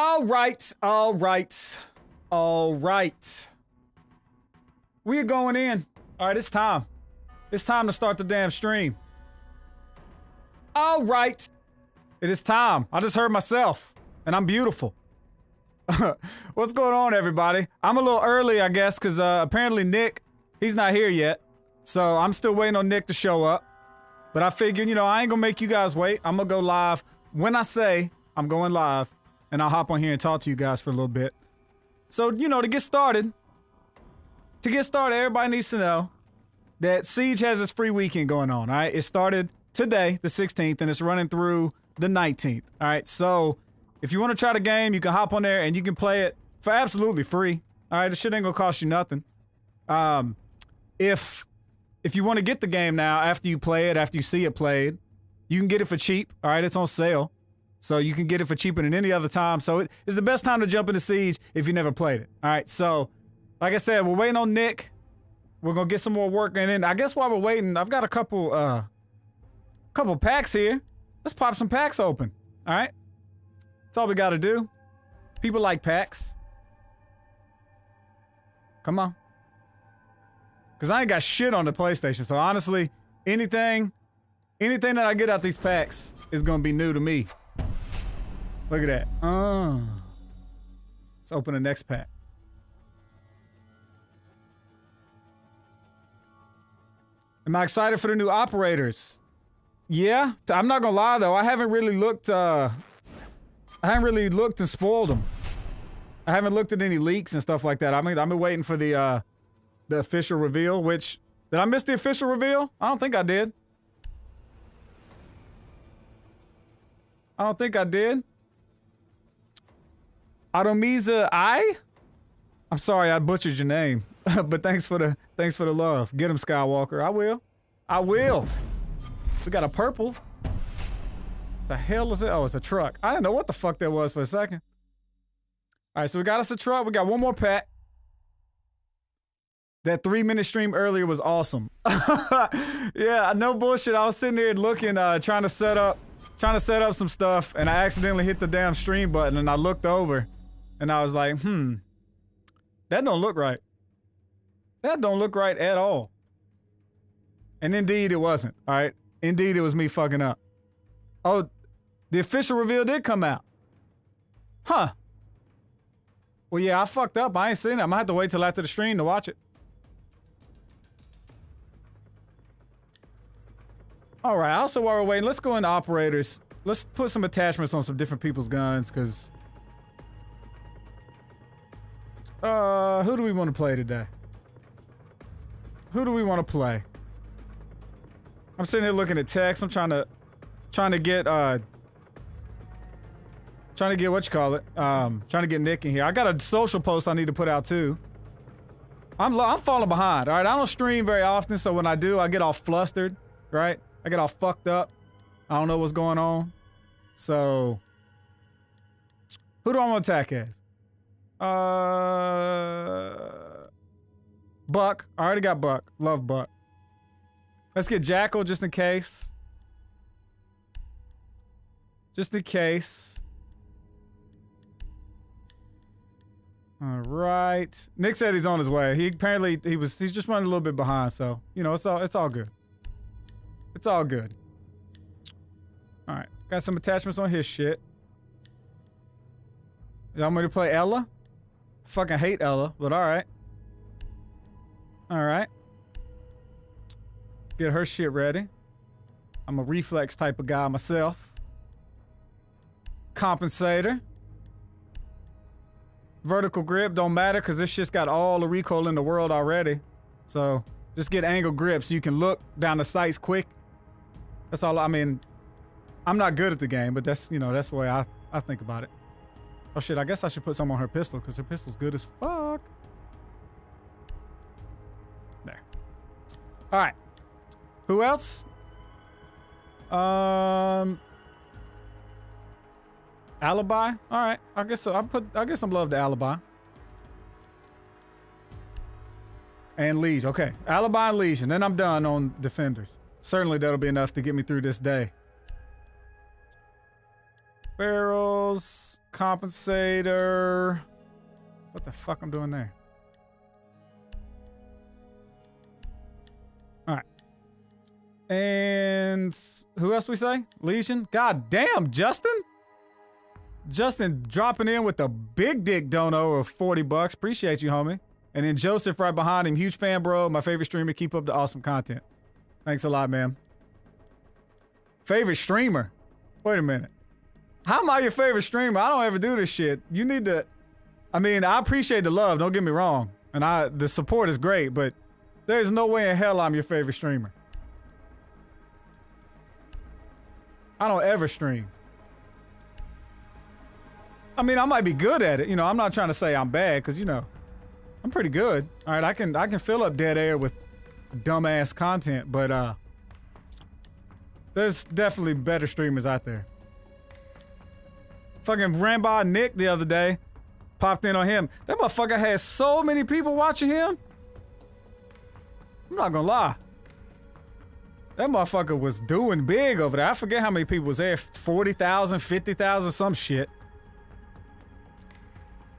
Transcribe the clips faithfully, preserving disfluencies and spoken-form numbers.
All right, all right, all right. We're going in. All right, it's time. It's time to start the damn stream. All right. It is time. I just heard myself, and I'm beautiful. What's going on, everybody? I'm a little early, I guess, because uh, apparently Nick, he's not here yet. So I'm still waiting on Nick to show up. But I figured, you know, I ain't gonna make you guys wait. I'm gonna go live when I say I'm going live, and I'll hop on here and talk to you guys for a little bit. So, you know, to get started, to get started, everybody needs to know that Siege has its free weekend going on, all right? It started today, the sixteenth, and it's running through the nineteenth, all right? So, if you want to try the game, you can hop on there and you can play it for absolutely free, all right? This shit ain't gonna cost you nothing. Um, if, if you want to get the game now, after you play it, after you see it played, you can get it for cheap, all right? It's on sale. So you can get it for cheaper than any other time. So it is the best time to jump into Siege if you never played it. All right, so like I said, we're waiting on Nick. We're gonna get some more work, and then I guess while we're waiting, I've got a couple, uh, couple packs here. Let's pop some packs open. All right, that's all we gotta do. People like packs. Come on, cause I ain't got shit on the PlayStation. So honestly, anything, anything that I get out these packs is gonna be new to me. Look at that. Uh, let's open the next pack. Am I excited for the new operators? Yeah, I'm not gonna lie though. I haven't really looked, uh, I haven't really looked and spoiled them. I haven't looked at any leaks and stuff like that. I mean, I've been waiting for the, uh, the official reveal, which, did I miss the official reveal? I don't think I did. I don't think I did. Automiza I? I'm sorry I butchered your name, but thanks for the thanks for the love. Get him, Skywalker. I will. I will. We got a purple. The hell is it? Oh, it's a truck. I didn't know what the fuck that was for a second. All right, so we got us a truck. We got one more pack. That three-minute stream earlier was awesome. Yeah, no bullshit. I was sitting there looking, uh, trying to set up, trying to set up some stuff, and I accidentally hit the damn stream button, and I looked over. And I was like, hmm, that don't look right. That don't look right at all. And indeed it wasn't, all right? Indeed it was me fucking up. Oh, the official reveal did come out. Huh. Well, yeah, I fucked up. I ain't seen it. I'm gonna have to wait till after the stream to watch it. All right, also while we're waiting, let's go into operators. Let's put some attachments on some different people's guns, because... Uh, who do we want to play today? Who do we want to play? I'm sitting here looking at text. I'm trying to, trying to get, uh, trying to get what you call it. Um, trying to get Nick in here. I got a social post I need to put out too. I'm, I'm falling behind. All right, I don't stream very often, so when I do, I get all flustered. Right? I get all fucked up. I don't know what's going on. So, who do I want to attack as? Uh, Buck. I already got Buck. Love Buck. Let's get Jackal just in case. Just in case. All right. Nick said he's on his way. He apparently he was he's just running a little bit behind, so you know it's all it's all good. It's all good. All right, got some attachments on his shit. Y'all want me to play Ella? Fucking hate Ella, but all right. All right. Get her shit ready. I'm a reflex type of guy myself. Compensator. Vertical grip don't matter because this shit's got all the recoil in the world already. So just get angle grip so you can look down the sights quick. That's all. I mean, I'm not good at the game, but that's, you know, that's the way I, I think about it. Oh shit, I guess I should put some on her pistol because her pistol's good as fuck. There. All right. Who else? Um, Alibi. All right. I guess so. I put. I guess some love to Alibi. And Legion. Okay. Alibi and Legion. Then I'm done on defenders. Certainly that'll be enough to get me through this day. Barrels, compensator. What the fuck I'm doing there? All right. And who else we say? Legion. God damn, Justin. Justin dropping in with a big dick dono of forty bucks. Appreciate you, homie. And then Joseph right behind him. Huge fan, bro. My favorite streamer. Keep up the awesome content. Thanks a lot, man. Favorite streamer? Wait a minute. How am I your favorite streamer? I don't ever do this shit. You need to... I mean, I appreciate the love. Don't get me wrong. And I the support is great, but there's no way in hell I'm your favorite streamer. I don't ever stream. I mean, I might be good at it. You know, I'm not trying to say I'm bad, because, you know, I'm pretty good. All right, I can, I can fill up dead air with dumbass content, but uh, there's definitely better streamers out there. Fucking ran by Nick the other day. Popped in on him. That motherfucker had so many people watching him. I'm not gonna lie. That motherfucker was doing big over there. I forget how many people was there. forty thousand, fifty thousand, some shit.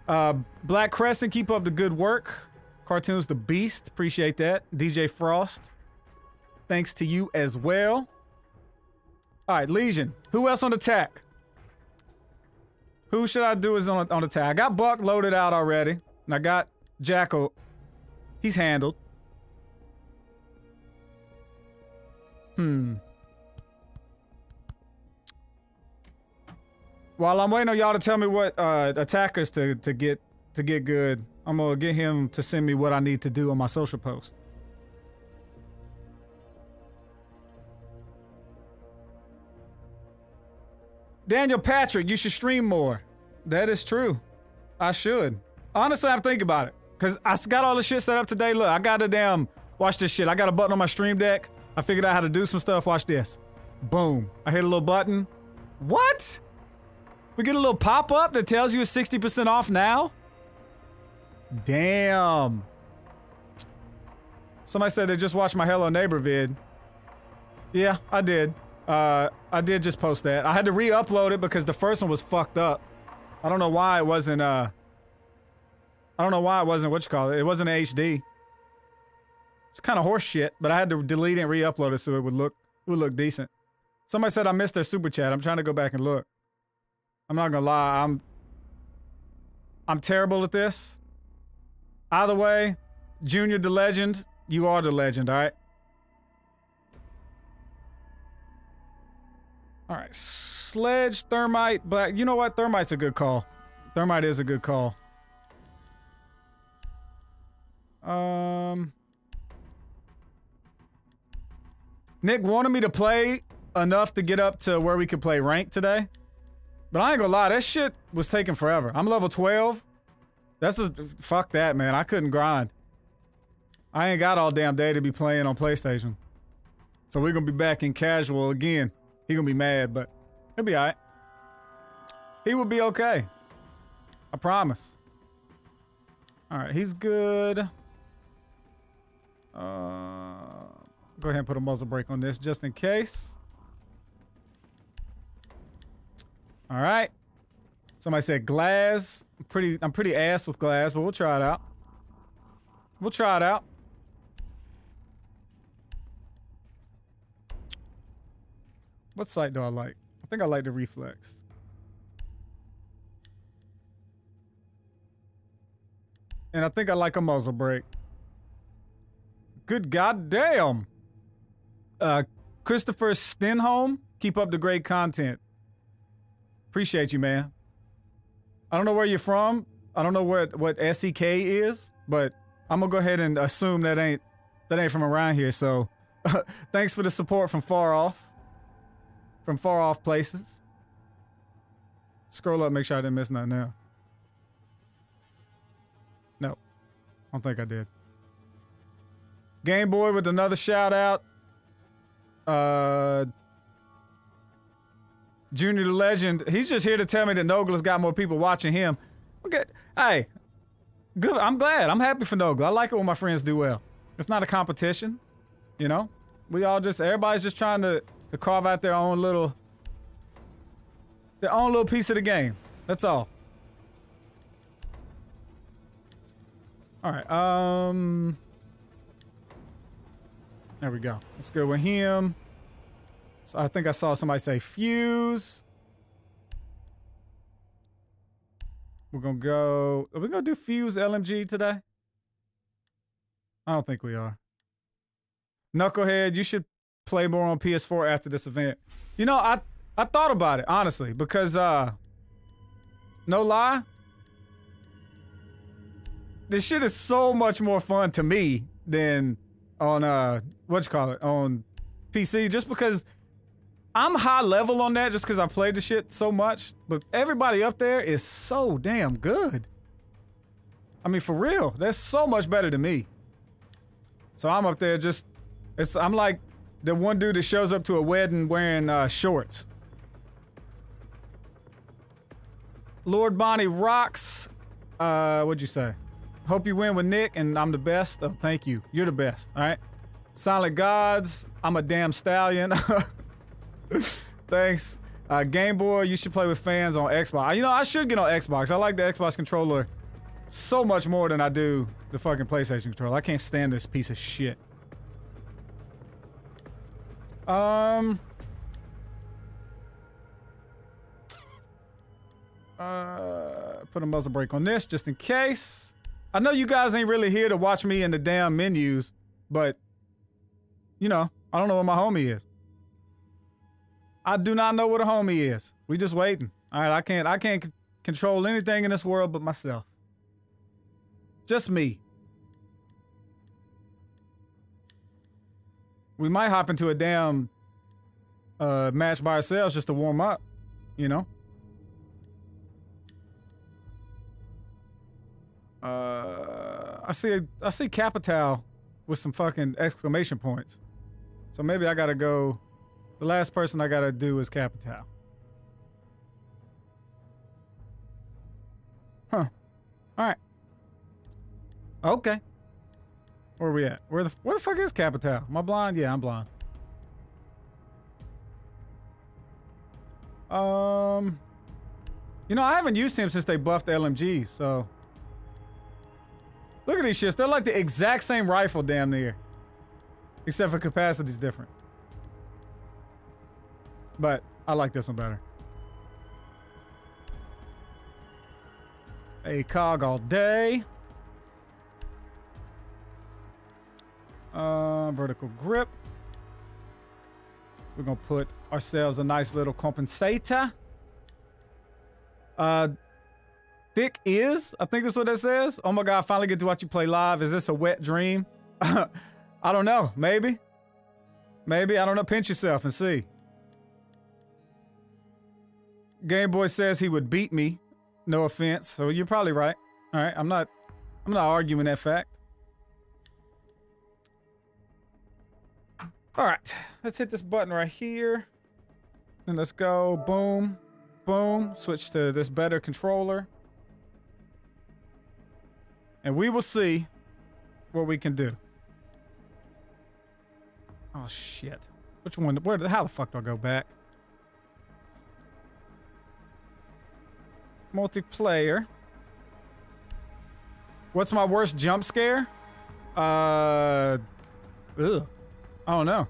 Uh, Black Crescent, keep up the good work. CaRtOoNz the Beast, appreciate that. D J Frost, thanks to you as well. All right, Legion. Who else on attack? Who should I do is on on attack? I got Buck loaded out already, and I got Jackal. He's handled. Hmm. While I'm waiting on y'all to tell me what uh, attackers to, to get to get good, I'm gonna get him to send me what I need to do on my social post. Daniel Patrick, you should stream more. That is true. I should. Honestly, I'm thinking about it. Cause I got all the shit set up today. Look, I got a damn, watch this shit. I got a button on my stream deck. I figured out how to do some stuff. Watch this. Boom. I hit a little button. What? We get a little pop-up that tells you it's sixty percent off now? Damn. Somebody said they just watched my Hello Neighbor vid. Yeah, I did. Uh, I did just post that. I had to re-upload it because the first one was fucked up. I don't know why it wasn't, uh... I don't know why it wasn't, what you call it? It wasn't H D. It's kind of horse shit, but I had to delete and re-upload it so it would look, it would look decent. Somebody said I missed their super chat. I'm trying to go back and look. I'm not gonna lie, I'm I'm terrible at this. Either way, Junior the Legend, you are the legend, alright? Alright, Sledge, Thermite, Black. You know what? Thermite's a good call. Thermite is a good call. Um Nick wanted me to play enough to get up to where we could play ranked today. But I ain't gonna lie, that shit was taking forever. I'm level twelve. That's a... Fuck that, man. I couldn't grind. I ain't got all damn day to be playing on PlayStation. So we're gonna be back in casual again. He gonna be mad, but he'll be alright. He will be okay. I promise. Alright, he's good. Uh, go ahead and put a muzzle brake on this just in case. All right. Somebody said glass. I'm pretty, I'm pretty ass with glass, but we'll try it out. We'll try it out. What sight do I like? I think I like the reflex. And I think I like a muzzle brake. Good goddamn. Uh, Christopher Stenholm, keep up the great content. Appreciate you, man. I don't know where you're from. I don't know what what S E K is, but I'm gonna go ahead and assume that ain't that ain't from around here. So, thanks for the support from far off, from far off places. Scroll up, make sure I didn't miss nothing now. No, I don't think I did. Game Boy with another shout out. Uh. Junior the Legend, he's just here to tell me that Nogla's got more people watching him. Okay, hey, good. I'm glad. I'm happy for Nogla. I like it when my friends do well. It's not a competition, you know. We all just, everybody's just trying to to carve out their own little Their own little piece of the game. That's all. Alright, um... there we go. Let's go with him. So I think I saw somebody say fuse. We're gonna go... are we gonna do fuse L M G today? I don't think we are. Knucklehead, you should play more on P S four after this event. You know, I I thought about it, honestly, because, uh... no lie, this shit is so much more fun to me than on, uh... what you call it? On P C, just because... I'm high level on that just because I played the shit so much, but everybody up there is so damn good. I mean, for real, they're so much better than me. So I'm up there just, it's I'm like the one dude that shows up to a wedding wearing uh, shorts. Lord Bonnie rocks. Uh, what'd you say? Hope you win with Nick and I'm the best. Oh, thank you. You're the best. All right. Silent Gods. I'm a damn stallion. Thanks. Uh, Game Boy, you should play with fans on Xbox. You know, I should get on Xbox. I like the Xbox controller so much more than I do the fucking PlayStation controller. I can't stand this piece of shit. Um. Uh, put a muzzle brake on this just in case. I know you guys ain't really here to watch me in the damn menus, but, you know, I don't know where my homie is. I do not know what a homie is. We just waiting. All right, I can't I can't c control anything in this world but myself. Just me. We might hop into a damn uh, match by ourselves just to warm up, you know? Uh, I see a, I see Capital with some fucking exclamation points. So maybe I gotta go... the last person I gotta do is Capital. Huh. Alright. Okay. Where are we at? Where the where the fuck is Capital? Am I blind? Yeah, I'm blind. Um You know, I haven't used him since they buffed the L M Gs, so. Look at these shits. They're like the exact same rifle damn near. Except for capacity's different. But I like this one better. A cog all day. Uh, vertical grip. We're gonna put ourselves a nice little compensator. Uh, thick is, I think that's what that says. Oh my God, I finally get to watch you play live. Is this a wet dream? I don't know, maybe. Maybe, I don't know, pinch yourself and see. Game Boy says he would beat me. No offense. So you're probably right. All right, I'm not I'm not arguing that fact. All right. Let's hit this button right here. And let's go boom. Boom. Switch to this better controller. And we will see what we can do. Oh shit. Which one? Where how the fuck do I go back? Multiplayer. What's my worst jump scare? Uh, ugh. I don't know.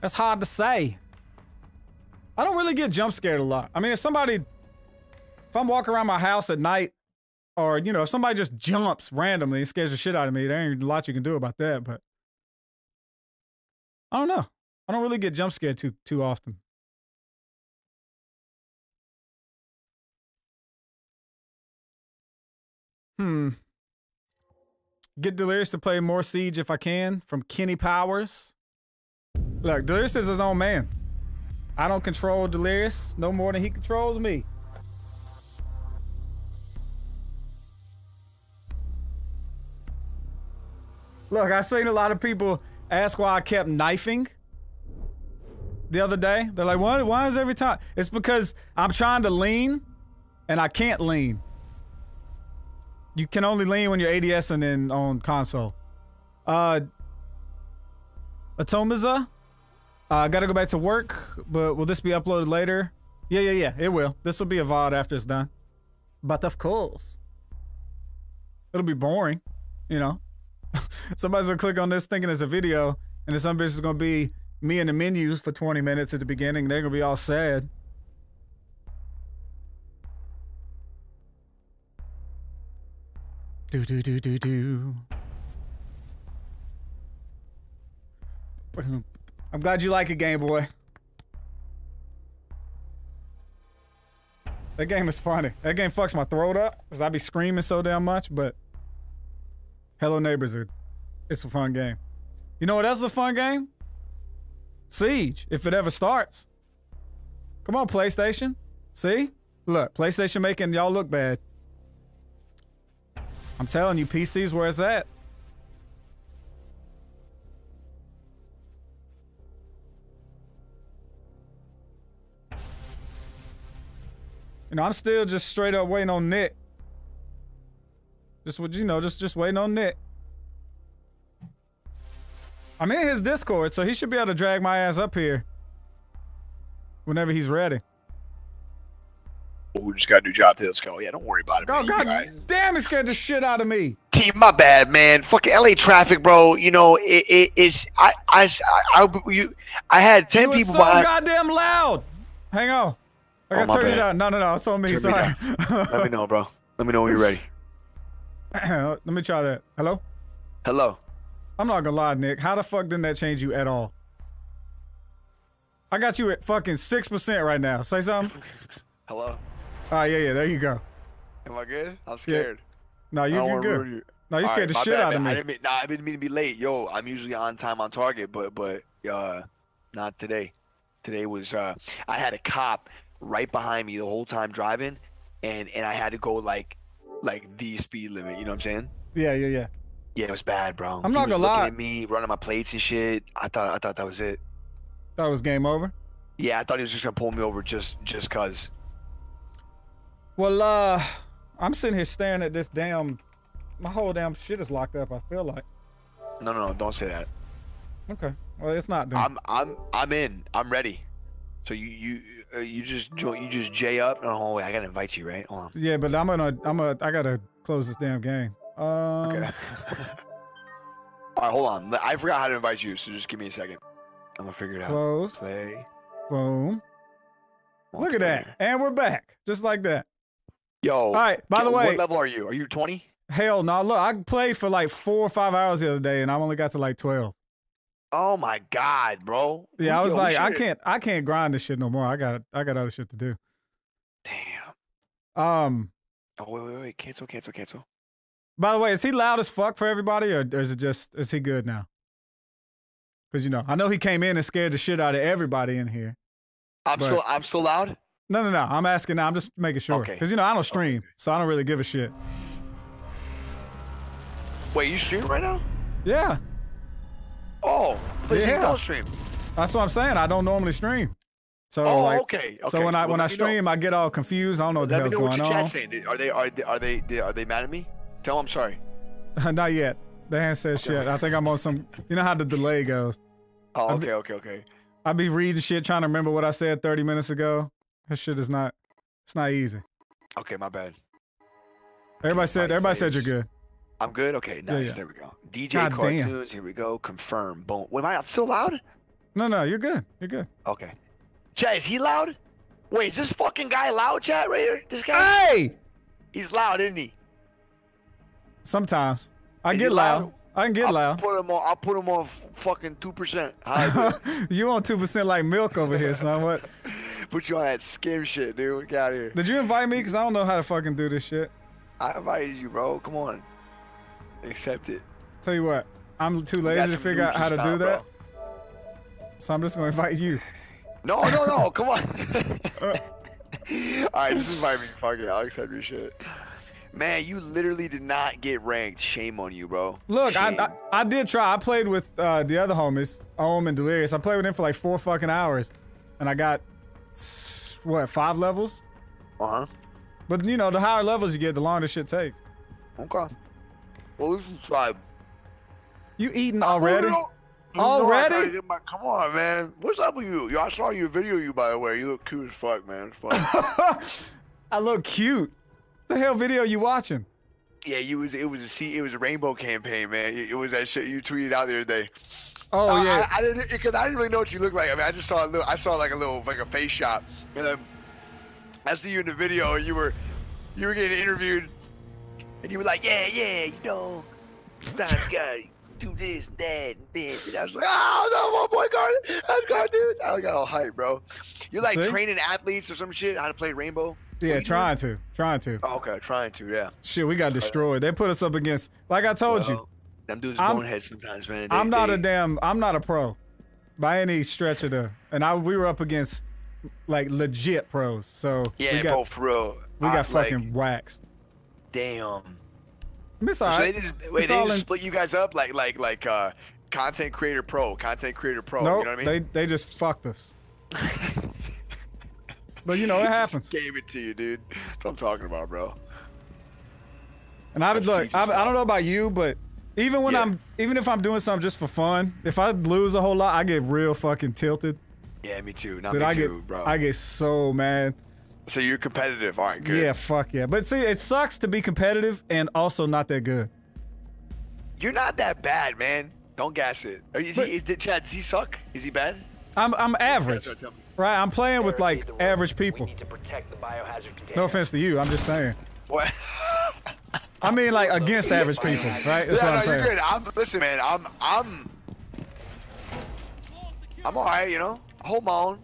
That's hard to say. I don't really get jump scared a lot. I mean, if somebody, if I'm walking around my house at night, or you know, if somebody just jumps randomly and scares the shit out of me, there ain't a lot you can do about that. But I don't know. I don't really get jump scared too too often. Hmm. Get Delirious to play more Siege if I can, from Kenny Powers. Look, Delirious is his own man. I don't control Delirious no more than he controls me. Look, I've seen a lot of people ask why I kept knifing the other day. They're like, why, why is every time? It's because I'm trying to lean and I can't lean. You can only lean when you're ADSing in on console. Uh, Atomiza I uh, gotta go back to work, but will this be uploaded later? Yeah, yeah, yeah, it will. This will be a V O D after it's done. But of course. It'll be boring, you know? Somebody's gonna click on this thinking it's a video, and then some bitch is gonna be me in the menus for twenty minutes at the beginning. They're gonna be all sad. Do do do do do. I'm glad you like it, Game Boy. That game is funny. That game fucks my throat up because I be screaming so damn much, but Hello Neighbors are, it's a fun game. You know what else is a fun game? Siege, if it ever starts. Come on, PlayStation. See? Look, PlayStation making y'all look bad. I'm telling you, P C's where it's at. You know, I'm still just straight up waiting on Nick. Just what you know, just just waiting on Nick. I'm in his Discord, so he should be able to drag my ass up here whenever he's ready. We just got a new job to let's go. Yeah, don't worry about it. Oh, God right. Damn, it scared the shit out of me. T, my bad, man. Fucking L A traffic, bro. You know, it, it, it's. I, I, I, I, you, I had ten people so behind. Goddamn loud. Hang on. I gotta oh, turn bad. it down. No, no, no. It's on me. Turn Sorry. Me Let me know, bro. Let me know when you're ready. Let me try that. Hello? Hello. I'm not gonna lie, Nick. How the fuck didn't that change you at all? I got you at fucking six percent right now. Say something. Hello? Ah, uh, yeah, yeah, there you go. Am I good? I'm scared. Yeah. No, you, you're good. You. No, you scared right, the shit bad, out man. of me. I didn't mean, nah, I didn't mean to be late. Yo, I'm usually on time, on target, but but uh, not today. Today was, uh, I had a cop right behind me the whole time driving, and, and I had to go like, like the speed limit, you know what I'm saying? Yeah, yeah, yeah. Yeah, it was bad, bro. I'm not gonna lie. He was looking at me, running my plates and shit. I thought, I thought that was it. Thought it was game over? Yeah, I thought he was just gonna pull me over just, just cause. Well, uh, I'm sitting here staring at this damn, my whole damn shit is locked up, I feel like. No, no, no, don't say that. Okay, well, it's not doing. I'm, I'm, I'm in, I'm ready. So you, you, uh, you just, you just J up. No, hold on, wait, I gotta invite you, right? Hold on. Yeah, but I'm gonna, I'm gonna, I gotta close this damn game. Um. Okay. All right, hold on. I forgot how to invite you, so just give me a second. I'm gonna figure it out. Close. Play. Boom. Okay. Look at that, and we're back, just like that. Yo, all right, by the way, what level are you? Are you twenty? Hell no, nah, look, I played for like four or five hours the other day and I only got to like twelve. Oh my God, bro. Yeah, Yo, I was like, shit. I can't I can't grind this shit no more. I got I got other shit to do. Damn. Um Oh wait, wait, wait, cancel, cancel, cancel. By the way, is he loud as fuck for everybody or is it just is he good now? Cause you know, I know he came in and scared the shit out of everybody in here. I'm so I'm so loud? No, no, no. I'm asking now. I'm just making sure. Okay. Because, you know, I don't stream, okay. so I don't really give a shit. Wait, you stream right now? Yeah. Oh, please yeah. don't stream. That's what I'm saying. I don't normally stream. So, oh, like, okay. okay. So when I well, when I stream, know. I get all confused. I don't know well, what the hell's going on. Let me know what your chat's saying. Are they, are, they, are, they, are, they, are they mad at me? Tell them I'm sorry. Not yet. They ain't said okay. shit. I think I'm on some... You know how the delay goes. Oh, okay, be, okay, okay. I be reading shit, trying to remember what I said thirty minutes ago. That shit is not, it's not easy. Okay, my bad. Everybody said, everybody players. said you're good. I'm good? Okay, nice, yeah, yeah. there we go. D J God CaRtOoNz, damn. Here we go, confirm, boom. Wait, am I still loud? No, no, you're good, you're good. Okay. Chat, is he loud? Wait, is this fucking guy loud, chat, right here? This guy? Hey! He's loud, isn't he? Sometimes. I is get loud. loud. I can get I'll loud. Put him on, I'll put him on fucking two percent. You on two percent like milk over here, son. What? Put you on that skim shit, dude. Get out of here. Did you invite me? Because I don't know how to fucking do this shit. I invited you, bro. Come on. Accept it. Tell you what. I'm too lazy to figure out how to style, do that. Bro. So I'm just going to invite you. No, no, no. Come on. All right. Just invite me. Fuck it. I'll accept your shit. Man, you literally did not get ranked. Shame on you, bro. Look, I, I I did try. I played with uh, the other homies, Ohm and Delirious. I played with him for like four fucking hours, and I got, what, five levels? Uh-huh. But, you know, the higher levels you get, the longer shit takes. Okay. Well, this is five. You eating already? Already? Get my, come on, man. What's up with you? Yo, I saw your video, you, by the way. You look cute as fuck, man. It's funny. I look cute. The hell video you watching? Yeah, you was it was a see it was a rainbow campaign, man. It, it was that shit you tweeted out the other day. Oh uh, yeah, I, I didn't because I didn't really know what you looked like. I mean, I just saw a little, I saw like a little like a face shot, and then I see you in the video. And you were you were getting interviewed, and you were like, yeah, yeah, you know, Stein Gotti, do this, and that, and this. And I was like, oh no, my boy, Garden, that's Garden. I got all hype, bro. You're like see? training athletes or some shit how to play rainbow. Yeah, trying doing? to, trying to. Oh, okay, trying to, yeah. Shit, we got destroyed. They put us up against, like I told well, you. Them dudes bonehead sometimes, man. They, I'm not they, a damn, I'm not a pro, by any stretch of the. And I, we were up against like legit pros, so yeah, we got, bro, for real. We got I, fucking like, waxed. Damn. It's all right. So they didn't, wait, it's they all just in, split you guys up like like like uh, content creator pro, content creator pro. Nope, you know what I mean? They they just fucked us. But you know it happens. Just gave it to you, dude. That's what I'm talking about, bro. And I would look. I, I don't know about you, but even when yeah. I'm, even if I'm doing something just for fun, if I lose a whole lot, I get real fucking tilted. Yeah, me too. Not dude, me I too, get, bro. I get so mad. So you're competitive, aren't you? Yeah, fuck yeah. But see, it sucks to be competitive and also not that good. You're not that bad, man. Don't gas it. Is but, he? Is the Chad? Does he suck? Is he bad? I'm I'm average. Right, I'm playing with like average people. No offense to you, I'm just saying. What? I mean, like against average people, right? That's yeah, what I'm no, saying. You're good. I'm, listen, man, I'm I'm I'm all right, you know. Hold on.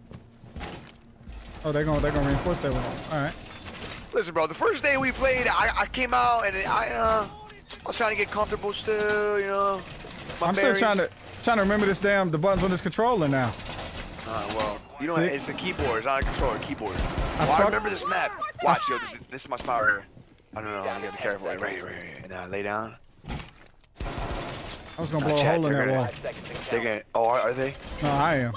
Oh, they're gonna they're gonna reinforce that one. All right. Listen, bro, the first day we played, I I came out and I uh, I was trying to get comfortable still, you know. My I'm berries. still trying to trying to remember this damn the buttons on this controller now. Uh, well, you know, it's a keyboard, it's not a controller, keyboard. I, well, I remember this map. Watch, yo, this, this is my spot right here. I don't know, I'm gonna be careful. Right here, right here. And then I lay down. I was gonna blow uh, Chad, a hole in that wall. They're gonna, oh, are, are they? No, I am.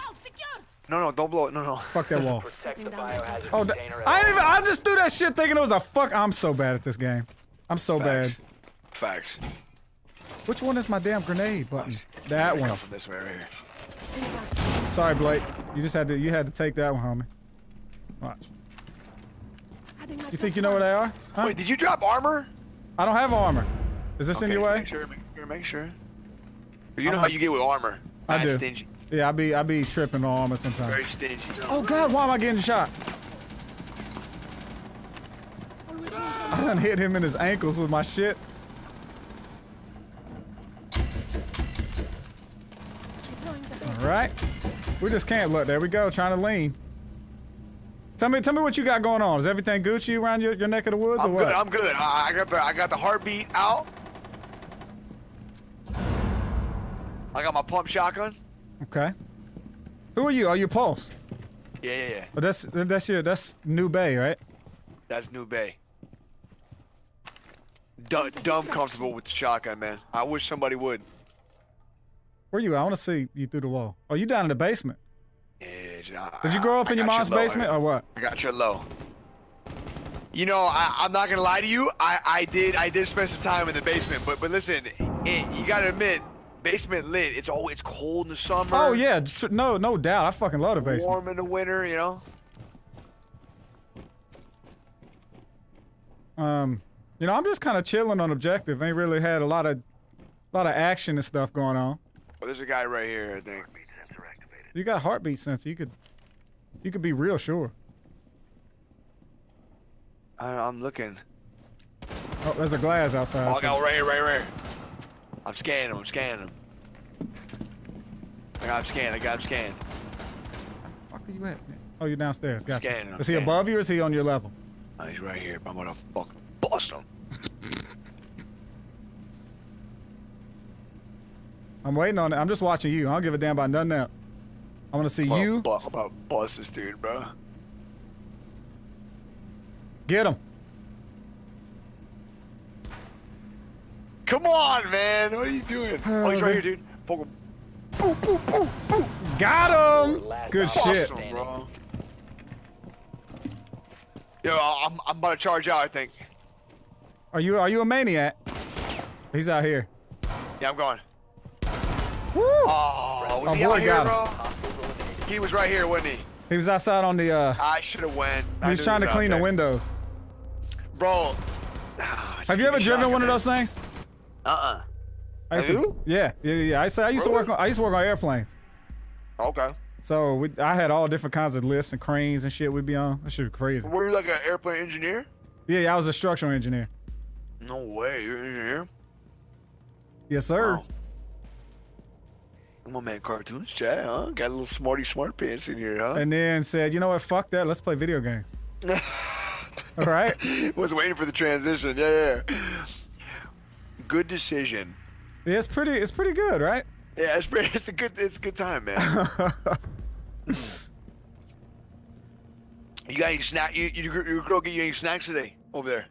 No, no, don't blow it, no, no. Fuck that wall. Oh, that, I didn't even, I just threw that shit thinking it was a fuck, I'm so bad at this game. I'm so Facts. bad. Facts. Which one is my damn grenade button? Facts. That one. Come from this way right here. Sorry, Blake. You just had to you had to take that one, homie. Watch. You think you know where they are? Huh? Wait, did you drop armor? I don't have armor. Is this okay, in your way? Make sure, make sure, make sure. You know how you get with armor. I do. Stingy. Yeah, I be I be tripping on armor sometimes. Very stingy. Oh God, why am I getting shot? I done hit him in his ankles with my shit. Right? We just can't look. There we go, trying to lean. Tell me, tell me what you got going on. Is everything Gucci around your, your neck of the woods I'm or what? Good, I'm good. I, I got the I got the heartbeat out. I got my pump shotgun. Okay. Who are you? Are you Pulse? Yeah, yeah, yeah. But that's that's your that's New Bay, right? That's New Bay. D dumb comfortable with the shotgun, man. I wish somebody would. Where you at? I want to see you through the wall. Oh, you down in the basement. Yeah, I, Did you grow up I in your mom's your basement or what? I got your low. You know, I, I'm not gonna lie to you. I, I did I did spend some time in the basement, but but listen, it, you gotta admit, basement lit. It's always it's cold in the summer. Oh yeah, no no doubt. I fucking love the basement. Warm in the winter, you know. Um, you know, I'm just kind of chilling on objective. Ain't really had a lot of, a lot of action and stuff going on. Oh, there's a guy right here, I think. Heartbeat sensor activated. You got heartbeat sensor. You could, you could be real sure. I, I'm looking. Oh, there's a glass outside. Oh, I got right here, right here. I'm scanning him. I'm scanning him. I got him scanned. I got him scanned. Where the fuck are you at, man? Oh, you're downstairs. Got you. Is he above you or is he on your level? Oh, he's right here. I'm gonna fucking bust him. I'm waiting on it. I'm just watching you. I don't give a damn about nothing else. I want to see about, you. About, about bosses, dude, bro. Get him. Come on, man. What are you doing? Oh, oh he's right here, dude. Poke him. Boop, boop, boop, boop. Got him. Good shit. Him, bro. Yo, I'm, I'm about to charge out, I think. Are you, are you a maniac? He's out here. Yeah, I'm going. Woo. Oh, Oh, was oh, he out here, bro? He was right here, wasn't he? He was outside on the, uh... I should've went. He was trying to clean the windows. Bro. Have you ever driven one of those things? Uh-uh. I used to, yeah, yeah, yeah. I, I used really? to work on, I used to work on airplanes. Okay. So we, I had all different kinds of lifts and cranes and shit we'd be on. That shit was crazy. Were you like an airplane engineer? Yeah, yeah, I was a structural engineer. No way, you're an engineer? Yes, sir. Wow. My man CaRtOoNz chat, huh? Got a little smarty smart pants in here, huh? And then said, you know what, fuck that, let's play video game. All right? Was waiting for the transition, yeah, yeah. Good decision. Yeah, it's pretty, it's pretty good, right? Yeah, it's pretty, it's a good, it's a good time, man. You got any snack? You, you, your girl get you any snacks today over there?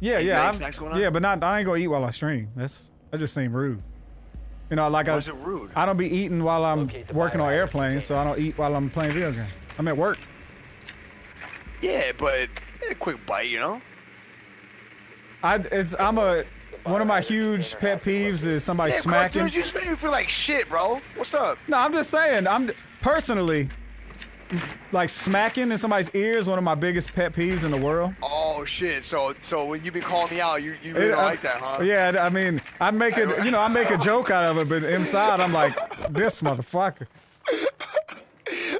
Yeah, you yeah, snacks going on? Yeah, but not. I ain't gonna eat while I stream. That's that just seemed rude. You know, like Why I. Is it rude? I don't be eating while I'm working on airplanes, so I don't eat while I'm playing video game. I'm at work. Yeah, but a quick bite, you know. I it's I'm a. One of my huge pet peeves is somebody yeah, smacking. Dude, you just made me feel like shit, bro. What's up? No, I'm just saying. I'm personally, like smacking in somebody's ear is one of my biggest pet peeves in the world. Oh shit! So, so when you be calling me out, you you really it, don't I, like that, huh? Yeah, I mean, I make it. You know, I make a joke out of it, but inside, I'm like, this motherfucker.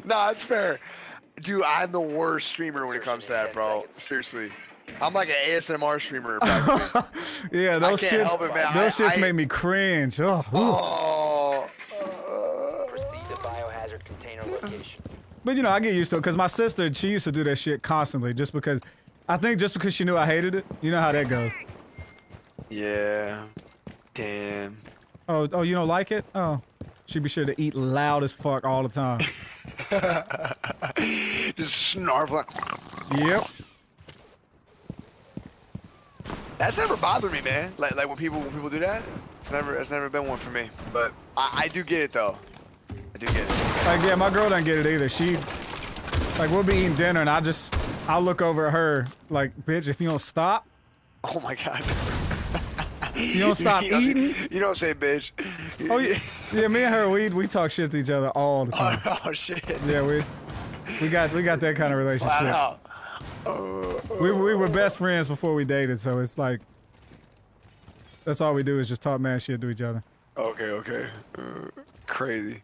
Nah, it's fair, dude. I'm the worst streamer when it comes to that, bro. Seriously. I'm like an A S M R streamer. Yeah, those shits, it, those I, shits I, made me cringe. Oh, oh uh, proceed to biohazard container location. But you know, I get used to it because my sister, she used to do that shit constantly. Just because, I think, just because she knew I hated it. You know how that goes. Yeah. Damn. Oh, oh, you don't like it? Oh, she'd be sure to eat loud as fuck all the time. Just snarf like. Yep. That's never bothered me, man. Like, like when people when people do that, it's never it's never been one for me. But I, I do get it though. I do get it. Like yeah, my girl doesn't get it either. She, like we'll be eating dinner and I just I look over at her like, bitch, if you don't stop. Oh my god. You don't stop you eating. Don't, you don't say bitch. Oh yeah, yeah. Me and her, we we talk shit to each other all the time. Oh, oh shit. Yeah, we we got we got that kind of relationship. Wow. We, we were best friends before we dated, so it's like that's all we do is just talk mad shit to each other. Okay, okay. Uh, crazy.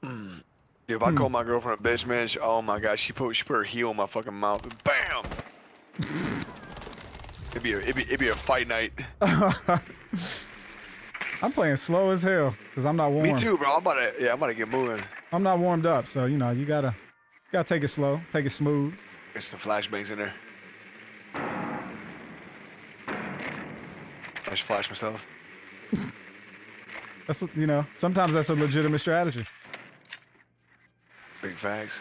Mm. Dude, if I mm. call my girlfriend a bitch, man, she, oh my god, she put she put her heel in my fucking mouth, and bam. It'd be a it'd be, it'd be a fight night. I'm playing slow as hell because I'm not warm. Me too, bro. I'm about to yeah, I'm about to get moving. I'm not warmed up, so you know you gotta. Gotta take it slow, take it smooth. There's some flashbangs in there. I should flash myself. That's what, you know, sometimes that's a legitimate strategy. Big facts.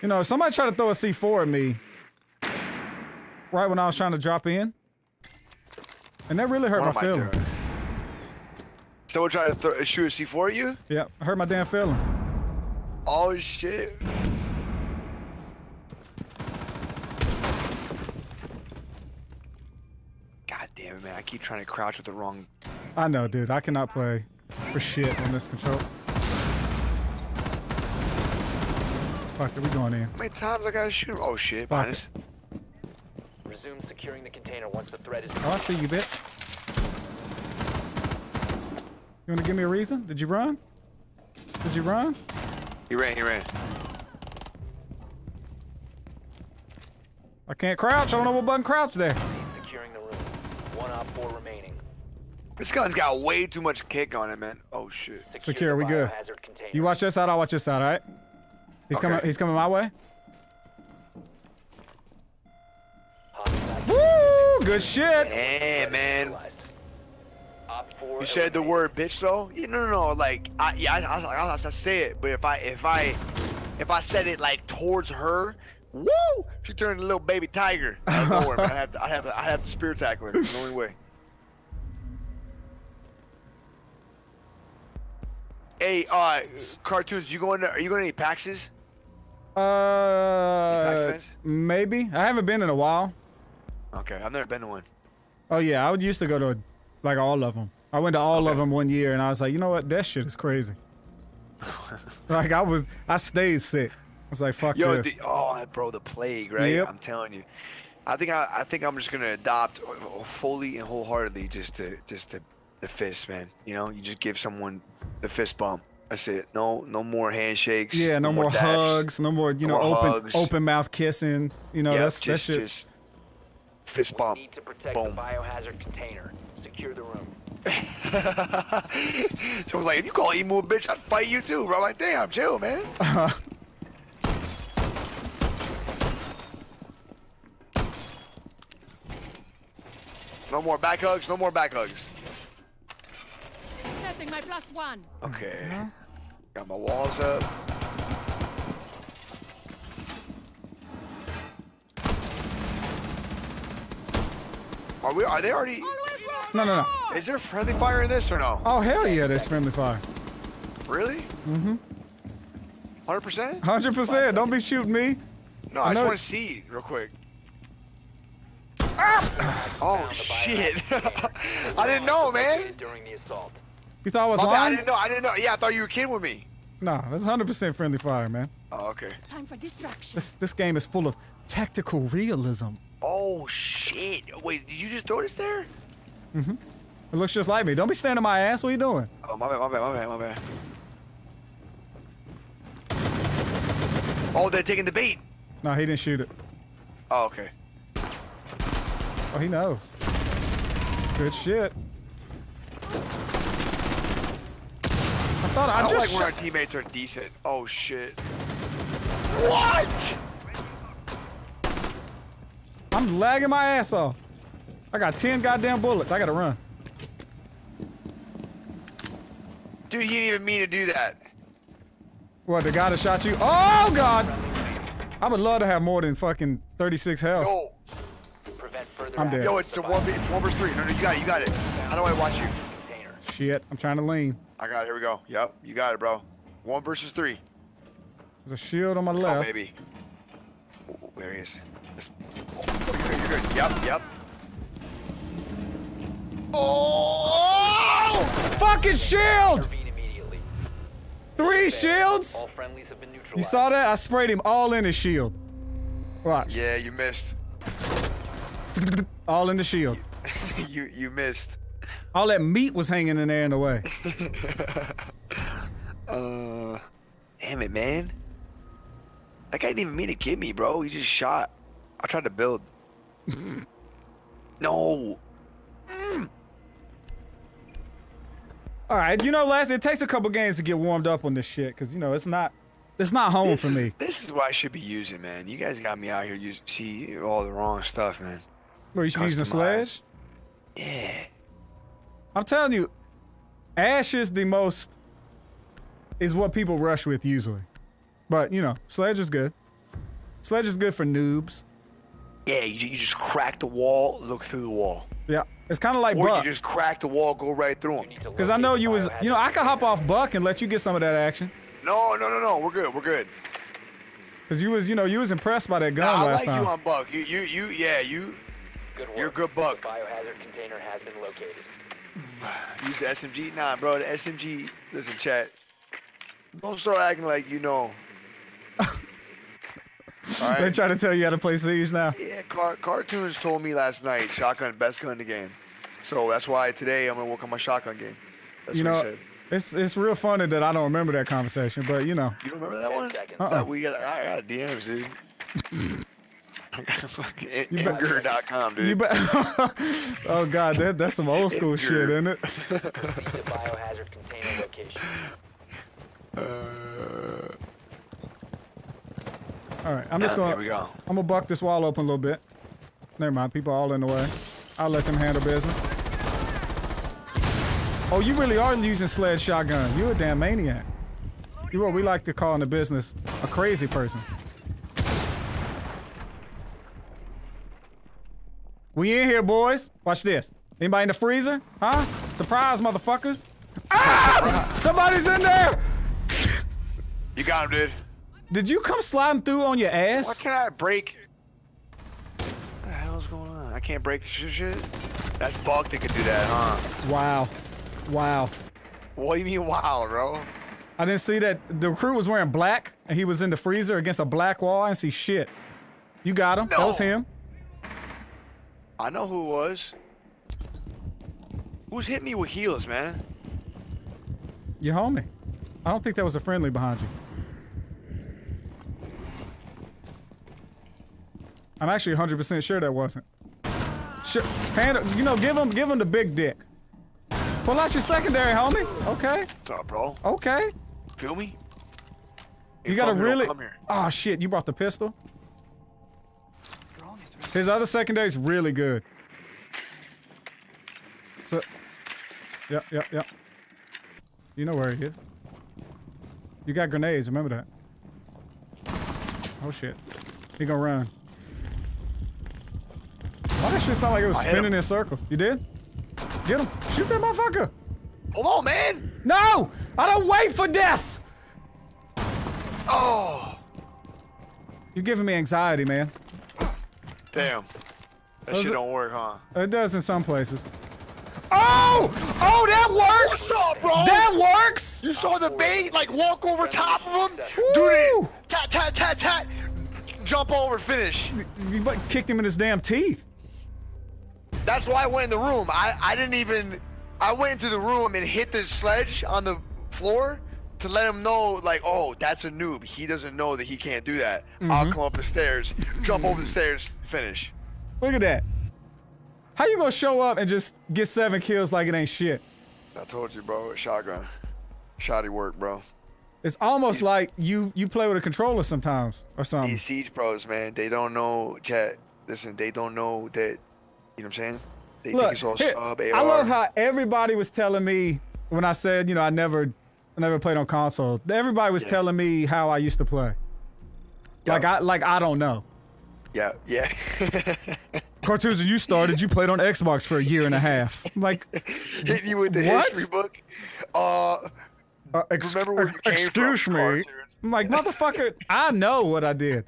You know, if somebody tried to throw a C four at me right when I was trying to drop in, and that really hurt what my feelings. Someone tried to throw, shoot a C four at you? Yeah, I hurt my damn feelings. Oh shit. God damn it, man. I keep trying to crouch with the wrong. I know, dude. I cannot play for shit on this control. Fuck it, we going in. How many times I gotta shoot him? Oh shit, minus. Resume securing the container once the threat is. Oh, I see you, bitch. You wanna give me a reason? Did you run? Did you run? He ran, he ran. I can't crouch. I don't know what button crouch there. Securing the room. One op four remaining. This gun's got way too much kick on it, man. Oh shit. Secure, Secure we good. You watch this side, I'll watch this side, alright? He's okay. coming he's coming my way. Woo! Good shit! Hey man. You said the word bitch though? Yeah, no, no, no. Like, I, yeah, I, I, I, I say it, but if I, if I, if I said it like towards her, woo! She turned into a little baby tiger. Out of nowhere, man. I have to, I have to, I have to spear tackle her. It's the only way. Hey, uh, CaRtOoNz, you going to? Are you going to any PAXes? Uh, any PAX maybe. I haven't been in a while. Okay, I've never been to one. Oh yeah, I would used to go to a, like all of them. I went to all okay. of them one year, and I was like, you know what? That shit is crazy. Like, I was, I stayed sick. I was like, fuck Yo, the, oh, bro, the plague, right? Yep. I'm telling you. I think, I, I think I'm just going to adopt fully and wholeheartedly just to, just to the fist, man. You know, you just give someone the fist bump. That's it. No, no more handshakes. Yeah, no, no more, more hugs. No more, you no know, more open, hugs. open mouth kissing. You know, yep, that's just, that shit. Just fist bump. We need to protect Boom. the biohazard container. Secure the room. Someone's like, if you call Emu a bitch, I'd fight you too, bro. I'm like, damn, chill, man. Uh-huh. No more back hugs. No more back hugs. My plus one. Okay. Yeah. Got my walls up. Are we? Are they already? No, no, no. Is there friendly fire in this or no? Oh hell yeah, there's friendly fire. Really? Mm-hmm. Hundred percent. Hundred percent. Don't be shooting me. No, I, I just want to see real quick. Ah! Oh shit! I didn't know, man. During the assault. You thought I was lying? I didn't know. I didn't know. Yeah, I thought you were kidding with me. No, nah, that's one hundred percent friendly fire, man. Oh, okay. Time for distraction. This this game is full of tactical realism. Oh shit! Wait, did you just notice there? Mm-hmm. It looks just like me. Don't be standing my ass. What are you doing? Oh my bad, my bad, my bad, my bad. Oh, they're taking the bait. No, he didn't shoot it. Oh, okay. Oh, he knows. Good shit. I thought I, I just like when our teammates are decent. Oh shit! What? I'm lagging my ass off. I got ten goddamn bullets. I gotta run. Dude, he didn't even mean to do that. What? The guy that shot you? Oh god! I would love to have more than fucking thirty-six health. Yo, Prevent further I'm dead. Yo, it's a one. It's one versus three. No, no, you got it. You got it. How do I watch you? Shit, I'm trying to lean. I got it. Here we go. Yep, you got it, bro. One versus three. There's a shield on my left. Oh, baby. Oh, there he is. Oh, you're good, you're good. Yep, yep. Oh! Fucking shield! Three shields? You saw that? I sprayed him all in his shield. Watch. Yeah, you missed. All in the shield. you you missed. All that meat was hanging in there in the way. uh, damn it, man. That guy didn't even mean to get me, bro. He just shot. I tried to build. No. Mm. All right, you know, last it takes a couple games to get warmed up on this shit because you know it's not, it's not home this for is, me. This is what I should be using, man. You guys got me out here using see all the wrong stuff, man. Bro, you should be using a sledge. Yeah. I'm telling you, Ash is the most, is what people rush with usually. But, you know, Sledge is good. Sledge is good for noobs. Yeah, you, you just crack the wall, look through the wall. Yeah, it's kind of like or Buck. Or you just crack the wall, go right through him. Because I know you was, you know, I could hop off Buck and let you get some of that action. No, no, no, no, we're good, we're good. Because you was, you know, you was impressed by that gun nah, last time. I like you on Buck. You, you, you yeah, you, good work. You're a good Buck. The biohazard container has been located. Use the S M G? Nah, bro, the S M G... Listen, chat. Don't start acting like you know. Right? They try to tell you how to play Siege now? Yeah, Car CaRtOoNz told me last night, shotgun, best gun in the game. So that's why today I'm going to work on my shotgun game. That's you what know, he said. It's, it's real funny that I don't remember that conversation, but you know. You don't remember that one? Uh-uh. We got, I got D Ms, dude. Imgur dot com, dude. You oh god, that, that's some old school shit, isn't it? Biohazard container location. Uh, all right, I'm just going. Go. I'm gonna buck this wall open a little bit. Never mind, people are all in the way. I'll let them handle business. Oh, you really are using sled shotgun. You a damn maniac. You what we like to call in the business a crazy person. We in here, boys. Watch this. Anybody in the freezer? Huh? Surprise, motherfuckers. Ah! Somebody's in there! You got him, dude. Did you come sliding through on your ass? Why can't I break? What the hell's going on? I can't break this shit. That's Bog that could do that, huh? Wow. Wow. What do you mean, wow, bro? I didn't see that the recruit was wearing black and he was in the freezer against a black wall. I didn't see shit. You got him. No. That was him. I know who it was. Who's hitting me with heals, man? Your homie. I don't think that was a friendly behind you. I'm actually one hundred percent sure that wasn't. Sure. Hand, you know, give him, give him the big dick. Pull out your secondary, homie. Okay. What's up, bro? Okay. Feel me? You gotta really. Oh shit! You brought the pistol. His other secondary's really good. So, yep, yep, yep. You know where he is. You got grenades. Remember that. Oh shit! He gonna run. Why that shit sound like it was spinning in circles? You did? Get him! Shoot that motherfucker! Hold on, man! No! I don't wait for death! Oh! You're giving me anxiety, man. Damn. That Those shit don't work, huh? It does in some places. Oh! Oh, that works! What's up, bro? That works! You saw the bait, like walk over top of him? Woo! Do it! Tat, tat, tat, tat! Jump over, finish. You but kicked him in his damn teeth. That's why I went in the room. I, I didn't even... I went into the room and hit this sledge on the floor to let him know, like, oh, that's a noob. He doesn't know that he can't do that. Mm-hmm. I'll come up the stairs, jump over the stairs, finish. Look at that. How you gonna show up and just get seven kills like it ain't shit? I told you, bro. Shotgun. Shoddy work, bro. It's almost These, like you, you play with a controller sometimes or something. These Siege pros, man, they don't know, chat. Listen, they don't know that... You know what I'm saying? They Look, think it's all here, sub, A R. I love how everybody was telling me when I said, you know, I never, I never played on console. Everybody was yeah. telling me how I used to play. Yep. Like I, like I don't know. Yeah, yeah. CaRtOoNz, you started. You played on Xbox for a year and a half. Like, hitting you with the what? history book. Uh, uh ex remember where you excuse came from, me. I'm like, motherfucker, I know what I did.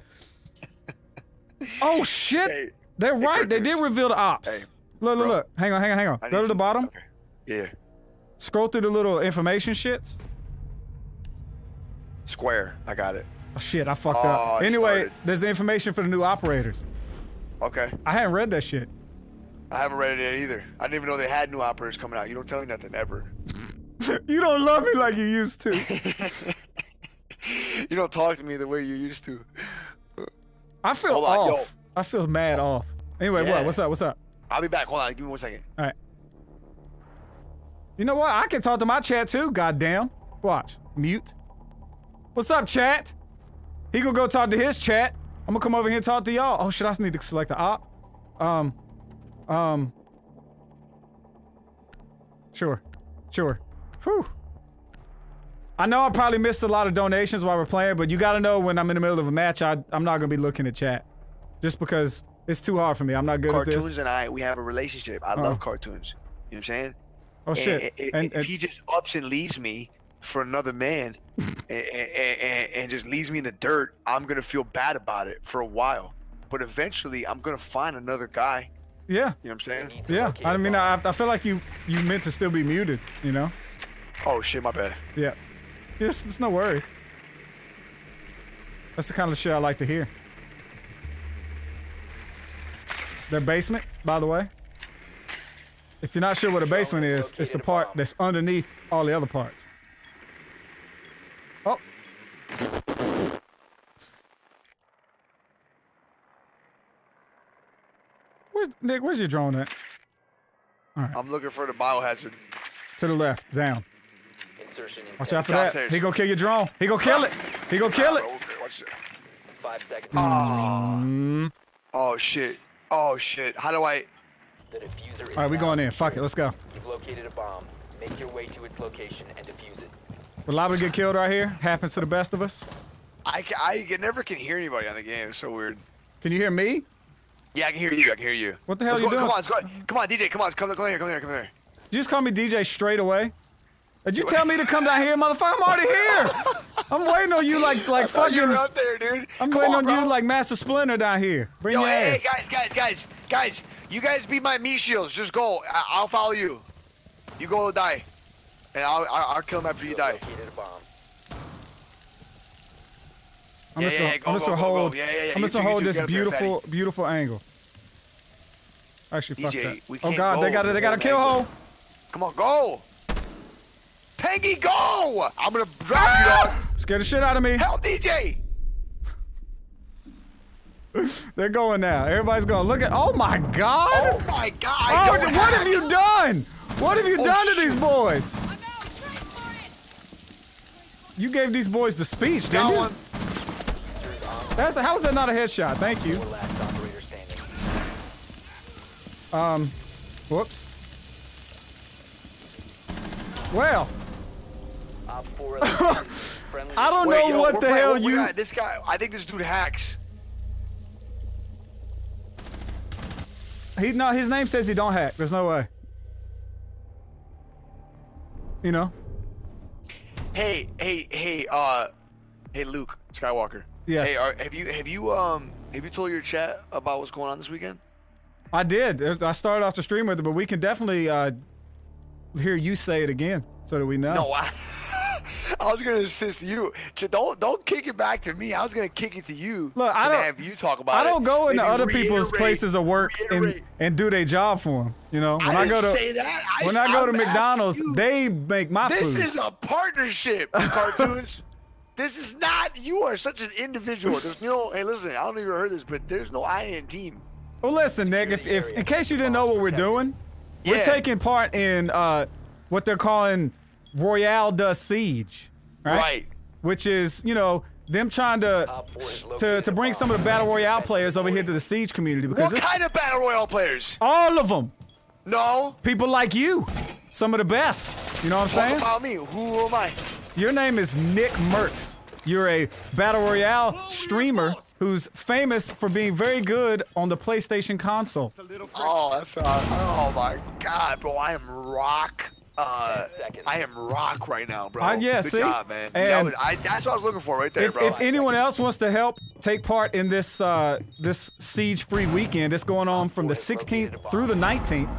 Oh shit. Hey. They're hey, right. CaRtOoNz. They did reveal the ops. Hey, look, look, look. Hang on, hang on, hang on. Go to the bottom. Okay. Yeah. Scroll through the little information shits. Square. I got it. Oh, shit. I fucked oh, up. Anyway, started. there's the information for the new operators. Okay. I hadn't read that shit. I haven't read it either. I didn't even know they had new operators coming out. You don't tell me nothing ever. You don't love me like you used to. You don't talk to me the way you used to. I feel Hold off. On, yo. I feel mad off. Anyway, yeah. what? What's up? What's up? I'll be back. Hold on. Give me one second. All right. You know what? I can talk to my chat too. Goddamn. Watch. Mute. What's up, chat? He gonna go talk to his chat. I'm gonna come over here and talk to y'all. Oh shit! I just need to select the op. Um. Um. Sure. Sure. Whew. I know I probably missed a lot of donations while we're playing, but you gotta know when I'm in the middle of a match, I I'm not gonna be looking at chat. Just because it's too hard for me. I'm not good CaRtOoNz at this. CaRtOoNz and I, we have a relationship. I uh-huh. love CaRtOoNz. You know what I'm saying? Oh, shit. And, and, and, if and, he just ups and leaves me for another man and, and, and just leaves me in the dirt, I'm going to feel bad about it for a while. But eventually, I'm going to find another guy. Yeah. You know what I'm saying? Yeah. I mean, I, I feel like you, you meant to still be muted, you know? Oh, shit. My bad. Yeah. Yes, it's no worries. That's the kind of shit I like to hear. Their basement, by the way. If you're not sure what a basement is, it's the part that's underneath all the other parts. Oh. Where's, Nick, where's your drone at? All right. I'm looking for the biohazard. To the left, down. Watch out for that. He gonna kill your drone. He gonna kill it. He gonna kill it. Five seconds. Mm. Oh, shit. Oh shit, how do I... Alright, we going in. Fuck it, let's go. You've located a bomb. Make your way to its location and defuse it. Will lava get killed right here? Happens to the best of us. I, I, I never can hear anybody on the game, it's so weird. Can you hear me? Yeah, I can hear you, I can hear you. What the hell let's are you go, doing? Come on, let's go. Come on, D J, come on, come, come here, come here, come here. Did you just call me D J straight away? Did you tell me to come down here, motherfucker? I'm already here! I'm waiting on you like like I fucking. You were up there, dude. I'm come waiting on, on you like Master Splinter down here. Bring Yo, your hey, hey, guys, guys, guys, guys! You guys be my meat shields. Just go. I I'll follow you. You go die. And I'll, I'll, I'll kill him after you die. I'm just gonna, I'm just gonna hold, I'm just gonna hold this beautiful, beautiful angle. Actually, fuck that. Oh God, they got it, they got a kill hole. Come on, go. Peggy, go! I'm gonna drop ah! you, dog. Scare the shit out of me. Help, D J. They're going now. Everybody's going. Look at. Oh my God. Oh my God. Oh, what have, have you done? What have you oh, done shit. to these boys? I'm out. For it. You gave these boys the speech, didn't you? That's a, how is that not a headshot? Thank you. Um. Whoops. Well. I don't Wait, know yo, what the hell you. Got, this guy. I think this dude hacks. He no, his name says he don't hack. There's no way. You know. Hey, hey, hey, uh, hey, Luke Skywalker. Yes. Hey, are, have you have you um have you told your chat about what's going on this weekend? I did. I started off the stream with it, but we can definitely uh hear you say it again so that we know. No, I, I was gonna assist you. Don't don't kick it back to me. I was gonna kick it to you. Look, I don't have you talk about. I don't it. go into Maybe other people's places of work reiterate. and and do their job for them. You know, when I, I go to say that. I, when I go to McDonald's, you, they make my this food. This is a partnership, CaRtOoNz. This is not. You are such an individual. There's no. Hey, listen. I don't know if you heard this, but there's no I in team. Well, listen, Nick. If, if in case you didn't know what we're doing, yeah. we're taking part in uh, what they're calling Royale de Siege, right? right? Which is, you know, them trying to to to bring some of the battle royale players over here to the Siege community. Because what kind of battle royale players? All of them. No. People like you, some of the best. You know what I'm saying? Talk about me. Who am I? Your name is Nickmercs. You're a battle royale streamer who's famous for being very good on the PlayStation console. Oh, that's uh, oh my God, bro! I am rock. Uh, I am rock right now, bro. Uh, yeah, good see, job, man. And that was, I, that's what I was looking for right there, if, bro. If anyone else wants to help take part in this uh, this siege-free weekend that's going on from the sixteenth through the nineteenth,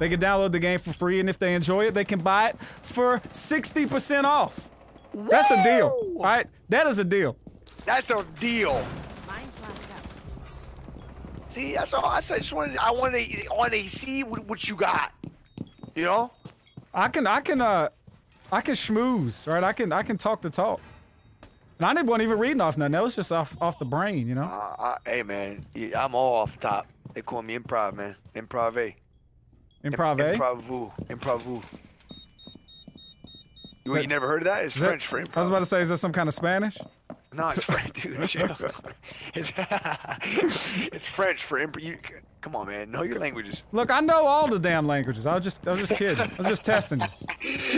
they can download the game for free, and if they enjoy it, they can buy it for sixty percent off. That's a deal. All right, that is a deal. That's a deal. See, that's all. I just wanted. I wanted to, want to see what you got. You know, I can, I can, uh, I can schmooze, right? I can, I can talk the talk. And I didn't want even reading off nothing. That was just off, off the brain, you know. Uh, I, hey man, yeah, I'm all off top. They call me improv, man. Improv. -a. Improv. -a? Improv. Improv. You, that, you never heard of that? It's French that, for improv. I was about to say, is that some kind of Spanish? No, it's French, dude. it's, it's French for improv. You, come on, man. Know your languages. Look, I know all the damn languages. I was just, I was just kidding. I was just testing you.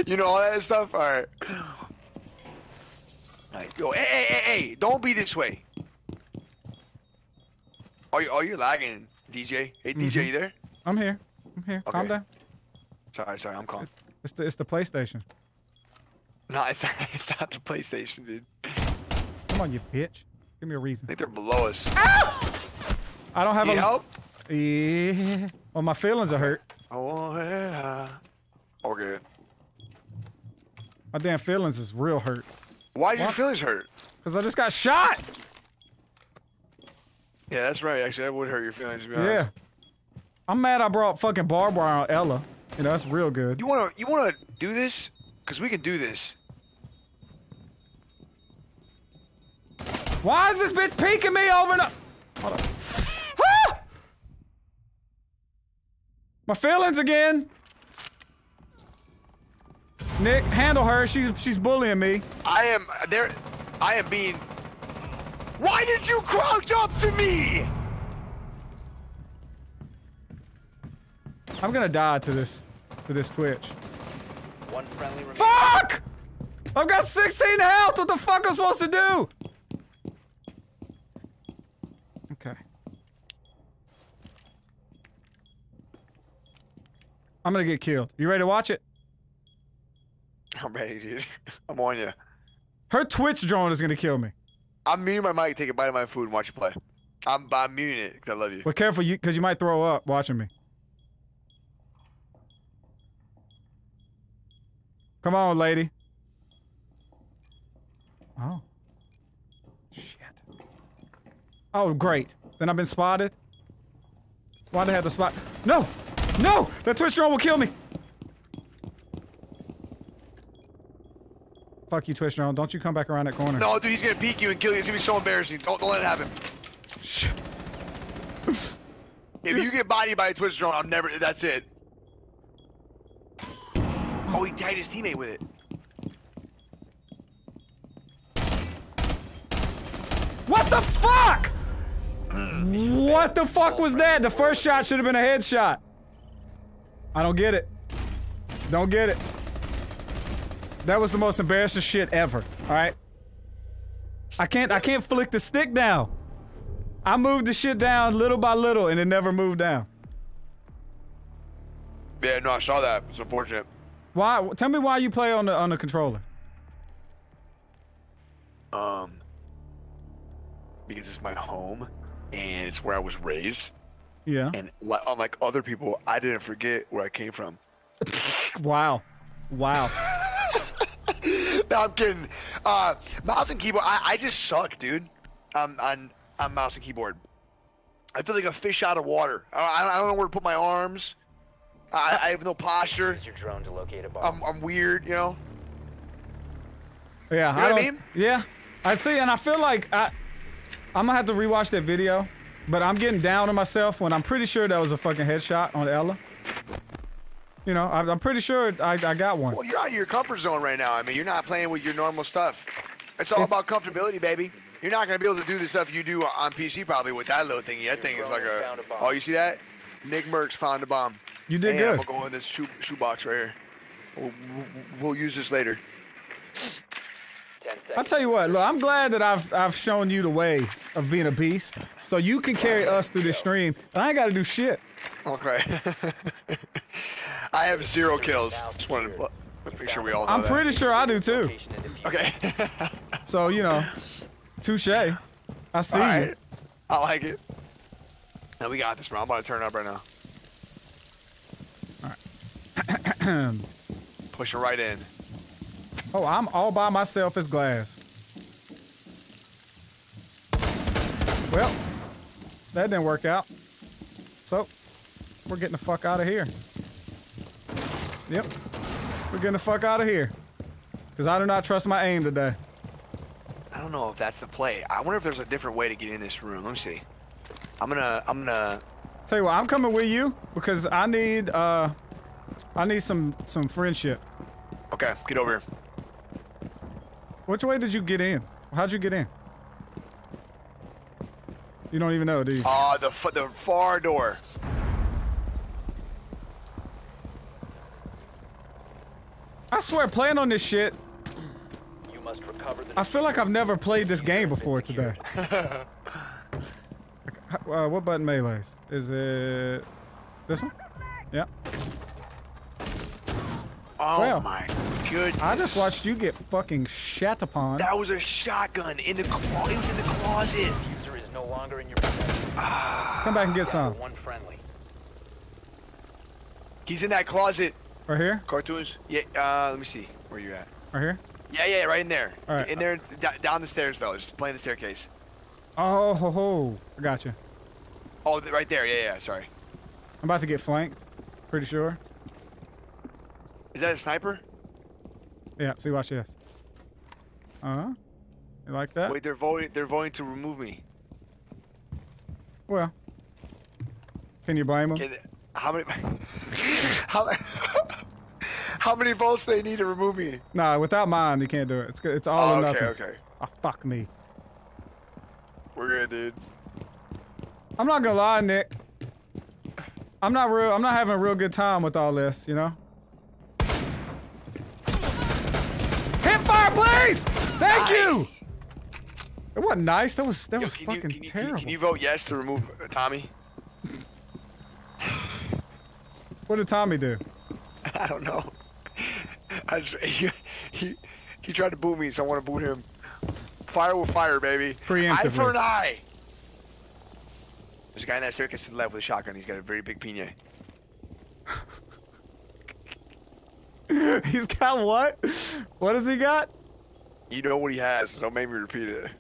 You know all that stuff? All right. All right. Yo, hey, hey, hey, hey! Don't be this way. Are you, are you lagging, D J? Hey, mm-hmm. D J, you there? I'm here. I'm here. Okay. Calm down. Sorry, sorry. I'm calm. It's the, it's the PlayStation. No, it's not, it's not the PlayStation, dude. Come on, you bitch. Give me a reason. I think they're below us. Ah! I don't have you a help. Yeah. Well, my feelings are hurt. Oh yeah. Okay. My damn feelings is real hurt. Why did your feelings hurt? Cause I just got shot. Yeah, that's right. Actually, that would hurt your feelings. To be yeah. Honest. I'm mad. I brought fucking barbed wire on Ella. You know that's real good. You wanna you wanna do this? Cause we can do this. Why is this bitch peeking me over and up? Hold on. Ah! My feelings again. Nick, handle her. She's she's bullying me. I am there. I am being. Why did you crouch up to me? I'm gonna die to this to this Twitch. One friendly remaining. Fuck! I've got sixteen health! What the fuck am I supposed to do? Okay. I'm gonna get killed. You ready to watch it? I'm ready, dude. I'm on you. Her Twitch drone is gonna kill me. I'm muting my mic, take a bite of my food, and watch you play. I'm, I'm muting it, because I love you. Well, careful, you, because you might throw up watching me. Come on, lady. Oh. Shit. Oh, great. Then I've been spotted. Why did I have to spot? No! No! That twitch drone will kill me! Fuck you, twitch drone. Don't you come back around that corner. No, dude, he's gonna peek you and kill you. It's gonna be so embarrassing. Don't, don't let it happen. Shit. If you get bodied by a twitch drone, I'm never. That's it. Oh, he died his teammate with it. What the fuck? What the fuck was that? The first shot should have been a headshot. I don't get it. Don't get it. That was the most embarrassing shit ever. All right. I can't. I can't flick the stick down. I moved the shit down little by little, and it never moved down. Yeah, no, I saw that. It's unfortunate. Why? Tell me why you play on the on the controller. Um, because it's my home, and it's where I was raised. Yeah. And like, unlike other people, I didn't forget where I came from. Wow, wow. No, I'm kidding. Uh, mouse and keyboard. I I just suck, dude. Um, on. I'm mouse and keyboard. I feel like a fish out of water. I, I don't know where to put my arms. I, I have no posture. Use your drone to locate a bomb. I'm, I'm weird, you know? Yeah, you know I, what I mean? Yeah, I see, and I feel like I, I'm gonna have to rewatch that video, but I'm getting down on myself when I'm pretty sure that was a fucking headshot on Ella. You know, I, I'm pretty sure I, I got one. Well, you're out of your comfort zone right now. I mean, you're not playing with your normal stuff. It's all it's, about comfortability, baby. You're not gonna be able to do the stuff you do on P C probably with that little thingy. That thing is like a. Oh, you see that? Nickmercs found a bomb. You did good. We'll go in this shoe shoebox right here. We'll, we'll use this later. I'll tell you what. Look, I'm glad that I've I've shown you the way of being a beast, so you can carry us through this stream, and I ain't gotta do shit. Okay. I have zero kills. Just wanted to make sure we all know I'm pretty that. sure I do too. Okay. So you know. Touche. I see right. you. I like it. Now we got this, bro. I'm about to turn up right now. Alright. Push it right in. Oh, I'm all by myself as glass. Well, that didn't work out. So, we're getting the fuck out of here. Yep. We're getting the fuck out of here. Because I do not trust my aim today. I don't know if that's the play. I wonder if there's a different way to get in this room. Let me see. I'm gonna, I'm gonna... Tell you what, I'm coming with you because I need, uh, I need some, some friendship. Okay, get over here. Which way did you get in? How'd you get in? You don't even know, do you? Ah, uh, the, f the far door. I swear, playing on this shit, I feel like I've never played this game before today. uh, what button melees? Is it this one? Yeah. Oh well, my goodness. I just watched you get fucking shat upon. That was a shotgun in the closet. It was in the closet. User is no longer in your ah. Come back and get some. One friendly. He's in that closet. Right here? CaRtOoNz. Yeah, uh, let me see. Where you at? Right here? Yeah, yeah, right in there. All right. In there, down the stairs, though. Just playing the staircase. Oh, ho, ho. I got you. Oh, right there. Yeah, yeah, sorry. I'm about to get flanked. Pretty sure. Is that a sniper? Yeah, see, watch this. Uh-huh. You like that? Wait, they're voting, they're voting to remove me. Well. Can you blame them? Can, how many... how many... How many votes they need to remove me? Nah, without mine, you can't do it. It's it's all oh, or nothing. Okay, okay. Oh, fuck me. We're good, dude. I'm not gonna lie, Nick. I'm not real. I'm not having a real good time with all this, you know. Hit fire, please! Thank nice. you. It wasn't nice. That was that Yo, was fucking you, can terrible. You, can you vote yes to remove Tommy? What did Tommy do? I don't know. I just, he, he, he tried to boo me, so I want to boo him. Fire with fire, baby. Preemptively. Eye for an eye. There's a guy in that staircase to the left with a shotgun. He's got a very big pina. He's got what? What has he got? You know what he has. Don't make me repeat it.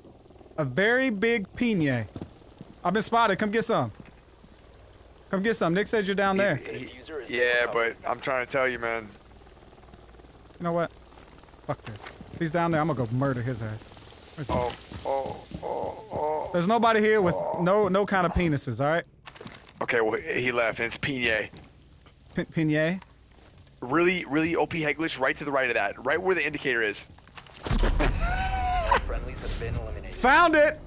A very big piña. I've been spotted. Come get some. Come get some. Nick says you're down there. He, he, yeah, but I'm trying to tell you, man. You know what? Fuck this. If he's down there, I'm gonna go murder his ass. Where's oh, he? oh, oh, oh. There's nobody here with oh. no no kind of penises, all right? Okay, well, he left, and it's piña. Piña? Really, really O P Heglish right to the right of that. Right where the indicator is. Found it!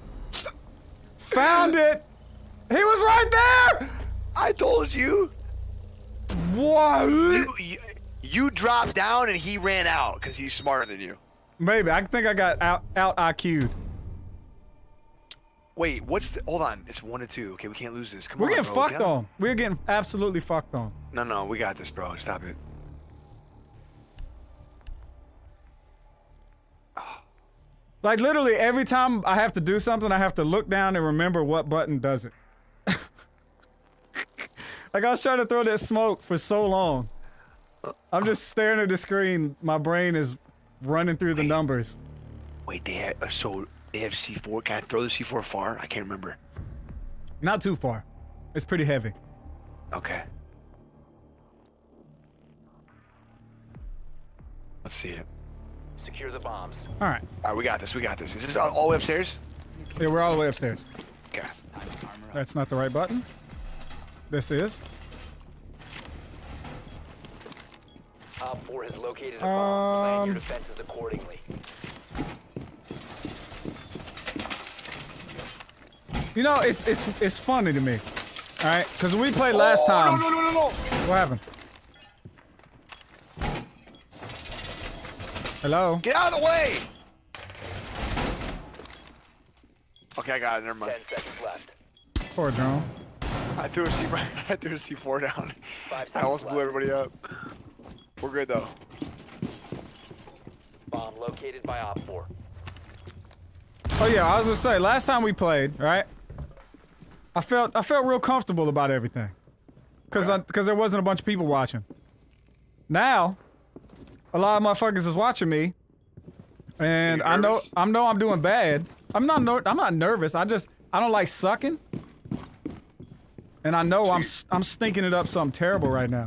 Found it! He was right there! I told you! What? You, you, you dropped down and he ran out because he's smarter than you. Maybe. I think I got out, out I Q'd. Wait, what's the... Hold on. It's one to two. Okay, we can't lose this. Come We're on, getting bro. fucked Get on. We're getting absolutely fucked on. No, no. We got this, bro. Stop it. Like, literally, every time I have to do something, I have to look down and remember what button does it. Like, I was trying to throw that smoke for so long. I'm just staring at the screen. My brain is running through wait, the numbers. Wait, they have, so they have C four. Can I throw the C four far? I can't remember. Not too far. It's pretty heavy. Okay. Let's see it. Secure the bombs. All right. All right, we got this. We got this. Is this all, all the way upstairs? Yeah, we're all the way upstairs. Okay. That's not the right button. This is. Top four has located a um, bomb. Plan your defenses accordingly. You know, it's it's it's funny to me. All right, because we played last oh, time. No, no, no, no, no. What happened? Hello? Get out of the way! Okay, I got it. Never mind. Ten seconds left. Poor drone. I threw a C four, I threw a C four down. I almost left. blew everybody up. We're good, though. Bomb located by Op four. Oh, yeah, I was gonna say, last time we played, right? I felt I felt real comfortable about everything. Because okay. because there wasn't a bunch of people watching. Now... a lot of motherfuckers is watching me, and I know I know I'm doing bad. I'm not ner I'm not nervous. I just I don't like sucking, and I know I'm I'm stinking it up something terrible right now.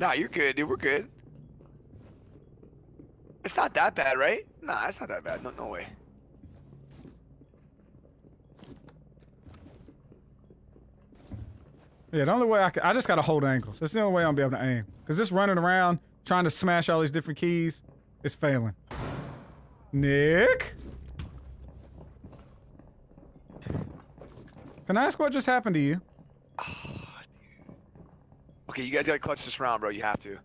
Nah, you're good, dude. We're good. It's not that bad, right? Nah, it's not that bad. No, no way. Yeah, the only way I can, I just gotta hold angles. That's the only way I'm gonna be able to aim. Cause this running around. Trying to smash all these different keys. It's failing. Nick? Can I ask what just happened to you? Oh, dude. Okay, you guys gotta clutch this round, bro. You have to.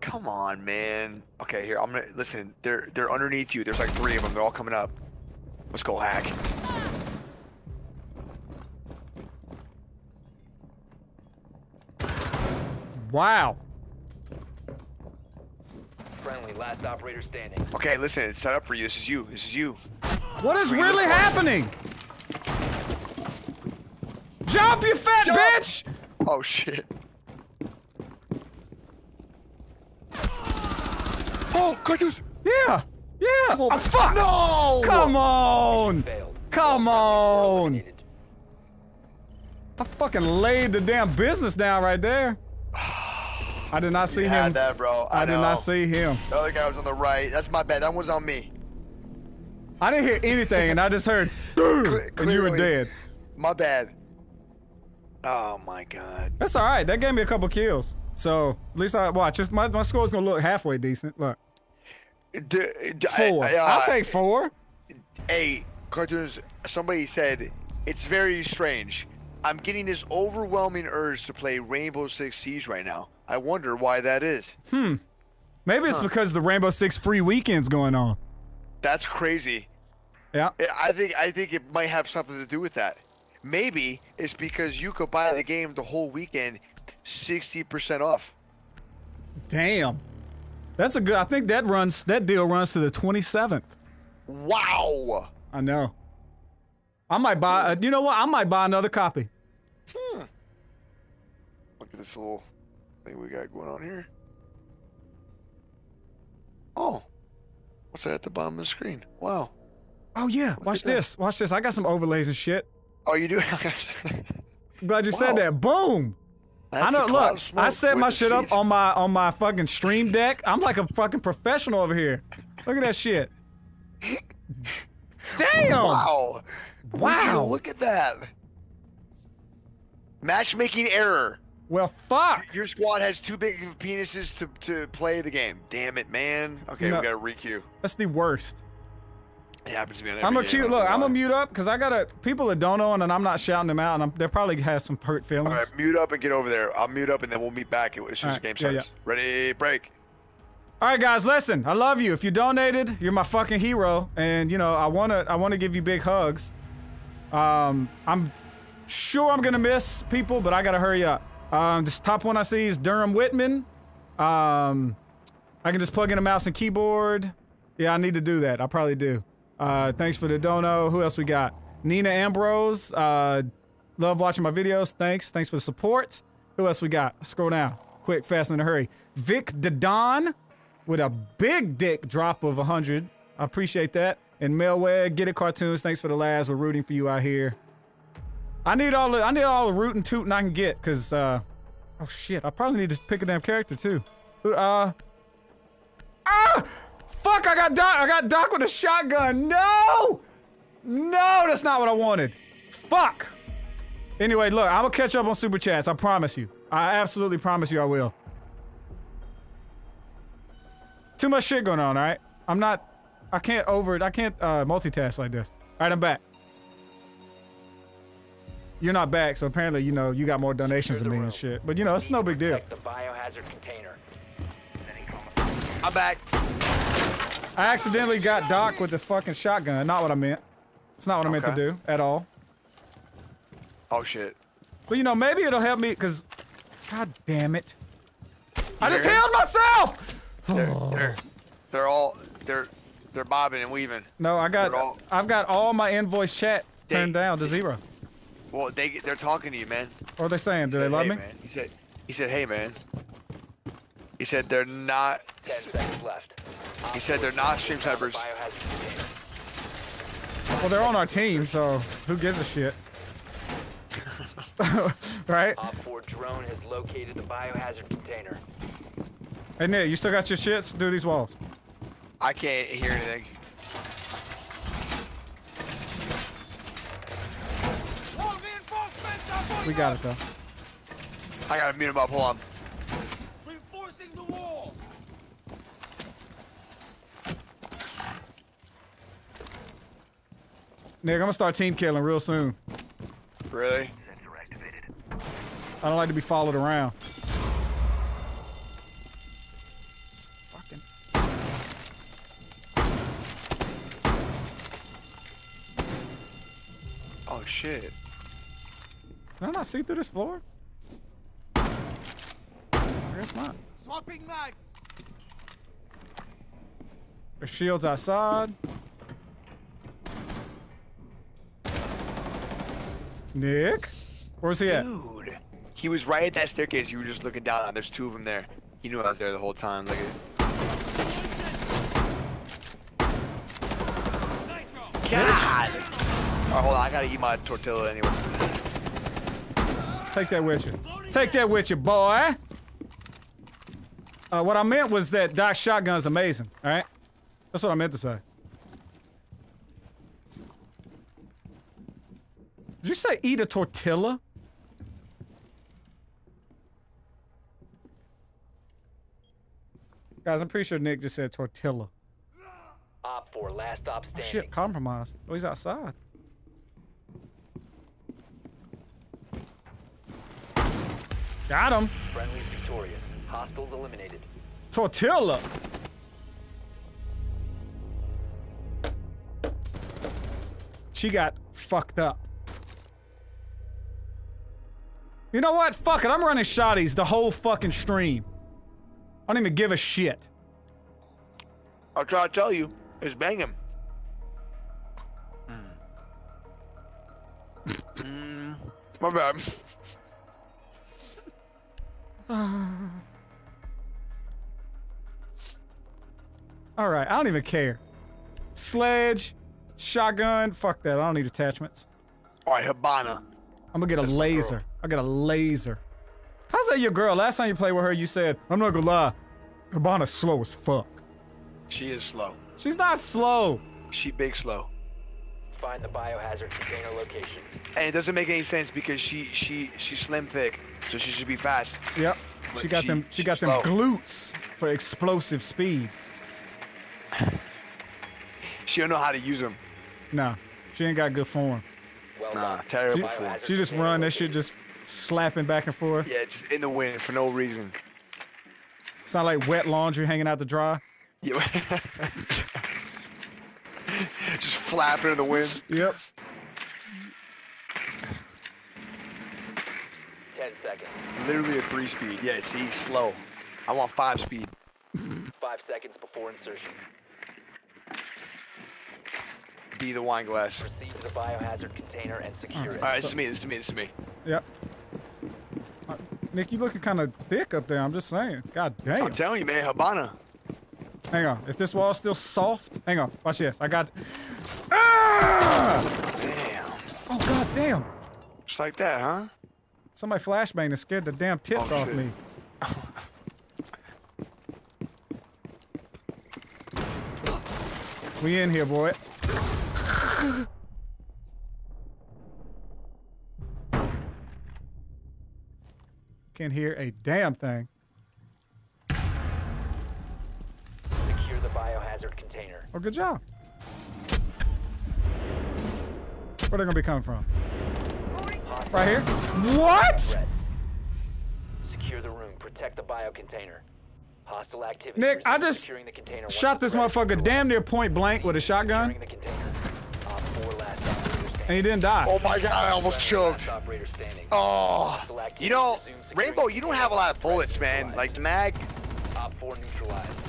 Come on, man. Okay, here, I'm gonna... Listen, they're, they're underneath you. There's like three of them. They're all coming up. Let's go hack. Wow. Friendly, last operator standing. Okay, listen, it's set up for you. This is you. This is you. What is really happening? Jump, you fat Jump. bitch! Oh shit. Oh, cartoons! Yeah! Yeah! Oh, oh, fuck! No! Come on! Come on! I fucking laid the damn business down right there. I did not see you him. Had that, bro. I, I did not see him. The other guy was on the right. That's my bad. That one's on me. I didn't hear anything, and I just heard, and you were dead. My bad. Oh my god. That's all right. That gave me a couple kills. So at least I watch. Just my my score's gonna look halfway decent. Look. D d four. I, uh, I'll take four. Hey, cartoons. Somebody said it's very strange. I'm getting this overwhelming urge to play Rainbow Six Siege right now. I wonder why that is. Hmm. Maybe it's huh. because the Rainbow Six free weekend's going on. That's crazy. Yeah. I think I think it might have something to do with that. Maybe it's because you could buy the game the whole weekend, sixty percent off. Damn. That's a good. I think that runs. That deal runs to the twenty-seventh. Wow. I know. I might buy. Uh, you know what? I might buy another copy. Hmm. Look at this little thing we got going on here? Oh, what's that at the bottom of the screen? Wow. Oh yeah, look, watch this. Watch this. I got some overlays and shit. Oh, you do? Glad you wow. said that. Boom. That's I know. Look, I set my shit up on my on my fucking stream deck. I'm like a fucking professional over here. Look at that shit. Damn. Wow. Wow. Look at that. Matchmaking error. Well, fuck. Your squad has too big of penises to to play the game. Damn it, man. Okay, no, we gotta re-queue. That's the worst. It happens to be on every I'm a cute look. I'm gonna mute up because I gotta people that don't know, and I'm not shouting them out, and I'm, they probably have some hurt feelings. All right, mute up and get over there. I'll mute up and then we'll meet back as soon as the game starts. Yeah, yeah. Ready, break. All right, guys, listen. I love you. If you donated, you're my fucking hero, and you know I wanna I wanna give you big hugs. Um, I'm sure I'm gonna miss people, but I gotta hurry up. Um, this top one I see is Durham Whitman. Um, I can just plug in a mouse and keyboard. Yeah, I need to do that. I probably do. Uh, thanks for the dono. Who else we got? Nina Ambrose. Uh, love watching my videos. Thanks. Thanks for the support. Who else we got? Scroll down. Quick, fast, and in a hurry. Vic Dadon with a big dick drop of one hundred. I appreciate that. And Melweg, get it CaRtOoNz. Thanks for the laughs. We're rooting for you out here. I need all the I need all the rootin' tootin' I can get, cause uh, oh shit, I probably need to pick a damn character too. Uh, ah, fuck! I got Doc. I got Doc with a shotgun. No, no, that's not what I wanted. Fuck. Anyway, look, I'm gonna catch up on super chats. I promise you. I absolutely promise you, I will. Too much shit going on. All right, I'm not. I can't over. I can't uh, multitask like this. All right, I'm back. You're not back, so apparently, you know, you got more donations than me and shit. But, you know, it's no big deal. The biohazard container. I'm back. I accidentally got Doc with the fucking shotgun. Not what I meant. It's not what I meant to do at all. Oh, shit. But, you know, maybe it'll help me, because... God damn it. I just healed myself! They're, they're, they're all... They're they're bobbing and weaving. No, I got... All, I've got all my invoice chat turned down to zero. Well, they, they're talking to you, man. What are they saying? Do they love me? He said, he said, hey, man. He said, they're not... He said, they're not stream snipers. Well, they're on our team, so who gives a shit? Right? Op four drone has located the biohazard container. Hey, Nick, you still got your shits? Do these walls. I can't hear anything. We got it though. I gotta mute him up. Hold on. Reinforcing the wall. Nick, I'm gonna start team killing real soon. Really? I don't like to be followed around. Fucking. Oh shit. Can I not see through this floor? I guess not. Swapping mags. There's shields outside. Nick? Where's he at? Dude. He was right at that staircase you were just looking down on. There's two of them there. He knew I was there the whole time. Like God! God. Alright, hold on. I gotta eat my tortilla anyway. Take that with you. Take that with you, boy! Uh, what I meant was that Doc's shotgun's amazing, alright? That's what I meant to say. Did you say eat a tortilla? Guys, I'm pretty sure Nick just said tortilla. Op four, last op standing. Oh, shit, compromised. Oh, he's outside. Got him. Friendly's victorious. Hostiles eliminated. Tortilla. She got fucked up. You know what? Fuck it. I'm running shotties the whole fucking stream. I don't even give a shit. I'll try to tell you. Just bang him. Mm. My bad. All right, I don't even care. Sledge, shotgun, fuck that. I don't need attachments. All right, Habana. I'm gonna get a That's laser. I got a laser. How's that your girl? Last time you played with her, you said, I'm not gonna lie, Habana's slow as fuck. She is slow. She's not slow. She big slow. Find the biohazard container location. And it doesn't make any sense because she she she's slim thick, so she should be fast. Yep. But she got she, them she got slow. them glutes for explosive speed. She don't know how to use them. Nah, she ain't got good form. Well nah, done. terrible she, form. She just run that shit, just slapping back and forth. Yeah, just in the wind for no reason. It's not like wet laundry hanging out to dry. Yeah. Just flapping in the wind. Yep. Ten seconds. Literally a three speed. Yeah, see, slow. I want five speed. Five seconds before insertion. Be the wine glass. Proceed to the biohazard container and secure it. All right, this is me. This is me. This is me. Yep. Uh, Nick, you looking kind of thick up there. I'm just saying. God damn. I'm telling you, man. Habana. Hang on. If this wall's still soft, hang on. Watch this. I got. Ah! Damn. Oh god damn. Just like that, huh? Somebody flashbang and scared the damn tits oh, off shit. me. We in here, boy. Can't hear a damn thing. Secure the biohazard container. Oh, good job. Where they gonna be coming from? Right here? What? Secure the room. Protect the bio container. Hostile activity. Nick, I just shot this motherfucker damn near point blank with a shotgun. And he didn't die. Oh my god, I almost choked. Oh. You know, Rainbow, you don't have a lot of bullets, man. Like the mag.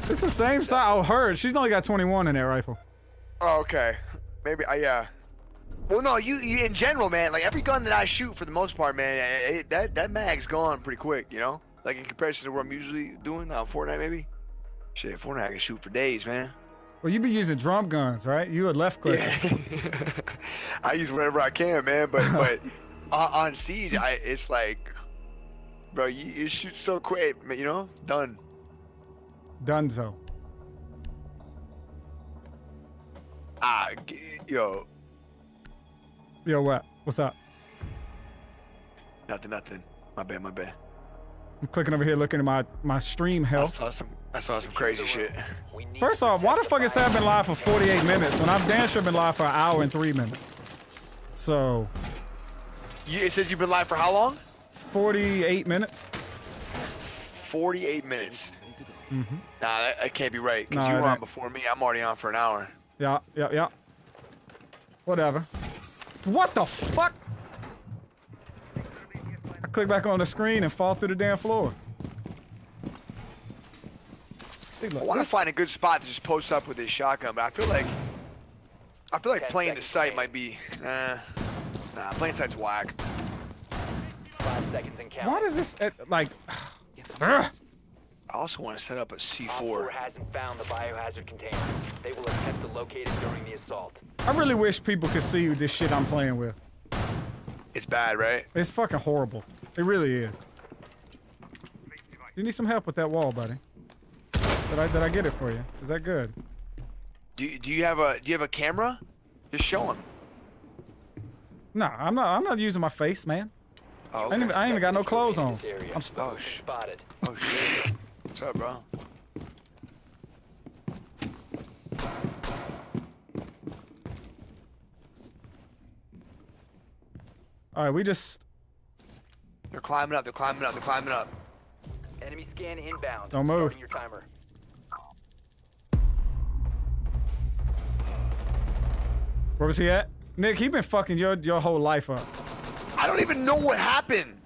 It's the same size. Oh, her. She's only got twenty-one in that rifle. Oh, okay. Maybe, uh, yeah. Well, no, you, you in general, man. Like every gun that I shoot, for the most part, man, it, that that mag's gone pretty quick, you know. Like in comparison to what I'm usually doing on uh, Fortnite, maybe. Shit, Fortnite I can shoot for days, man. Well, you be using drum guns, right? You a left click. Yeah. I use whatever I can, man. But but uh, on Siege, I it's like, bro, you, you shoot so quick, you know. Done. Dunzo. Ah, yo. Yo, what? What's up? Nothing, nothing. My bad, my bad. I'm clicking over here looking at my, my stream health. I saw some, I saw some crazy shit. First off, why the fuck is I been live for forty-eight minutes when I've damn sure been live for an hour and three minutes? So. You, it says you've been live for how long? forty-eight minutes. forty-eight minutes. Mm-hmm. Nah, that, that can't be right. Because nah, you were on before me. I'm already on for an hour. Yeah, yeah, yeah. Whatever. What the fuck? I click back on the screen and fall through the damn floor. See, look, I want to find a good spot to just post up with this shotgun, but I feel like I feel like playing the site might be. Uh, nah, playing site's whack. Five seconds and count. Why does this uh, like? Uh, I also want to set up a C four. Hasn't found the biohazard container. They will attempt to locate it during the assault. I really wish people could see this shit I'm playing with. It's bad, right? It's fucking horrible. It really is. You need some help with that wall, buddy. Did I did I get it for you? Is that good? Do do you have a do you have a camera? Just show him. No, nah, I'm not. I'm not using my face, man. Oh, okay. I ain't even, I ain't even got no clothes on. I'm stuck. Spotted. Oh shit. What's up, bro? All right, we just... They're climbing up, they're climbing up, they're climbing up. Enemy scan inbound. Don't move. Your timer. Where was he at? Nick, he been fucking your, your whole life up. I don't even know what happened.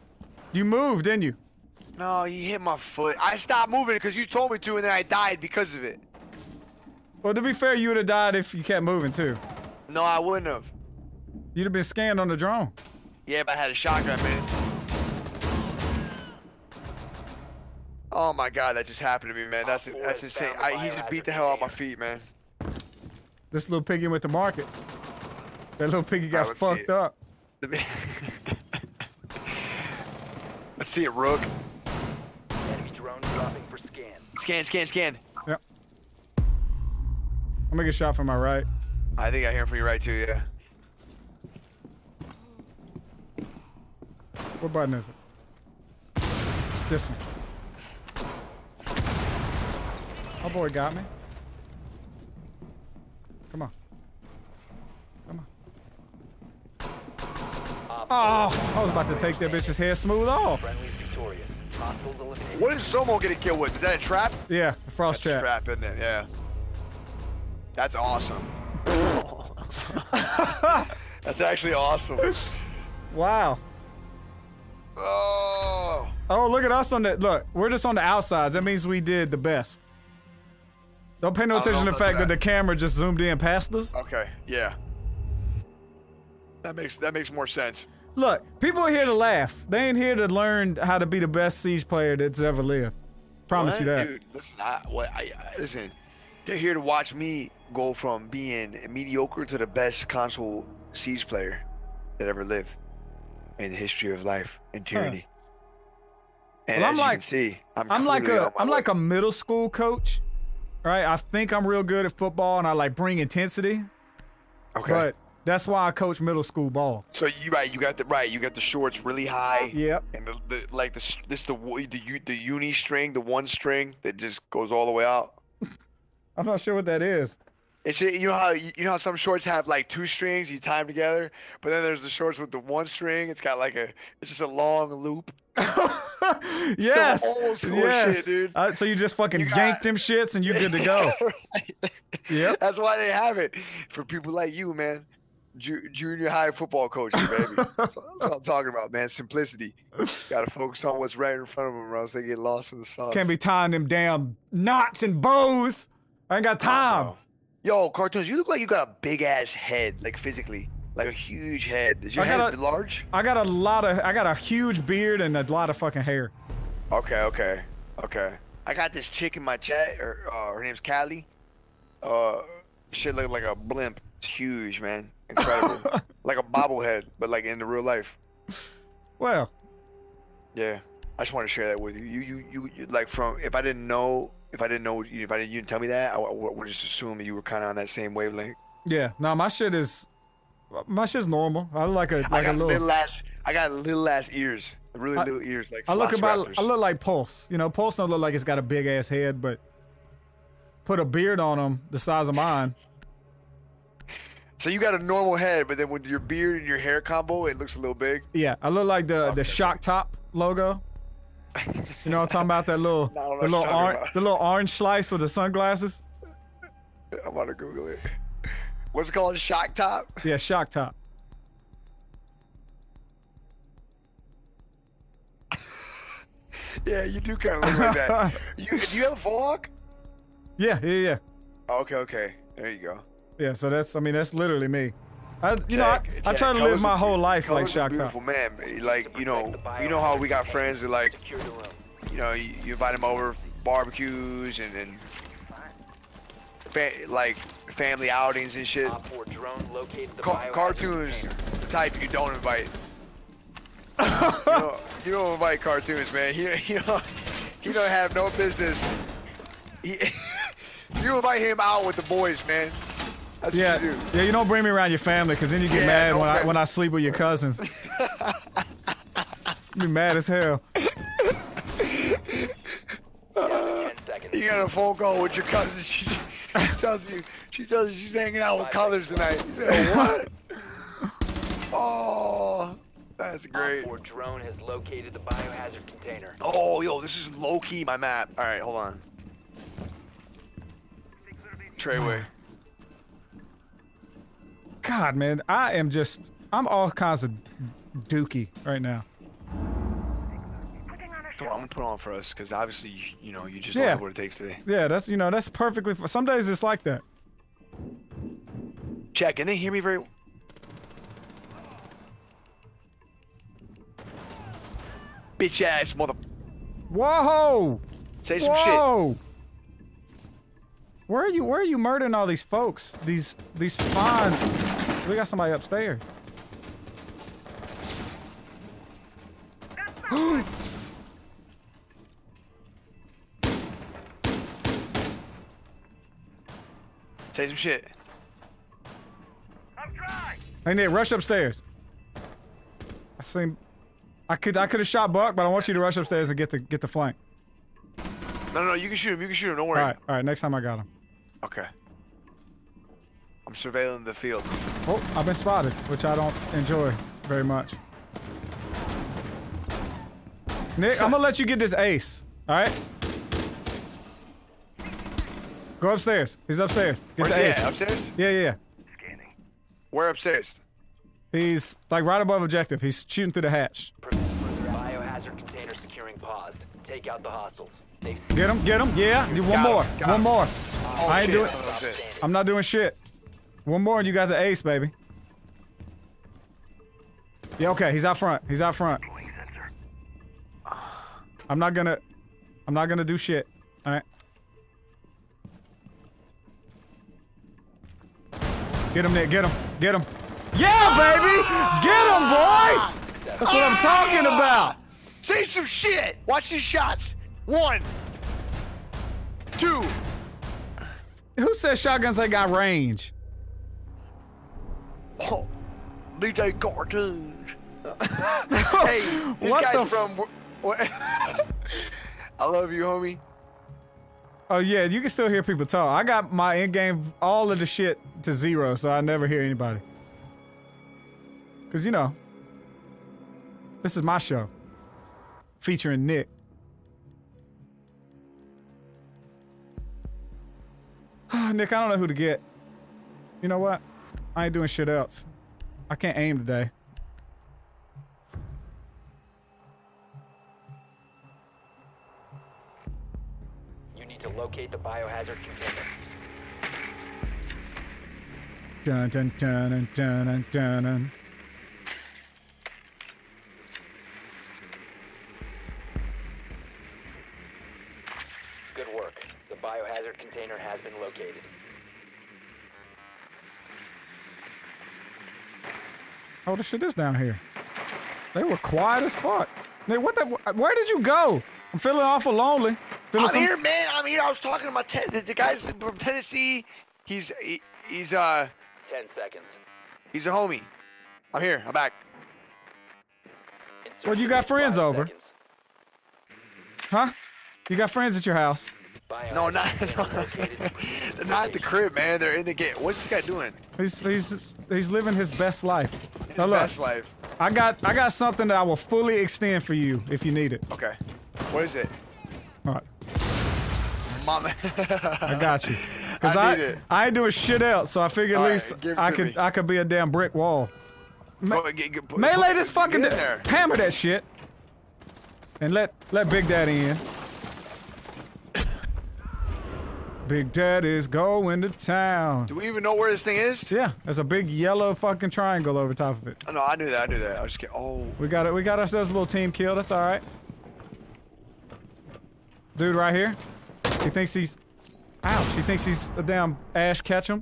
You moved, didn't you? No, he hit my foot. I stopped moving because you told me to, and then I died because of it. Well, to be fair, you would have died if you kept moving, too. No, I wouldn't have. You'd have been scanned on the drone. Yeah, but I had a shotgun, man. Oh my god, that just happened to me, man. That's that's insane. I, he just beat the hell out of my feet, man. This little piggy went to market. That little piggy got fucked up. Let's see it, Rook. Enemy drone dropping for scan. Scan, scan, scan. Yep. I'm making a shot from my right. I think I hear him from your right too, yeah. What button is it? This one. My boy got me. Come on. Come on. Oh, I was about to take that bitch's head smooth off. What did Somo get a kill with? Is that a trap? Yeah, a frost trap. That's a trap, isn't it? Yeah. That's awesome. That's actually awesome. Wow. Oh. Oh, look at us on the look. We're just on the outsides. That means we did the best. Don't pay no attention to the fact that the camera just zoomed in past us. Okay, yeah. That makes that makes more sense. Look, people are here to laugh. They ain't here to learn how to be the best Siege player that's ever lived. Promise what? you that. Dude, listen, I, what, I, I, listen, they're here to watch me go from being mediocre to the best console Siege player that ever lived in the history of life and tyranny. Huh. And well, as I'm like, you can see, I'm, I'm like a I'm way. like a middle school coach. Right, I think I'm real good at football, and I like bring intensity. Okay, but that's why I coach middle school ball. So you right, you got the right, you got the shorts really high. Yep. And the, the like the this the the the uni string, the one string that just goes all the way out. I'm not sure what that is. It's you know how you know how some shorts have like two strings, you tie them together, but then there's the shorts with the one string. It's got like a it's just a long loop. Yes, so, yes. Shit, dude. Uh, so you just fucking you got... yank them shits and you're good to go. Yeah, that's why they have it for people like you, man. Ju junior high football coaches, baby. That's what I'm talking about, man. Simplicity. Got to focus on what's right in front of them, or else they get lost in the sauce. Can't be tying them damn knots and bows. I ain't got time. Oh, yo, CaRtOoNz, you look like you got a big ass head, like physically. Like a huge head. Is your I head a, large? I got a lot of, I got a huge beard and a lot of fucking hair. Okay, okay, okay. I got this chick in my chat, or, uh, her name's Callie. Uh, shit looked like a blimp. It's huge, man. Incredible. Like a bobblehead, but like in the real life. Well. Yeah, I just want to share that with you. You, you, you, you like from, if I didn't know, if I didn't know, if I didn't, you didn't tell me that, I would just assume that you were kind of on that same wavelength. Yeah, no, my shit is, my shit's normal. I look like a like I got a little, little ass. I got little ass ears, really I, little ears. Like I look about. I look like Pulse. You know, Pulse don't look like it's got a big ass head, but put a beard on him the size of mine. So you got a normal head, but then with your beard and your hair combo, it looks a little big. Yeah, I look like the the Shock Top logo. You know what I'm talking about? That little no, the little orange the little orange slice with the sunglasses. I'm about to Google it. What's it called? Shock Top? Yeah, Shock Top. Yeah, you do kind of look like that. You, do you have a full hawk? Yeah, yeah, yeah. Okay, okay. There you go. Yeah, so that's, I mean, that's literally me. I, you Jack, know, I, Jack, I try to live my whole life like Shock Top. Beautiful man. Like, you know, you know how we got friends that like, you know, you, you invite them over for barbecues and and fa like, family outings and shit. Ca CaRtOoNz, the type you don't invite. you, don't, you don't invite CaRtOoNz, man. He, he, don't, he don't have no business. He, you invite him out with the boys, man. That's yeah. what you do. Yeah, you don't bring me around your family, because then you get yeah, mad no when, I, when I sleep with your cousins. You be mad as hell. Uh, you got a phone call with your cousin. She, she tells you She tells you she's hanging out with Colors tonight. You say, what? Oh, that's great. Our drone has located the biohazard container. Oh, yo, this is low key my map. All right, hold on. Treyway. God, man, I am just I'm all kinds of dookie right now. Well, I'm gonna put on for us because obviously you, you know you just don't yeah. know what it takes today. Yeah, that's you know that's perfectly. For, some days it's like that. Check, and they hear me very. Bitch ass mother. Whoa! Say some Whoa. shit. Whoa! Where are you? Where are you murdering all these folks? These these fine. We got somebody upstairs. Say some shit. I'm trying. Hey, Nick, rush upstairs. I seem I could I could have shot Buck, but I want you to rush upstairs and get the get the flank. No, no, no, you can shoot him, you can shoot him, don't worry. Alright, alright, next time I got him. Okay. I'm surveilling the field. Oh, I've been spotted, which I don't enjoy very much. Nick, I'm gonna let you get this ace, alright? Go upstairs. He's upstairs. Get Where's the ace. At? Upstairs? Yeah, yeah, yeah. Scanning. Where upstairs? He's like right above objective. He's shooting through the hatch. Biohazard container securing paused. Take out the hostiles. Get him, get him. Yeah, you one more. Him, one him. more. Oh, I ain't shit. doing oh, I'm not doing shit. One more and you got the ace, baby. Yeah, okay, he's out front. He's out front. I'm not gonna I'm not gonna do shit. Alright. Get him, Nick, get him, get him. Yeah, baby! Get him, boy! That's what I'm talking about! Say some shit! Watch these shots! One. Two. Who says shotguns ain't got range? Oh, D J CaRtOoNz. Hey, this what guy's from... I love you, homie. Oh, yeah, you can still hear people talk. I got my in-game, all of the shit to zero, so I never hear anybody. Because, you know, this is my show. Featuring Nick. Nick, I don't know who to get. You know what? I ain't doing shit else. I can't aim today. You need to locate the biohazard container. Dun dun dun dun dun dun dun. Good work. The biohazard container has been located. Oh, the shit is down here. They were quiet as fuck. Nick, what the? Where did you go? I'm feeling awful lonely. Feeling I'm some... here, man. I'm here. I was talking to my ten. The guy's from Tennessee. He's he, he's uh. Ten seconds. He's a homie. I'm here. I'm back. Well, you got friends over? Seconds. Huh? You got friends at your house? No, not not at the crib, man. They're in the game. What's this guy doing? He's he's he's living his best life. His now, look, best life. I got I got something that I will fully extend for you if you need it. Okay. What is it? All right. Mama. I got you. Cause I I, need it. I ain't doing shit else, so I figured at least right, I could me. I could be a damn brick wall. Me oh, get, get, put, melee this fucking there. Hammer that shit. And let let Big Daddy in. Big Daddy's going to town. Do we even know where this thing is? Yeah, there's a big yellow fucking triangle over top of it. Oh, no, I knew that. I knew that. I was just kidding. Oh. We got it. We got ourselves a little team kill. That's all right. Dude, right here. He thinks he's. Ouch. He thinks he's a damn Ash Ketchum.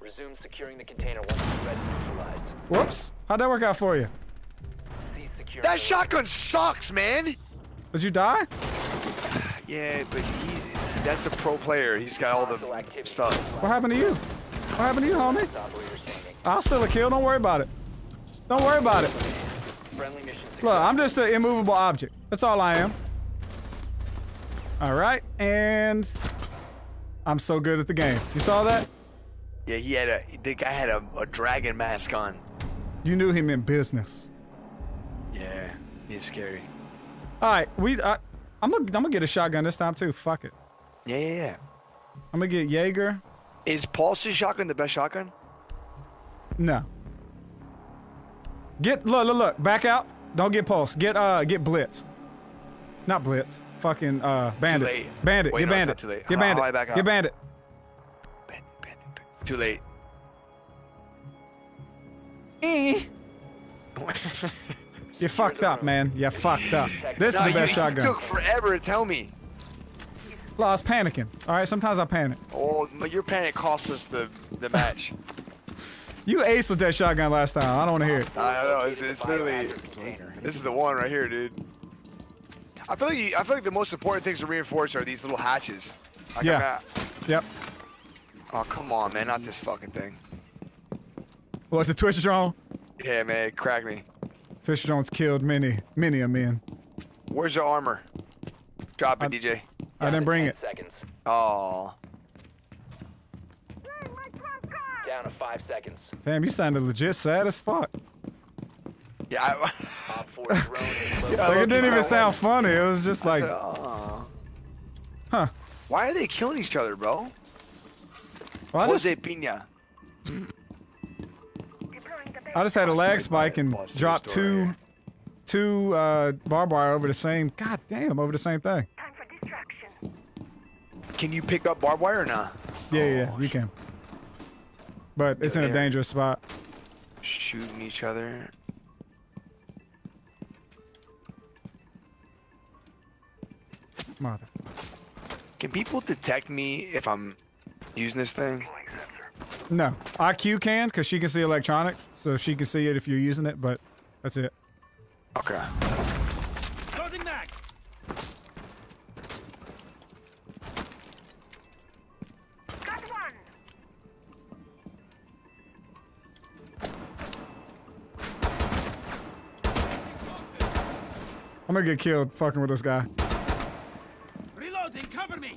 Resume securing the container once the red neutralized. Whoops. How'd that work out for you? That shotgun sucks, man. Did you die? Yeah, but he, that's a pro player. He's got all the stuff. What happened to you? What happened to you, homie? I'll still a kill. Don't worry about it. Don't worry about it. Look, I'm just an immovable object. That's all I am. All right, and I'm so good at the game. You saw that? Yeah, he had a. The guy had a, a dragon mask on. You knew him in business. Yeah, he's scary. All right, we. I, I'm gonna, I'm gonna get a shotgun this time too. Fuck it. Yeah, yeah, yeah. I'm gonna get Jaeger. Is Paulson's shotgun the best shotgun? No. Get look, look, look. Back out. Don't get Pulse. Get uh, get Blitz. Not Blitz. Fucking uh, Bandit. Too late. Bandit. Wait, get no, Bandit. Too late. Get Bandit. I'll, I'll get Bandit. Bandit. Bandit. Bandit. Too late. Eh. You fucked up, man. You fucked up. This no, is the best you, shotgun. You took forever to tell me. Well, I was panicking. All right, sometimes I panic. Oh, your panic cost us the the match. You aced with that shotgun last time. I don't want to hear it. I don't know. It's, it's literally. This is the one right here, dude. I feel like you, I feel like the most important things to reinforce are these little hatches. Like yeah. Yep. Oh come on, man! Not this fucking thing. What? The Twitch drone? Yeah, man. Crack me. Twitch drone's killed many, many a man. Where's your armor? Drop it, I, D J. I didn't bring it. Seconds. Oh. Down to five seconds. Damn, you sounded legit sad as fuck. Yeah, I... yeah, like, it didn't even sound funny, it was just like... Huh. Why are they killing each other, bro? Well, I, just... Piña? I just had a lag spike and dropped two... Two, uh, barbed wire over the same... God damn, over the same thing. Time for distraction. Can you pick up barbed wire or not? Nah? Yeah, yeah, oh, you can. But it's in a dangerous spot. Shooting each other. Mother. Can people detect me if I'm using this thing? No. I Q can, because she can see electronics. So she can see it if you're using it, but that's it. Okay. Closing back. I'm gonna get killed fucking with this guy. Reloading, cover me.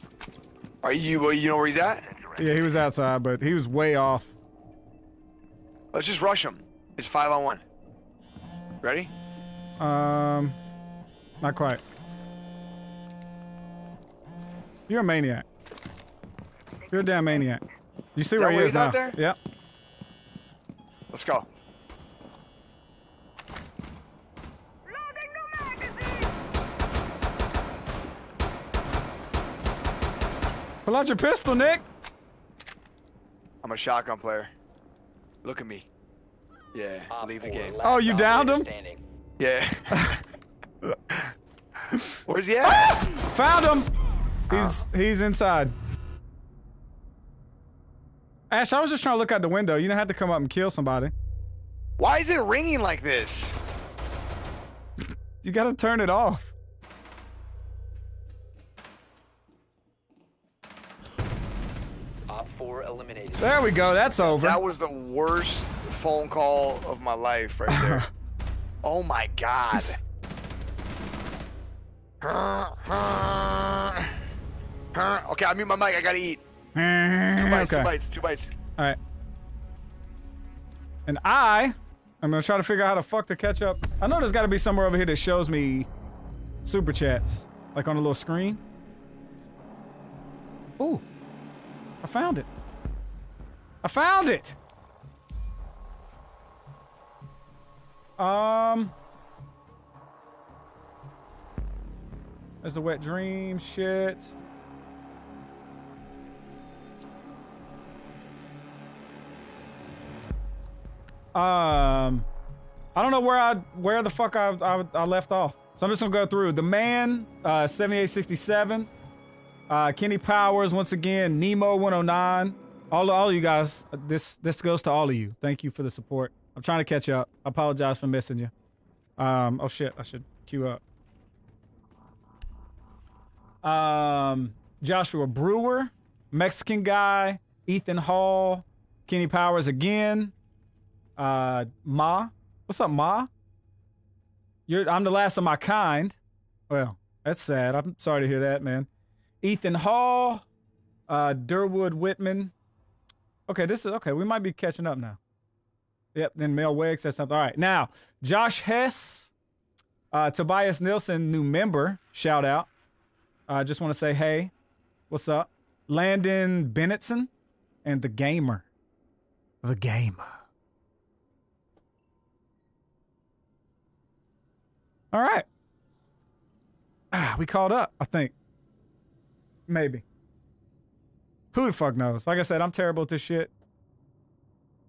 Are you? You know where he's at? Yeah, he was outside, but he was way off. Let's just rush him. It's five on one. Ready? Um, not quite. You're a maniac. You're a damn maniac. You see where he is now? Yep. Let's go. Pull out your pistol, Nick! I'm a shotgun player. Look at me. Yeah, leave the game. Oh, you downed him? Yeah. Where's he at? Ah! Found him! He's, oh. he's inside. Ash, I was just trying to look out the window. You didn't have to come up and kill somebody. Why is it ringing like this? You gotta turn it off. Eliminated. There we go, that's over. That was the worst phone call of my life right there. Oh my god. Okay, I mute my mic, I gotta eat. Two bites, okay. two bites, two bites. Alright. And I, I'm gonna try to figure out how the fuck to catch up. I know there's gotta be somewhere over here that shows me super chats, like on a little screen. Ooh. I found it. I found it. Um, there's the wet dream shit. Um, I don't know where I where the fuck I I, I left off, so I'm just gonna go through the man uh, seventy-eight sixty-seven. Uh, Kenny Powers, once again, Nemo one oh nine, all all you guys, this this goes to all of you. Thank you for the support. I'm trying to catch up. I apologize for missing you. Um, oh shit, I should queue up. Um, Joshua Brewer, Mexican guy, Ethan Hall, Kenny Powers again. Uh, Ma, what's up, Ma? You're I'm the last of my kind. Well, that's sad. I'm sorry to hear that, man. Ethan Hall, uh, Durwood Whitman. Okay, this is okay. We might be catching up now. Yep, then Mel Wegg said something. All right, now Josh Hess, uh, Tobias Nielsen, new member. Shout out. I uh, just want to say, hey, what's up? Landon Bennettson and the gamer. The gamer. All right. Ah, we called up, I think. Maybe. Who the fuck knows? Like I said, I'm terrible at this shit.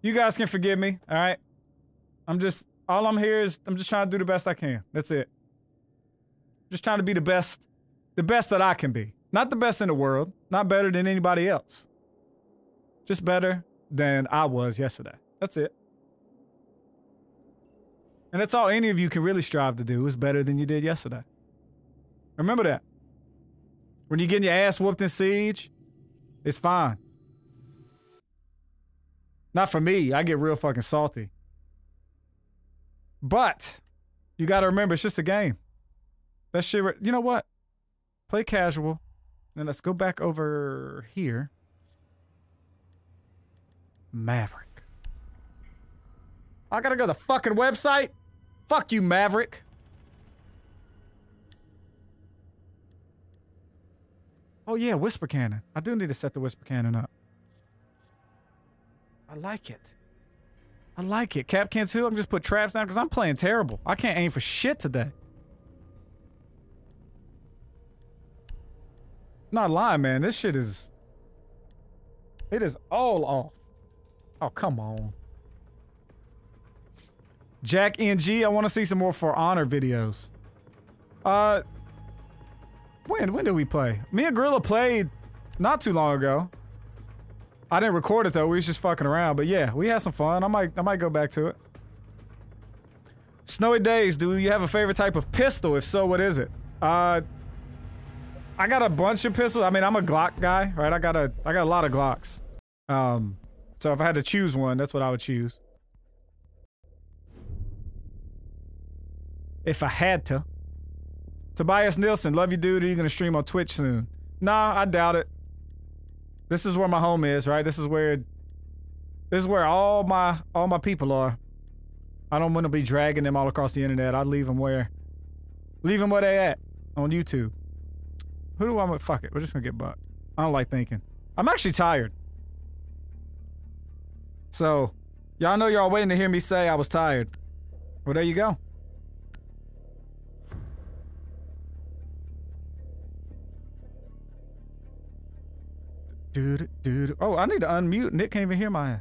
You guys can forgive me, alright? I'm just All I'm here is I'm just trying to do the best I can. That's it. Just trying to be the best, the best that I can be. Not the best in the world, not better than anybody else. Just better than I was yesterday. That's it. And that's all any of you can really strive to do is better than you did yesterday. Remember that. When you're getting your ass whooped in Siege, it's fine. Not for me. I get real fucking salty. But you gotta remember, it's just a game. That shit. You know what? Play casual. Then let's go back over here. Maverick. I gotta go to the fucking website. Fuck you, Maverick. Oh yeah, Whisper Cannon. I do need to set the Whisper Cannon up. I like it. I like it. Cap can too. I can just put traps down because I'm playing terrible. I can't aim for shit today. Not lying, man. This shit is... It is all off. Oh, come on. Jack N G, I want to see some more For Honor videos. Uh... When? When did we play? Me and Gorilla played not too long ago. I didn't record it though, we was just fucking around, but yeah, we had some fun. I might I might go back to it. Snowy Days, do you have a favorite type of pistol? If so, what is it? Uh I got a bunch of pistols. I mean, I'm a Glock guy, right? I got a I got a lot of Glocks. Um so if I had to choose one, that's what I would choose. If I had to. Tobias Nielsen, love you dude. Are you gonna stream on Twitch soon? Nah, I doubt it. This is where my home is, right? This is where, this is where all my, all my people are. I don't want to be dragging them all across the internet. I leave them where, leave them where they at on YouTube. Who do I want? Fuck it. We're just going to get bucked. I don't like thinking. I'm actually tired. So y'all know y'all waiting to hear me say I was tired. Well, there you go. Dude, dude. Oh, I need to unmute. Nick can't even hear my...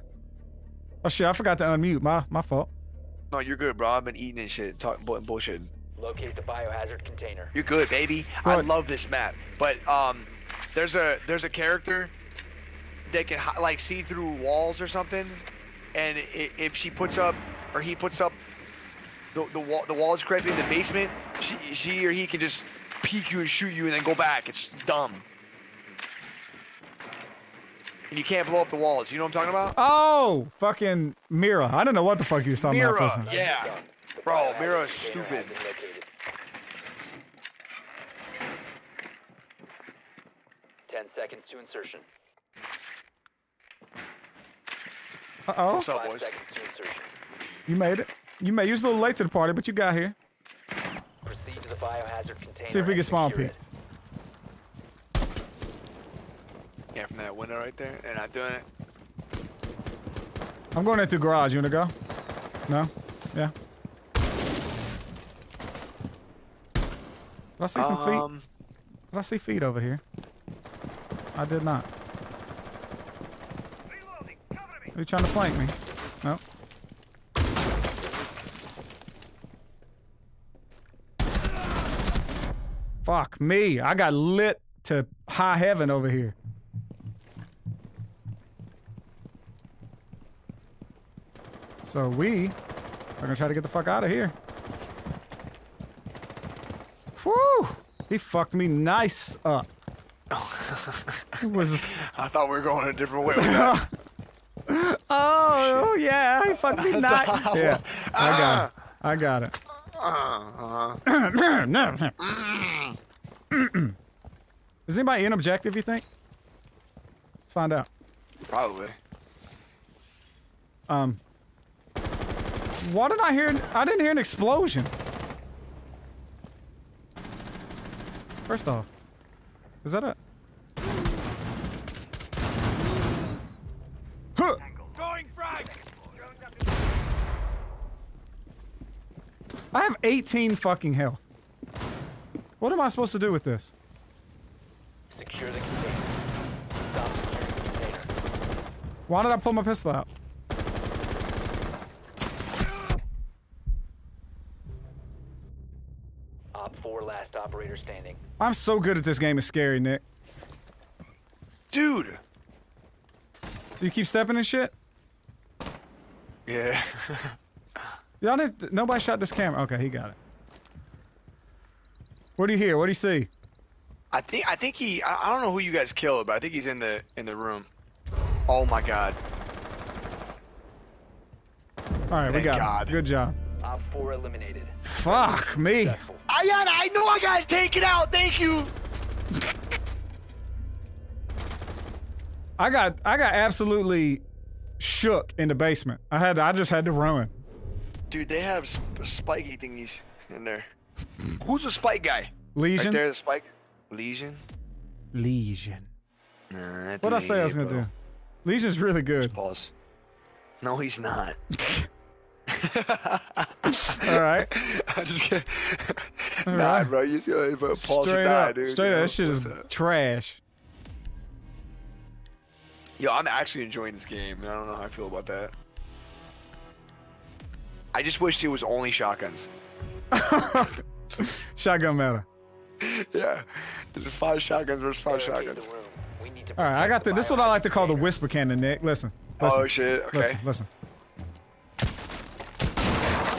Oh, shit, I forgot to unmute. My my fault. No, you're good, bro. I've been eating and shit, talking bullshit. Locate the biohazard container. You're good, baby. So I love this map. But um, there's a there's a character that can like see through walls or something, and if she puts up or he puts up the the wall the walls correctly in the basement, she she or he can just peek you and shoot you and then go back. It's dumb. You can't blow up the walls. You know what I'm talking about? Oh, fucking Mira. I don't know what the fuck you was talking Mira, about. Mira, yeah. Bro, Mira is stupid. Ten seconds to insertion. Uh-oh. What's up, boys? You made it. You made it. You was a little late to the party, but you got here. Proceed to the biohazard container. See if we can spawn pit. Yeah, from that window right there. They're not doing it. I'm going into the garage. You want to go? No? Yeah. Did I see some um, feet? Did I see feet over here? I did not. Reloading, cover me. Are you trying to flank me? No. Fuck me. I got lit to high heaven over here. So we are gonna try to get the fuck out of here. Whew! He fucked me nice up. It was... I thought we were going a different way with that. oh, oh yeah, he fucked me nice. Yeah, I got it. I got it. Uh-huh. Is anybody in objective, you think? Let's find out. Probably. Um... Why did I hear? I didn't hear an explosion. First off, is that a? Huh. I have eighteen fucking health. What am I supposed to do with this? Secure the container. Stop securing the container. Why did I pull my pistol out? four, last operator standing. I'm so good at this game, it's scary, Nick. Dude! You keep stepping and shit? Yeah. Y'all didn't- nobody shot this camera. Okay, he got it. What do you hear? What do you see? I think- I think he- I, I don't know who you guys killed, but I think he's in the- in the room. Oh my god. Alright, we got god. him. Good job. Op four eliminated. Fuck me. I got- I know I gotta take it out, thank you! I got- I got absolutely shook in the basement. I had- I just had to run. Dude, they have sp spiky thingies in there. Who's the spike guy? Legion. Right there, the spike. Legion. Legion. Nah, what did I say I was gonna bro. do? Legion's really good. Pause. No, he's not. All right. I just can't. All nah, right. bro. You just gonna pause Straight die, up. Dude. Straight up. That shit is up? trash. Yo, I'm actually enjoying this game. I don't know how I feel about that. I just wished it was only shotguns. Shotgun matter. Yeah, there's five shotguns versus five shotguns. All right, I got the. This is what I like to call the whisper cannon, Nick. Listen. listen oh shit. Okay. Listen. Listen.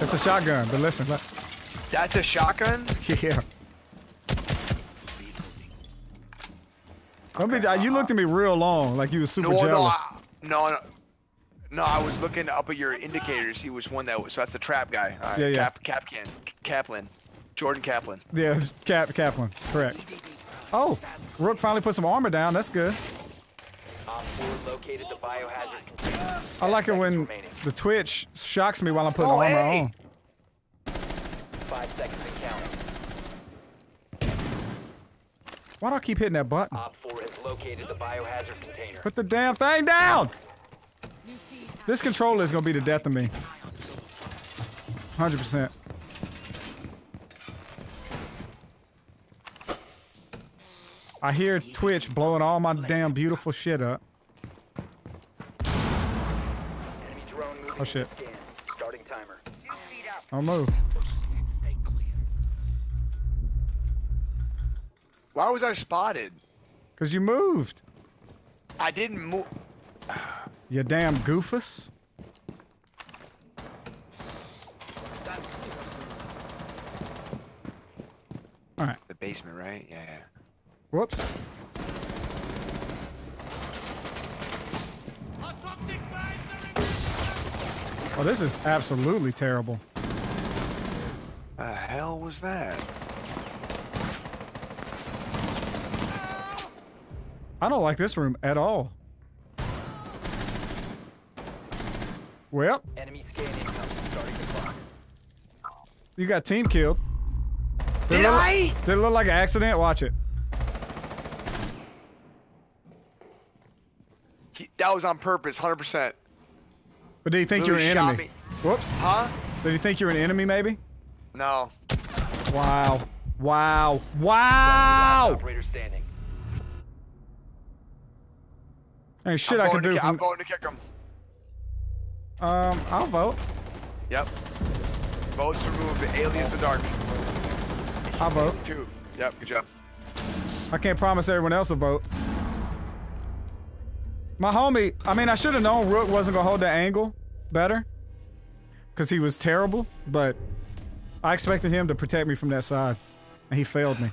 It's a shotgun, but listen. Look. That's a shotgun. Yeah. Don't be, okay, you uh, looked at me real long, like you was super no, jealous. No, I, no, no. No, I was looking up at your indicator to see which one that was. So that's the trap guy. All right. Yeah, yeah. Cap, Capcan, Kaplan, Jordan Kaplan. Yeah, Cap, Kaplan. Correct. Oh, Rook finally put some armor down. That's good. I like it when the Twitch shocks me while I'm putting oh, armor hey. on. Five seconds and counting. Why do I keep hitting that button? Op four has located the biohazard container. Put the damn thing down. This controller is gonna be the death of me. one hundred percent. I hear Twitch blowing all my damn beautiful shit up. Oh shit. I'll move. Why was I spotted? Cause you moved. I didn't move. You damn goofus. Alright. The basement, right? Yeah, yeah. Whoops. Oh, this is absolutely terrible. The hell was that? I don't like this room at all. Well, enemy scanning, starting the clock. You got team killed. Did, did it I? Look, did it look like an accident? Watch it. He, that was on purpose, one hundred percent. But did he think Literally you're an enemy? Whoops. Huh? Did he think you're an enemy, maybe? No. Wow. Wow. Wow. Operator standing. Ain't shit I can do. I'm going to kick him. Um, I'll vote. Yep. Votes removed. The aliens, the dark. I'll vote. Two. Yep. Good job. I can't promise everyone else a vote. My homie. I mean, I should have known Rook wasn't gonna hold that angle better, cause he was terrible. But I expected him to protect me from that side, and he failed me.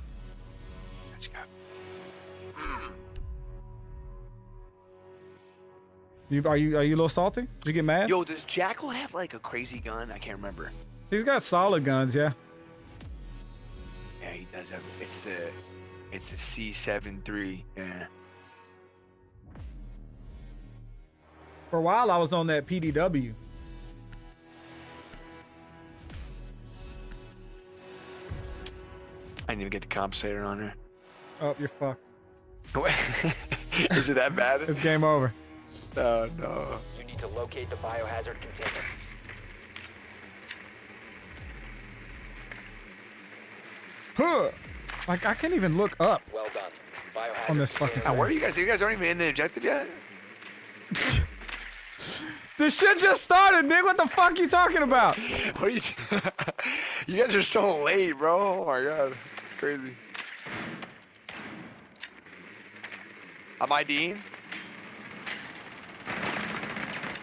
You, are you are you a little salty? Did you get mad? Yo, does Jackal have like a crazy gun? I can't remember. He's got solid guns, yeah. Yeah, he does have. It's the, it's the C seven three. Yeah. For a while, I was on that P D W. I need to get the compensator on her. Oh, you're fucked. Is it that bad? It's game over. No, no. You need to locate the biohazard container. Huh! Like I can't even look up. Well done. Biohazard on this fucking. Now, where are you guys? You guys aren't even in the objective yet. This shit just started, Nick. What the fuck you talking about? What are you? You guys are so late, bro. Oh my god. crazy. I'm IDing.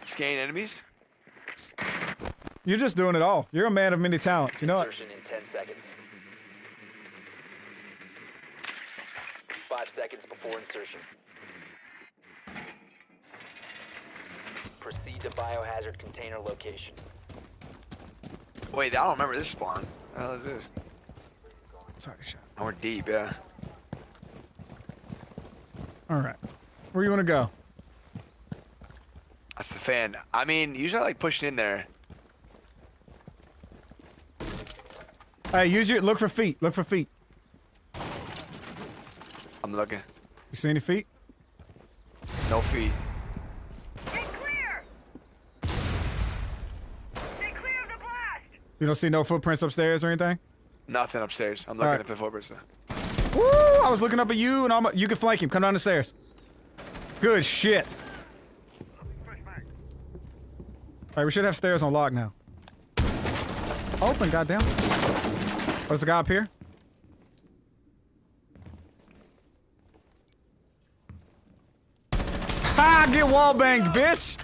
Scanning enemies. You're just doing it all. You're a man of many talents. You know what? Five seconds before insertion. Proceed to biohazard container location. Wait, I don't remember this spawn. How is this? Sorry, shot. Oh, we're deep, yeah. All right, where you want to go? That's the fan. I mean, usually I like pushing in there. Hey, use your look for feet. Look for feet. I'm looking. You see any feet? No feet. Stay clear. Stay clear of the blast. You don't see no footprints upstairs or anything? Nothing upstairs. I'm looking right. at the footprints. Woo! I was looking up at you, and I'm. You can flank him. Come down the stairs. Good shit. All right, we should have stairs on lock now. Open, goddamn. Where's the guy up here? Ha! Get wall banged, bitch!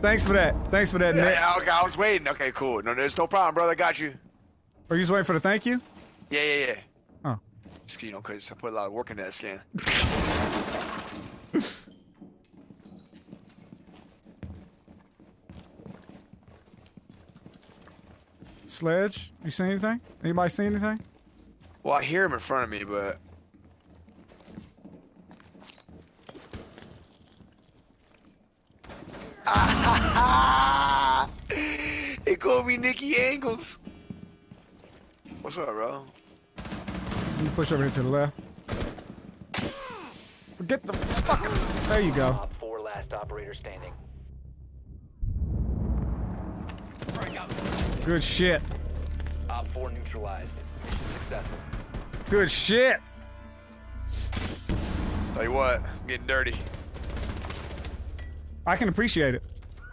Thanks for that. Thanks for that, Nick. Yeah, okay, I was waiting. Okay, cool. No, there's no problem, brother. I got you. Are you just waiting for the thank you? Yeah, yeah, yeah. Oh. Just, you know, because I put a lot of work in that scan. Sledge, you see anything? Anybody see anything? Well, I hear him in front of me, but... Ah, they call me Nicky Angles. What's up, bro? Let me push over here to the left. Get the fucking... There you go. Top four, last operator standing. Good shit. Op four neutralized. Successful. Good shit. Tell you what, I'm getting dirty. I can appreciate it.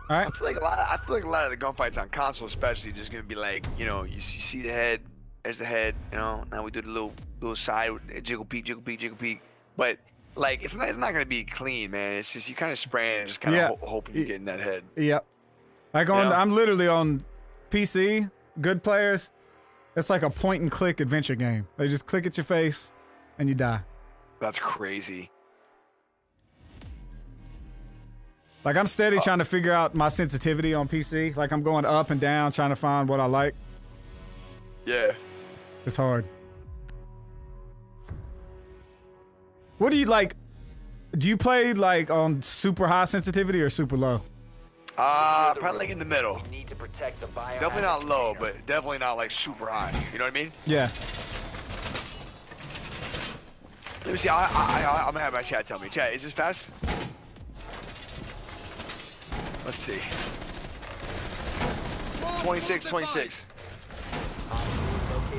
All right. I feel like a lot of, I feel like a lot of the gunfights on console, especially, just gonna be like, you know, you, you see the head, there's the head, you know. Now we do the little little side jiggle peek, jiggle peek, jiggle peek. But like, it's not it's not gonna be clean, man. It's just you kind of spraying, just kind of yeah. ho hoping you're getting that head. Yep. Like on, you know? I'm literally on P C, good players, it's like a point and click adventure game. They just click at your face and you die. That's crazy. Like I'm steady oh. trying to figure out my sensitivity on P C. Like I'm going up and down trying to find what I like. Yeah. It's hard. What do you like? Do you play like on super high sensitivity or super low? Uh, probably like in the middle. Need to protect the bio definitely not low, container. But definitely not like super high. You know what I mean? Yeah. Let me see. I, I, I, I'm gonna have my chat tell me. Chat, is this fast? Let's see. twenty-six, twenty-six.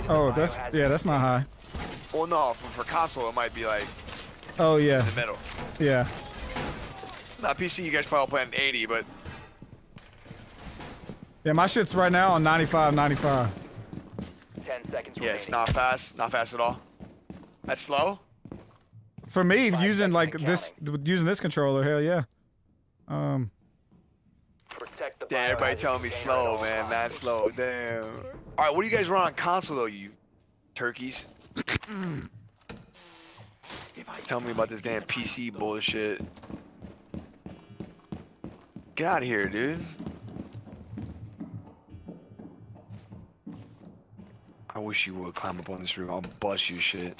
Oh, that's yeah, that's not high. Well, no, for, for console it might be like. Oh yeah. In the middle. Yeah. Not P C. You guys probably playing eighty, but. Yeah, my shit's right now on ninety-five, ninety-five. ten seconds yeah, remaining. It's not fast. Not fast at all. That's slow? For me, Five using like this, counting. using this controller, hell yeah. Um. Protect the damn, everybody telling me slow, man. Mad slow, damn. Alright, what do you guys run on console though, you turkeys? Tell me about this damn P C bullshit. Get out of here, dude. I wish you would climb up on this roof. I'll bust you shit.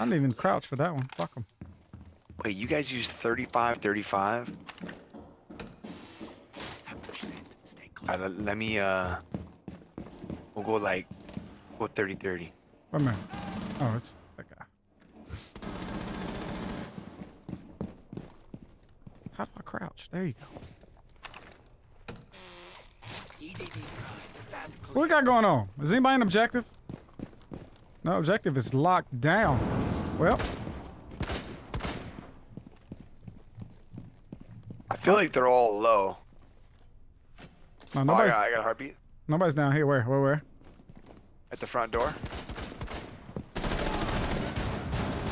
I didn't even crouch for that one. Fuck him. Wait, you guys used thirty-five, thirty-five? All right, let me, uh... We'll go like... Go thirty, thirty. Wait a minute. Oh, it's... that guy. How do I crouch? There you go. What we got going on? Is anybody an objective? No, objective is locked down. Well. I feel like they're all low. No, oh, I, got, I got a heartbeat. Nobody's down here. Where? Where? Where? At the front door.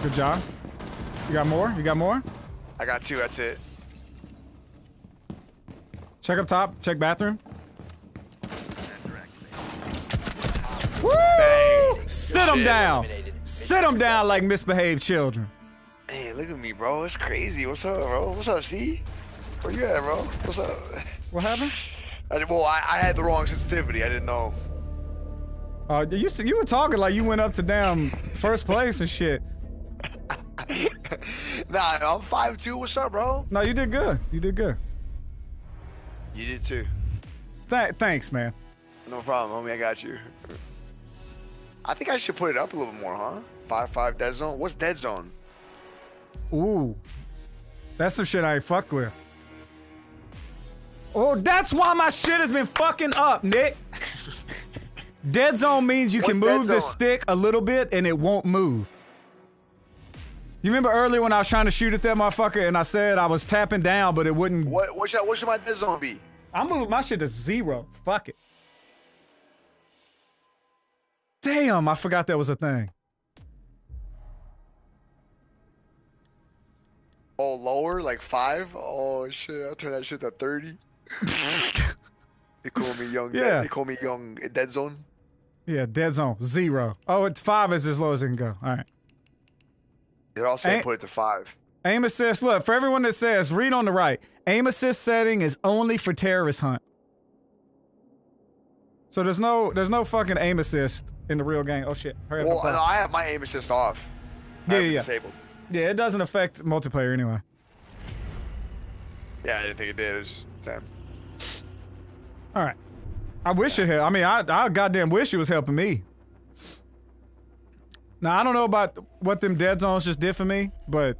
Good job. You got more? You got more? I got two. That's it. Check up top. Check bathroom. Woo! Dang. Sit them down. Sit them down like misbehaved children. Hey, look at me, bro. It's crazy. What's up, bro? What's up, C? Where you at, bro? What's up? What happened? I did, well, I, I had the wrong sensitivity. I didn't know. Uh, you you were talking like you went up to damn first place and shit. Nah, I'm five two. What's up, bro? No, you did good. You did good. You did too. Th thanks, man. No problem, homie. I got you. I think I should put it up a little bit more, huh? five five dead zone. What's dead zone? Ooh. That's some shit I ain't fucked with. Oh, that's why my shit has been fucking up, Nick. Dead zone means you What's can move the stick a little bit and it won't move. You remember earlier when I was trying to shoot at that motherfucker and I said I was tapping down, but it wouldn't. What, what, should, what should my dead zone be? I'm moving my shit to zero. Fuck it. Damn, I forgot that was a thing. Oh, lower? Like five? Oh, shit. I'll turn that shit to thirty. They call me young. Yeah. Dead, they call me young dead zone. Yeah, dead zone. Zero. Oh, it's five is as low as it can go. All right. They all say put it to five. Aim assist. Look, for everyone that says, read on the right. Aim assist setting is only for terrorist hunt. So there's no there's no fucking aim assist in the real game. Oh, shit. Hurry well, up. Well, no, I have my aim assist off. Yeah, yeah. Disabled. Yeah, it doesn't affect multiplayer anyway. Yeah, I didn't think it did. It was damn. All right. I wish it had. I mean, I, I goddamn wish it was helping me. Now, I don't know about what them dead zones just did for me, but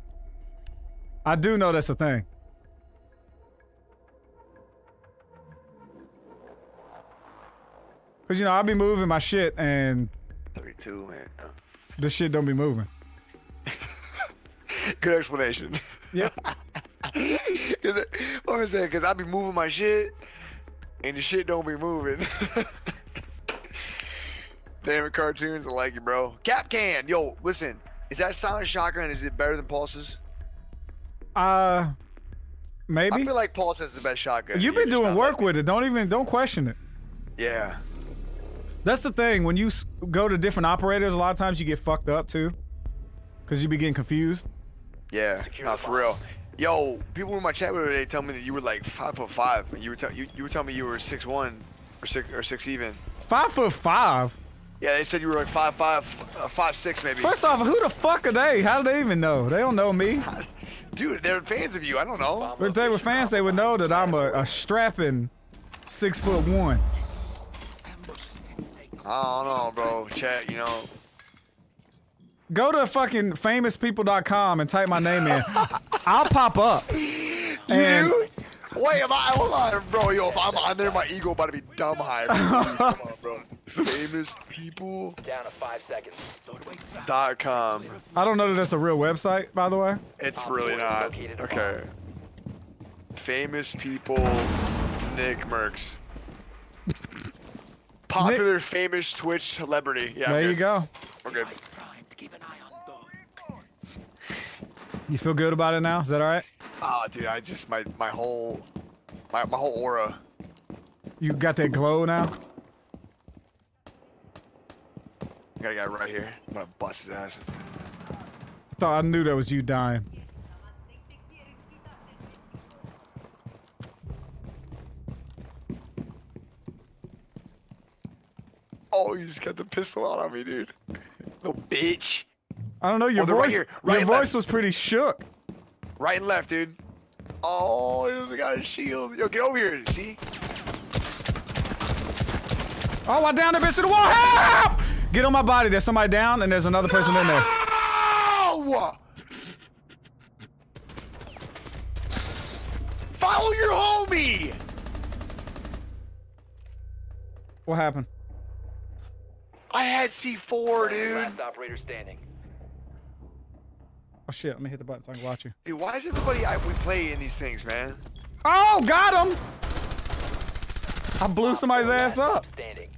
I do know that's a thing. Because, you know, I'll be moving my shit and... thirty-two, man. The shit don't be moving. Good explanation. Yep. Because I'm saying, because I be moving my shit... and the shit don't be moving. Damn it, cartoons. I like it, bro. Cap can. Yo, listen. Is that silent shotgun? Is it better than Pulse's? Uh, maybe. I feel like Pulse has the best shotgun. You've been doing work with it. Don't even, don't question it. Yeah. That's the thing. When you go to different operators, a lot of times you get fucked up too. Because you be getting confused. Yeah, not for real. Yo, people in my chat the other day tell me that you were like five foot five. You were telling you, you were telling me you were six one, or six or six even. Five foot five. Yeah, they said you were like five five, uh, five six maybe. First off, who the fuck are they? How do they even know? They don't know me. Dude, they're fans of you. I don't know. If they were fans, they would know that I'm a, a strapping six foot one. I don't know, bro. Chat, you know. Go to fucking famous people dot com and type my name in. I'll pop up. And you? Wait, am I? Hold on, bro. Yo, if I'm on there, my ego about to be dumb high. Come on, bro. Famous people. Down to five seconds. Dot com. I don't know that that's a real website, by the way. It's really not. Okay. Famous people. Nickmercs. Popular, Nick. Famous Twitch celebrity. Yeah. There you go. We're good. You feel good about it now? Is that all right? Oh, dude, I just my my whole my my whole aura. You got that glow now? I got a guy right here. I'm gonna bust his ass. I thought I knew that was you dying. Oh, you just got the pistol out on me, dude. Little bitch. I don't know, your oh, voice, right right your voice left. was pretty shook. Right and left, dude. Oh, he got a shield. Yo, get over here, see? Oh, I downed that bitch to the wall. Help! Get on my body. There's somebody down, and there's another no! person in there. Follow your homie! What happened? I had C four, dude. Last operator standing. Oh shit, let me hit the button so I can watch you. Dude, why is everybody I, we play in these things, man? Oh, got him! I blew somebody's ass up. Standing.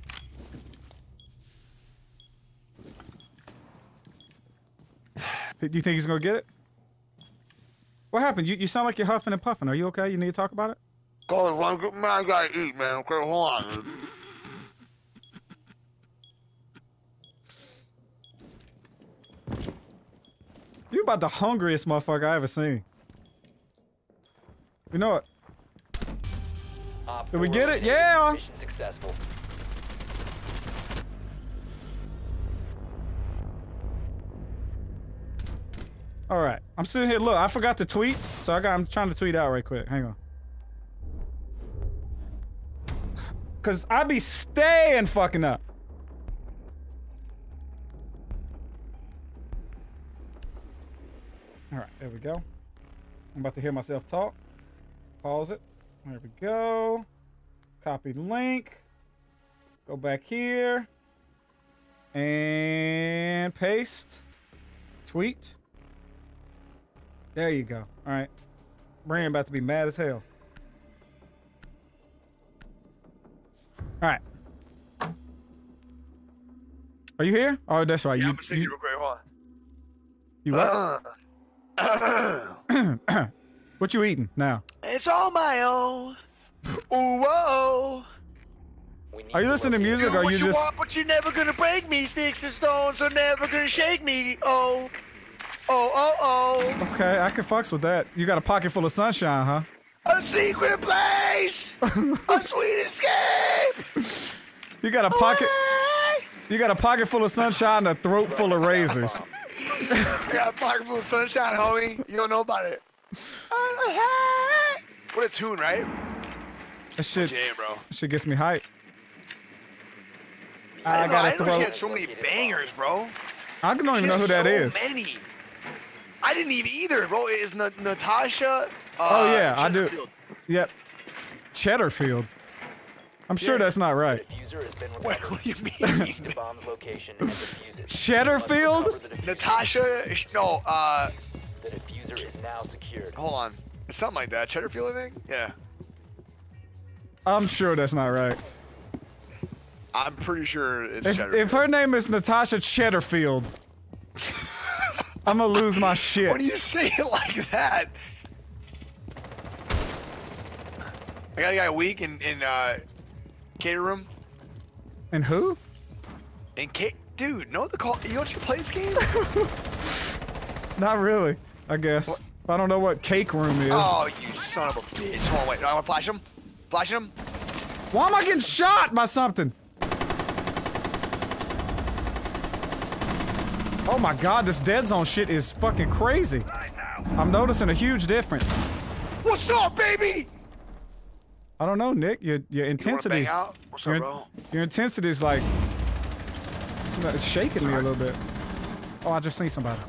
Do you think he's gonna get it? What happened? You you sound like you're huffing and puffing. Are you okay? You need to talk about it? Oh, one good man, I gotta eat, man. Okay, hold on. You about the hungriest motherfucker I ever seen. You know what? Did we get it? Yeah! Alright. I'm sitting here. Look, I forgot to tweet. So I got, I'm trying to tweet out right quick. Hang on. Cause I be staying fucking up. Alright, there we go. I'm about to hear myself talk. Pause it. There we go. Copy link. Go back here. And paste. Tweet. There you go. Alright. Brian about to be mad as hell. Alright. Are you here? Oh, that's right. Yeah, you, I'm gonna you, you, real quick. You what? Uh, what you eating now? It's all my own. Ooh, whoa. Are you listening to music? Or are you, you just... want, but you're never gonna break me. Sticks and stones are never gonna shake me. Oh, oh, oh, oh. Okay, I can fucks with that. You got a pocket full of sunshine, huh? A secret place! A sweet escape! You got a pocket... Away! You got a pocket full of sunshine and a throat full of razors. I got a pocket full of sunshine, homie. You don't know about it. What a tune, right? That shit... Damn, bro. That shit gets me hype. I, I gotta know, I throw... I had so many bangers, bro. I don't even know who that so is. Many. I didn't even either, bro. It is Natasha... Uh, oh yeah, I do. Yep, Cheddarfield. I'm sure that's not right. What, what do you mean? Cheddarfield? Natasha? No. Uh. The diffuser is now secured. Hold on, something like that. Cheddarfield, I think. Yeah. I'm sure that's not right. I'm pretty sure it's if, Cheddarfield. If her name is Natasha Cheddarfield, I'm gonna lose my shit. What do you say it like that? I got a guy weak in, in, uh, Cater Room. And who? And Kate, dude, know what the call, you know what you play this game? Not really, I guess. What? I don't know what Cake Room is. Oh, you son of a bitch. Hold on, wait, do I want to flash him? Flash him? Why am I getting shot by something? Oh my god, this dead zone shit is fucking crazy. I'm noticing a huge difference. What's up, baby? I don't know, Nick. Your your intensity. You out? What's your, up, bro? Your intensity is like it's, it's shaking it's me hard. a little bit. Oh, I just seen somebody.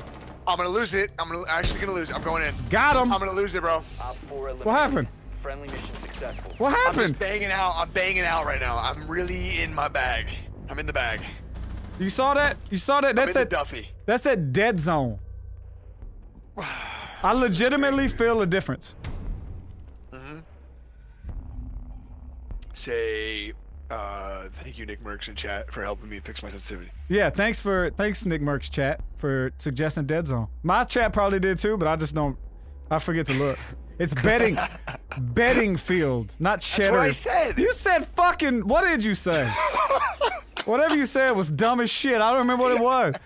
I'm gonna lose it. I'm gonna, actually gonna lose. It. I'm going in. Got him. I'm gonna lose it, bro. What happened? Friendly mission successful. What happened? I'm just banging out. I'm banging out right now. I'm really in my bag. I'm in the bag. You saw that? You saw that? That's that Duffy. That's that dead zone. I legitimately feel a difference. Say, uh, thank you, Nickmercs in chat, for helping me fix my sensitivity. Yeah, thanks for, thanks, Nickmercs chat, for suggesting Dead Zone. My chat probably did too, but I just don't, I forget to look. It's betting, betting field, not cheddar. That's what I said. You said fucking, what did you say? Whatever you said was dumb as shit. I don't remember what it was.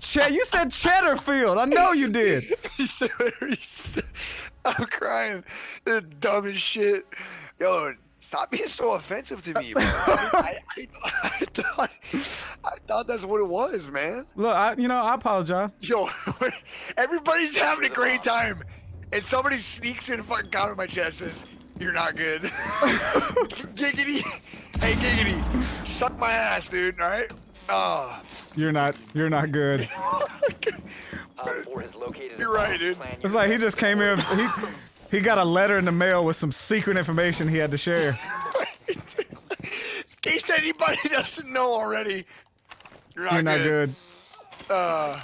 Che you said cheddar field. I know you did. I'm crying. It's dumb as shit. Yo. Stop being so offensive to me, man. I, I, I, I, thought, I thought that's what it was, man. Look, I, you know, I apologize. Yo, everybody's having a great time, and somebody sneaks in a fucking comment in my chat and says, "You're not good." Giggity. Hey, Giggity. Suck my ass, dude, all right? Oh. You're not, you're not good. You're right, dude. It's like he just came in. He, He got a letter in the mail with some secret information he had to share. In case anybody doesn't know already, you're not, you're not good. good. Uh,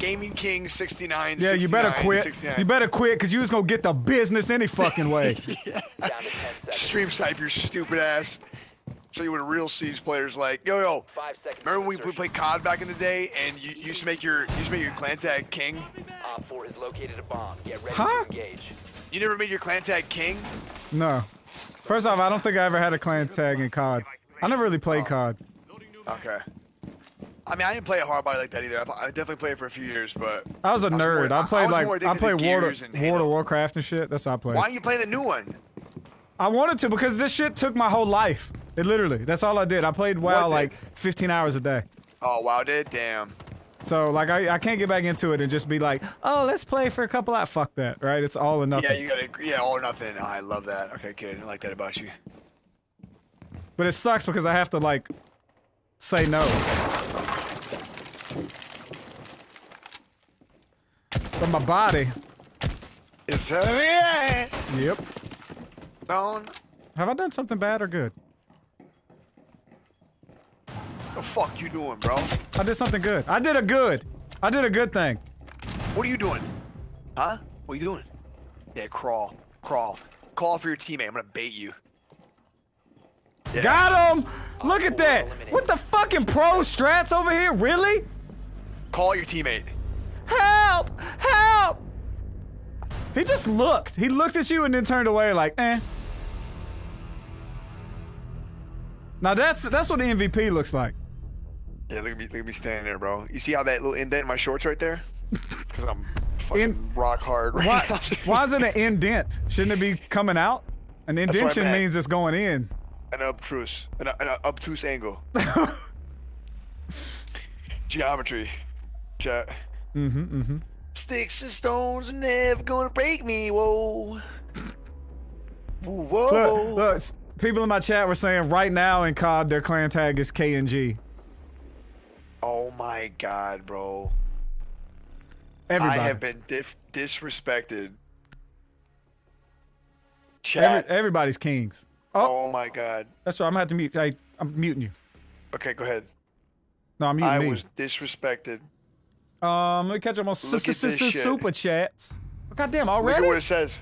Gaming King sixty-nine. Yeah, you better quit. sixty-nine. You better quit, cause you was gonna get the business any fucking way. Yeah. Stream snipe your stupid ass. show you what a real Siege player's like. Yo, yo, Five seconds remember we, we played C O D back in the day, and you, you used to make your you used to make your clan tag king? Op four has located a bomb. Get ready huh? to engage. You never made your clan tag king? No. First off, I don't think I ever had a clan tag in C O D. I never really played oh. C O D. Okay. I mean, I didn't play it hard body like that either. I, I definitely played it for a few years, but... I was a I was nerd. More, I played, I like, I played World of, World of Warcraft and shit. That's what I played. Why don't you play the new one? I wanted to because this shit took my whole life. It literally. That's all I did. I played WoW, like, fifteen hours a day. Oh, WoW did? Damn. So, like, I, I can't get back into it and just be like, oh, let's play for a couple hours. Fuck that, right? It's all or nothing. Yeah, you gotta... Yeah, all or nothing. I love that. Okay, kid. I like that about you. But it sucks because I have to, like, say no. But my body is heavy. Yep. Down. Have I done something bad or good? What the fuck you doing, bro? I did something good. I did a good. I did a good thing. What are you doing? Huh? What are you doing? Yeah, crawl. Crawl. Call for your teammate. I'm gonna bait you. Yeah. Got him! Look at that! What the fucking pro strats over here? Really? Call your teammate. Help! Help! He just looked. He looked at you and then turned away like, eh. Now that's that's what the M V P looks like. Yeah, look at me, look at me standing there, bro. You see how that little indent in my shorts right there? Because I'm fucking in rock hard right why, now. Why is it an indent? Shouldn't it be coming out? An indentation means it's going in. An obtruse, an, an obtuse angle. Geometry, chat. Mm-hmm, mm-hmm. Sticks and stones are never gonna break me, whoa. Whoa. Look, look, people in my chat were saying right now in C O D their clan tag is K N G. Oh my god, bro. Everybody. I have been dif disrespected. Chat. Every everybody's kings. Oh. oh my god. That's right, I'm gonna have to mute. I, I'm muting you. Okay, go ahead. No, I'm muting I me. was disrespected. Um, let me catch up on super chats. Oh, goddamn, already? Look at what it says.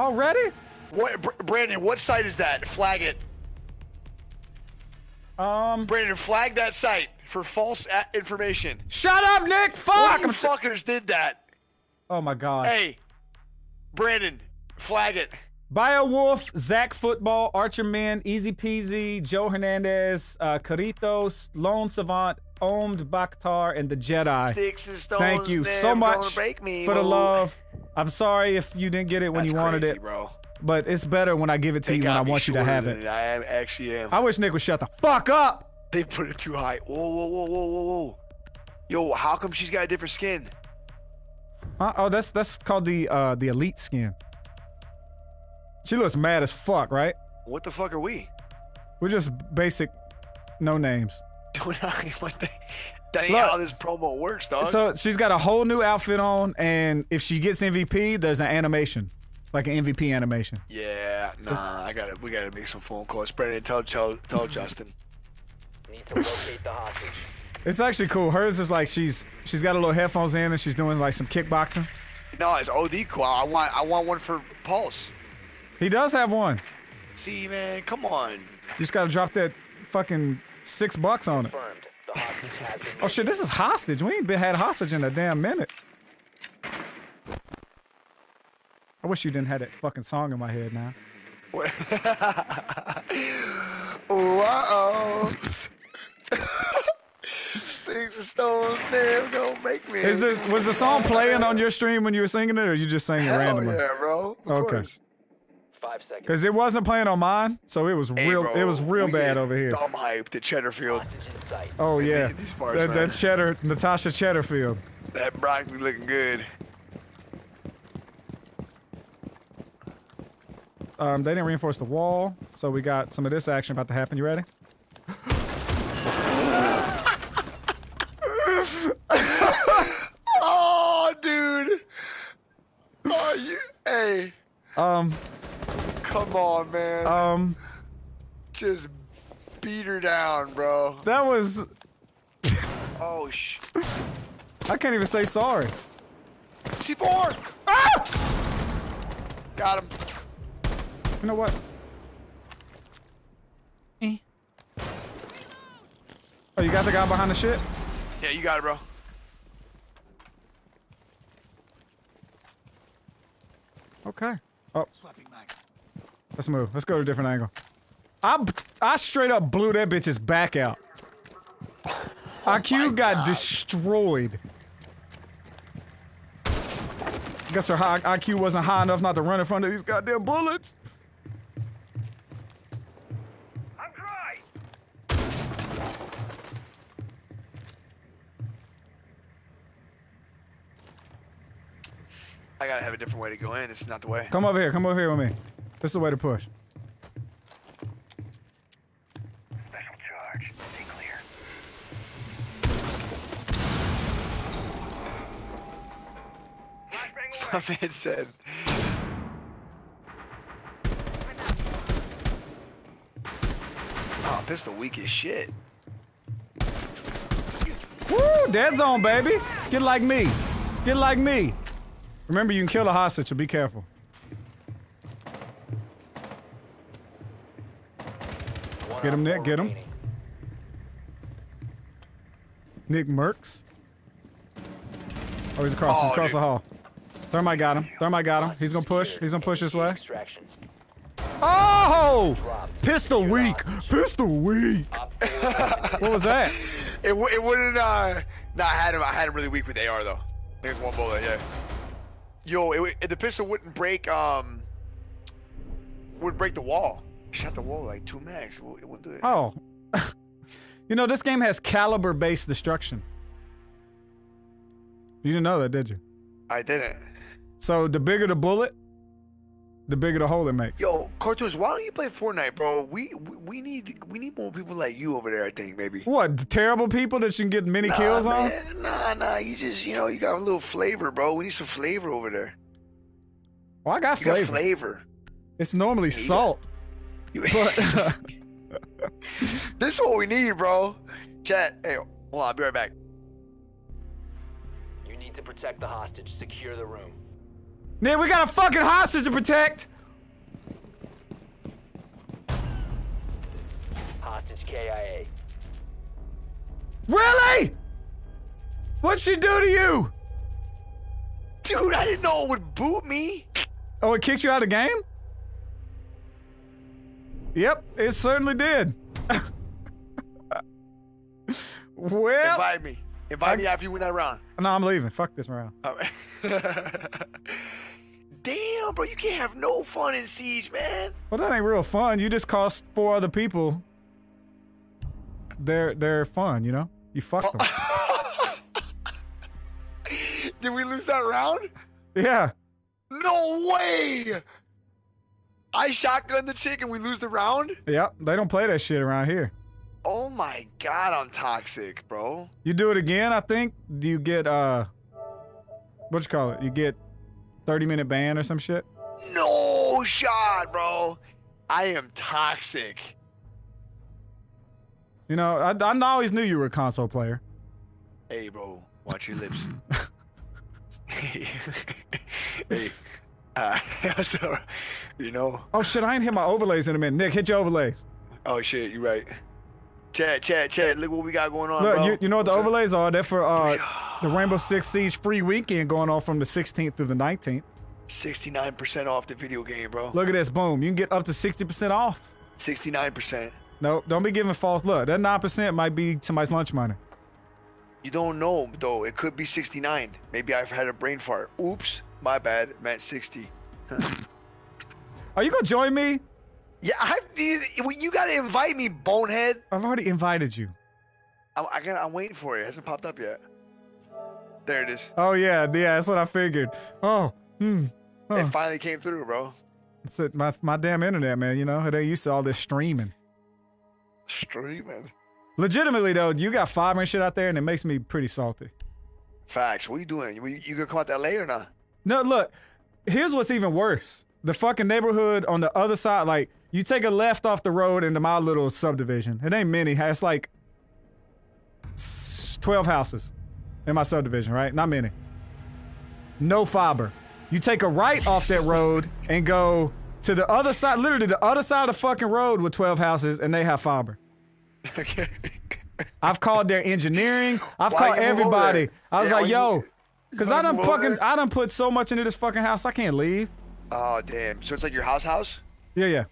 Already? What, Br Brandon, what site is that? Flag it. Um. Brandon, flag that site for false information. Shut up, Nick! Fuck! What you fuckers did that? Oh my god. Hey, Brandon. Flag it. BioWolf, Zach Football, Archer Man, Easy Peasy, Joe Hernandez, uh, Caritos, Lone Savant, Ohmed Bakhtar, and the Jedi. Sticks and stones. Thank you so much break me, for the love. I'm sorry if you didn't get it when That's you wanted crazy, it, bro. But it's better when I give it to they you when I want you to have it. I am, actually am. I wish Nick would shut the fuck up. They put it too high. Whoa, whoa, whoa, whoa, whoa, whoa. Yo, how come she's got a different skin? Uh, oh, that's that's called the uh, the elite skin. She looks mad as fuck, right? What the fuck are we? We're just basic, no names. That ain't Look, how this promo works, dog. So she's got a whole new outfit on, and if she gets M V P, there's an animation, like an M V P animation. Yeah, nah, it's, I gotta, we gotta make some phone calls. Brandon, tell, tell, tell Justin. Need to locate the hostage. It's actually cool. Hers is like she's, she's got a little headphones in, and she's doing like some kickboxing. No, it's O D cool. I want, I want one for Pulse. He does have one. See, man, come on. You just gotta drop that fucking six bucks on it. Oh shit, this is hostage. We ain't been had hostage in a damn minute. I wish you didn't have that fucking song in my head now. What? Uh-oh. Sticks and stones, damn, don't make me. Is this, was the song playing on your stream when you were singing it, or you just sang it Hell randomly? Yeah, bro. Of okay. course. Because it wasn't playing on mine, so it was hey, real. Bro, it was real bad over here. Dumb hype to Cheddarfield. Oh yeah, these, these bars, that, that cheddar, Natasha Cheddarfield. That broccoli looking good. Um, they didn't reinforce the wall, so we got some of this action about to happen. You ready? Oh, dude. Oh, you. Hey. Um. Come on, man. Um, just beat her down, bro. That was. Oh sh. I can't even say sorry. C four. Ah! Got him. You know what? Oh, you got the guy behind the shit? Yeah, you got it, bro. Okay. Oh. Let's move. Let's go to a different angle. I, I straight up blew that bitch's back out. I Q oh got God. destroyed. Guess her high, I Q wasn't high enough not to run in front of these goddamn bullets. I'm dry. I gotta have a different way to go in. This is not the way. Come over here. Come over here with me. This is the way to push. My man said. Oh, pistol weak as shit. Woo! Dead zone, baby. Get like me. Get like me. Remember, you can kill the hostage, so be careful. Get him, Nick. Get him. Nickmercs. Oh, he's across. He's across the hall. Thermite got him. Thermite got him. He's gonna push. He's gonna push this way. Oh! Pistol weak. Pistol weak. What was that? It w it wouldn't. Uh, nah, I had him. I had him really weak with A R though. I think it's one bullet. Yeah. Yo, it, it, the pistol wouldn't break. Um, would break the wall. Shot the wall like two mags. It wouldn't do it. Oh. You know, this game has caliber-based destruction. You didn't know that, did you? I didn't. So the bigger the bullet, the bigger the hole it makes. Yo, CaRtOoNz, why don't you play Fortnite, bro? We we, we need we need more people like you over there. I think maybe. What, terrible people that you can get many nah, kills man. on? Nah, nah. You just you know you got a little flavor, bro. We need some flavor over there. Well, I got you flavor. Got flavor. It's normally yeah, salt. You got... you... But this is what we need, bro. Chat. Hey, hold on. I'll be right back. To protect the hostage, secure the room. Man, we got a fucking hostage to protect. Hostage K I A. Really? What'd she do to you? Dude, I didn't know it would boot me. Oh, it kicked you out of the game? Yep, it certainly did. Well, invite me. Invite I, me after you win that round. No, I'm leaving. Fuck this round. All right. Damn, bro, you can't have no fun in Siege, man. Well, that ain't real fun. You just cost four other people. They're they're fun, you know. You fucked oh. them. Did we lose that round? Yeah. No way. I shotgun the chick and we lose the round? Yep. They don't play that shit around here. Oh my God, I'm toxic, bro. You do it again, I think. Do you get, uh, what you call it? You get thirty minute ban or some shit? No shot, bro. I am toxic. You know, I, I always knew you were a console player. Hey, bro, watch your lips. Hey, hey, uh, so, you know. Oh shit, I ain't hit my overlays in a minute. Nick, hit your overlays. Oh shit, you right. Chat, chat, chat, look what we got going on, Look, bro. You, you know what the overlays are? They're for uh, the Rainbow Six Siege free weekend going on from the sixteenth through the nineteenth. sixty-nine percent off the video game, bro. Look at this, boom. You can get up to sixty percent off. sixty-nine percent. Nope, don't be giving false look. That nine percent might be somebody's lunch money. You don't know, though. It could be sixty-nine. Maybe I've had a brain fart. Oops, my bad. It meant sixty. Are you going to join me? Yeah, I you gotta invite me, bonehead. I've already invited you. I, I gotta, I'm waiting for it. It hasn't popped up yet. There it is. Oh yeah, yeah, that's what I figured. Oh, hmm. Oh. It finally came through, bro. It's a, my my damn internet, man. You know they used to all this streaming. Streaming. Legitimately though, you got fiber and shit out there, and it makes me pretty salty. Facts. What are you doing? You, you gonna come out that late or not? No, look. Here's what's even worse. The fucking neighborhood on the other side, like. You take a left off the road into my little subdivision. It ain't many. It's like twelve houses in my subdivision, right? Not many. No fiber. You take a right off that road and go to the other side, literally the other side of the fucking road with twelve houses, and they have fiber. Okay. I've called their engineering. I've Why called everybody. I was yeah, like, yo, because I done fucking, there? I done put so much into this fucking house, I can't leave. Oh, damn. So it's like your house house? Yeah, yeah.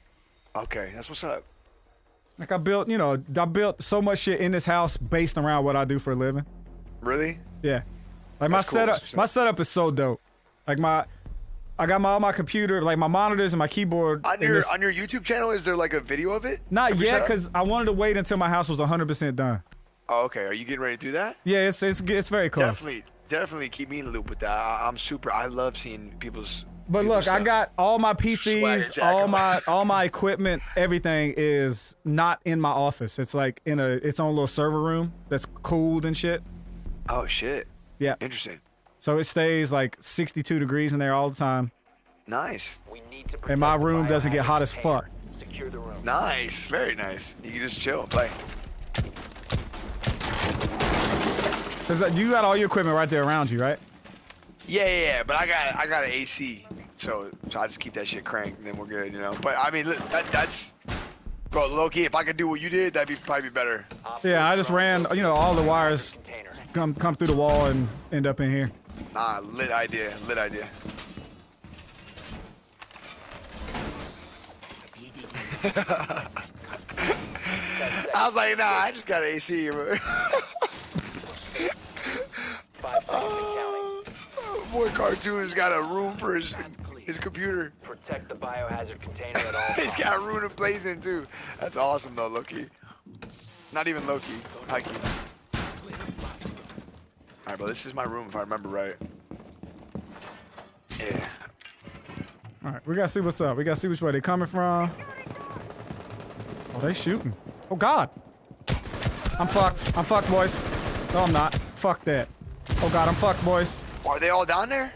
Okay, that's what's up. Like I built, you know, I built so much shit in this house based around what I do for a living. Really? Yeah. Like that's my cool. setup, my setup is so dope. Like my, I got my all my computer, like my monitors and my keyboard. On your this. on your YouTube channel, is there like a video of it? Not yet, because I wanted to wait until my house was one hundred percent done. Oh, okay. Are you getting ready to do that? Yeah, it's it's it's very close. Definitely, definitely keep me in the loop with that. I, I'm super. I love seeing people's. But look, I got all my P Cs, all my all my equipment, everything is not in my office. It's like in a its own little server room that's cooled and shit. Oh shit. Yeah. Interesting. So it stays like sixty-two degrees in there all the time. Nice. We need to and my room doesn't get hot as fuck. Secure the room. Nice. Very nice. You can just chill and play. Cause you got all your equipment right there around you, right? Yeah, yeah, yeah, but I got I got an A C, so so I just keep that shit cranked, and then we're good, you know. But I mean, that that's, bro, Loki. If I could do what you did, that'd be probably better. Yeah, I just ran, you know, all the wires come come through the wall and end up in here. Nah, lit idea, lit idea. I was like, nah, I just got an A C. Bro. Boy, CaRtOoNz has got a room for his, his computer. Protect the biohazard container at all times. He's got a room to place in too. That's awesome though, Loki. Not even Loki. Hikey. Alright, bro, this is my room if I remember right. Yeah. Alright, we gotta see what's up. We gotta see which way they're coming from. Oh, they shooting. Oh, God. I'm fucked. I'm fucked, boys. No, I'm not. Fuck that. Oh, God, I'm fucked, boys. Are they all down there?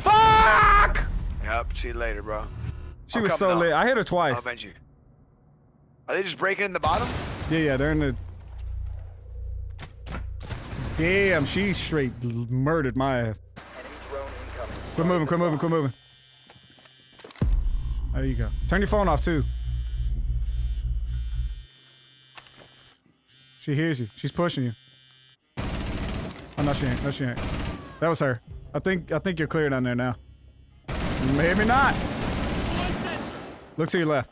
Fuck! Yep, see you later, bro. She I'm was so lit. I hit her twice. I'll bet you. Are they just breaking in the bottom? Yeah, yeah, they're in the... Damn, she straight murdered my ass. Quit moving, quit moving, quit moving. There you go. Turn your phone off, too. She hears you. She's pushing you. Oh, no, she ain't. No, she ain't. That was her. I think I think you're clear down there now. Maybe not. Look to your left.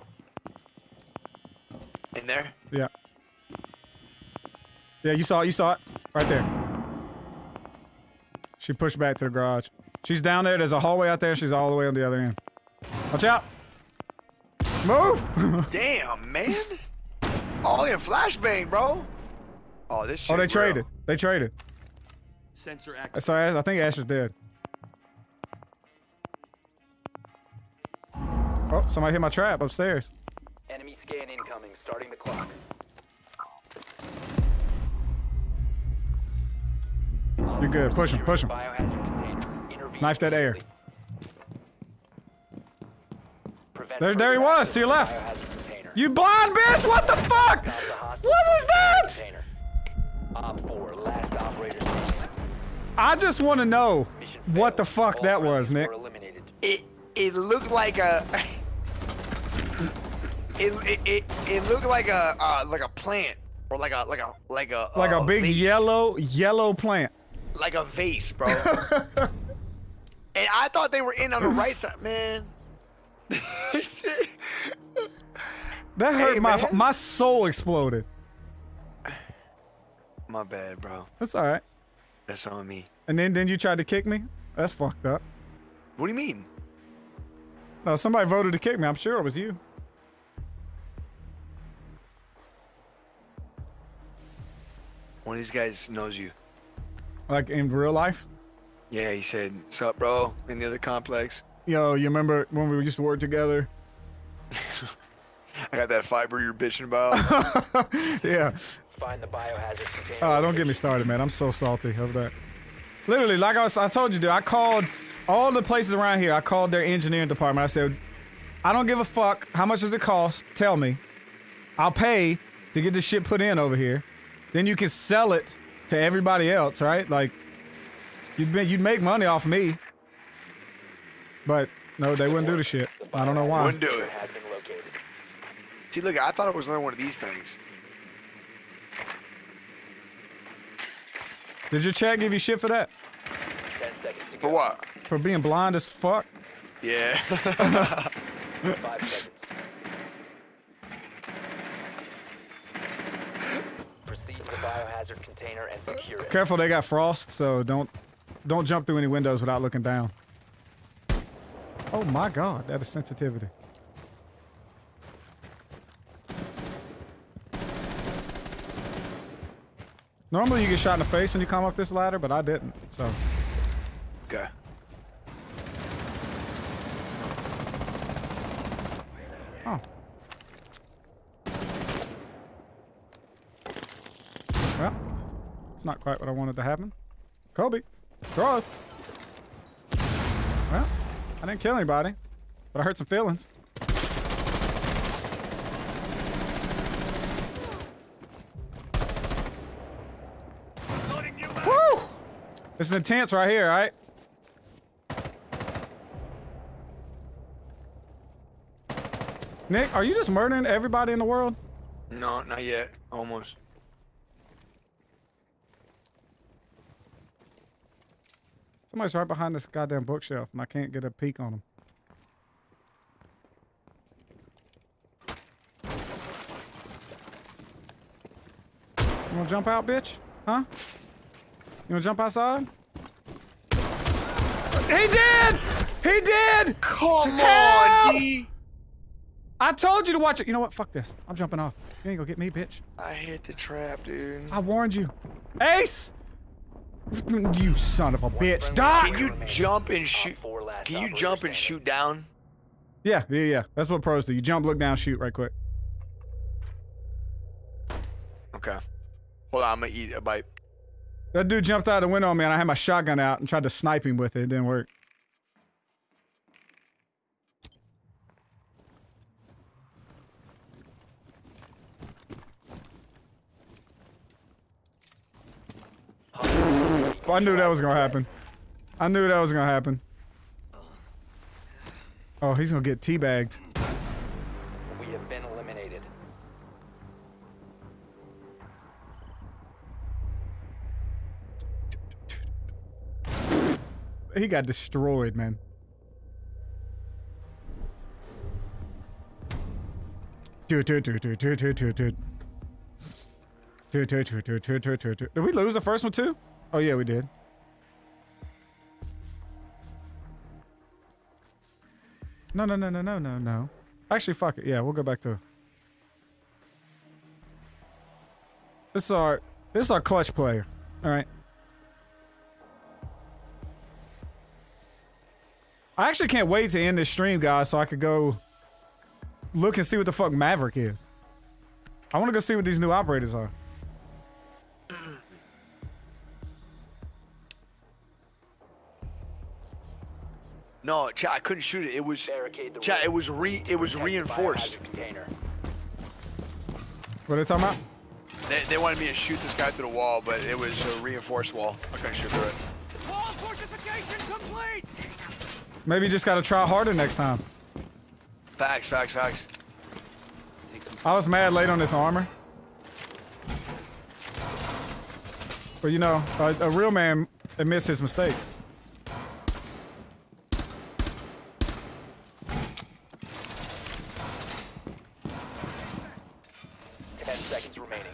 In there? Yeah. Yeah, you saw it. You saw it. Right there. She pushed back to the garage. She's down there. There's a hallway out there. She's all the way on the other end. Watch out. Move. Damn, man. All in flashbang, bro. Oh, this shit. Oh, they traded. They traded. Sensor active. So I think Ash is dead. Oh, somebody hit my trap upstairs. Enemy scan incoming, starting the clock. You're good. Push him. Push him. Knife that air. There, there he was. To your left. You blind bitch! What the fuck? What was that? I just want to know what the fuck that was, Nick. It it looked like a it it it, it looked like a uh, like a plant or like a like a like a like uh, a big vase. yellow yellow plant. Like a vase, bro. And I thought they were in on the right side, man. That hurt hey, my man. my soul exploded. My bad, bro. That's all right. That's on me. And then, then you tried to kick me? That's fucked up. What do you mean? No, somebody voted to kick me. I'm sure it was you. One of these guys knows you. Like in real life? Yeah, he said, "Sup, bro?" in the other complex. Yo, you remember when we used to work together? I got that fiber you're bitching about. Yeah. Find the biohazard container. Oh, don't get me started, man. I'm so salty over that. Literally, like I, was, I told you, dude, I called all the places around here. I called their engineering department. I said, I don't give a fuck. How much does it cost? Tell me. I'll pay to get this shit put in over here. Then you can sell it to everybody else, right? Like, you'd, be, you'd make money off me. But, no, they wouldn't do the shit. I don't know why. Wouldn't do it. See, look, I thought it was another one of these things. Did your chat give you shit for that? ten seconds to go. For what? For being blind as fuck? Yeah. Five seconds. Proceed to the biohazard container and secure it. Careful, they got frost, so don't don't jump through any windows without looking down. Oh my god, that is sensitivity. Normally you get shot in the face when you climb up this ladder, but I didn't, so. Okay. Oh. Well, it's not quite what I wanted to happen. Kobe, cross. Well, I didn't kill anybody, but I hurt some feelings. This is intense right here, right? Nick, are you just murdering everybody in the world? No, not yet. Almost. Somebody's right behind this goddamn bookshelf, and I can't get a peek on them. You wanna jump out, bitch? Huh? You wanna jump outside? He did! He did! Come Help! on, D! I told you to watch it. You know what? Fuck this. I'm jumping off. You ain't gonna get me, bitch. I hit the trap, dude. I warned you. Ace! You son of a bitch. Die! Can you jump and shoot? Can you jump and shoot down? Yeah, yeah, yeah. That's what pros do. You jump, look down, shoot right quick. Okay. Hold on, I'm gonna eat a bite. That dude jumped out the window on me and I had my shotgun out and tried to snipe him with it. It didn't work. I knew that was gonna happen. I knew that was gonna happen. Oh, he's gonna get teabagged. We have been eliminated. He got destroyed, man. Dude, dude, dude, dude, dude, dude, dude, dude. Dude, dude, dude, dude, dude, dude, dude. Did we lose the first one too? Oh yeah, we did. No, no, no, no, no, no, no. Actually, fuck it. Yeah, we'll go back to. This is our this is our clutch player. All right. I actually can't wait to end this stream, guys, so I could go look and see what the fuck Maverick is. I want to go see what these new operators are. No, chat, I couldn't shoot it. It was chat, it was re it was reinforced. What are they talking about? They, they wanted me to shoot this guy through the wall, but it was a reinforced wall. I couldn't shoot through it. Wall fortification complete. Maybe you just gotta try harder next time. Facts, facts, facts. I was mad late on this armor. But you know, a, a real man admits his mistakes. Ten seconds remaining.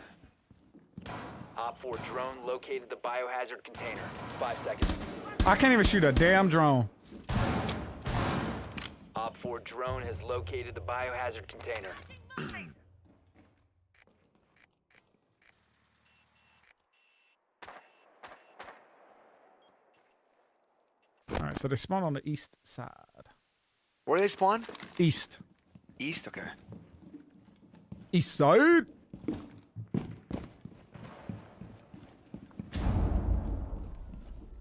Op four drone located the biohazard container. Five seconds. I can't even shoot a damn drone. Op four drone has located the biohazard container. Alright, so they spawn on the east side. Where do they spawn? East. East? Okay. East side?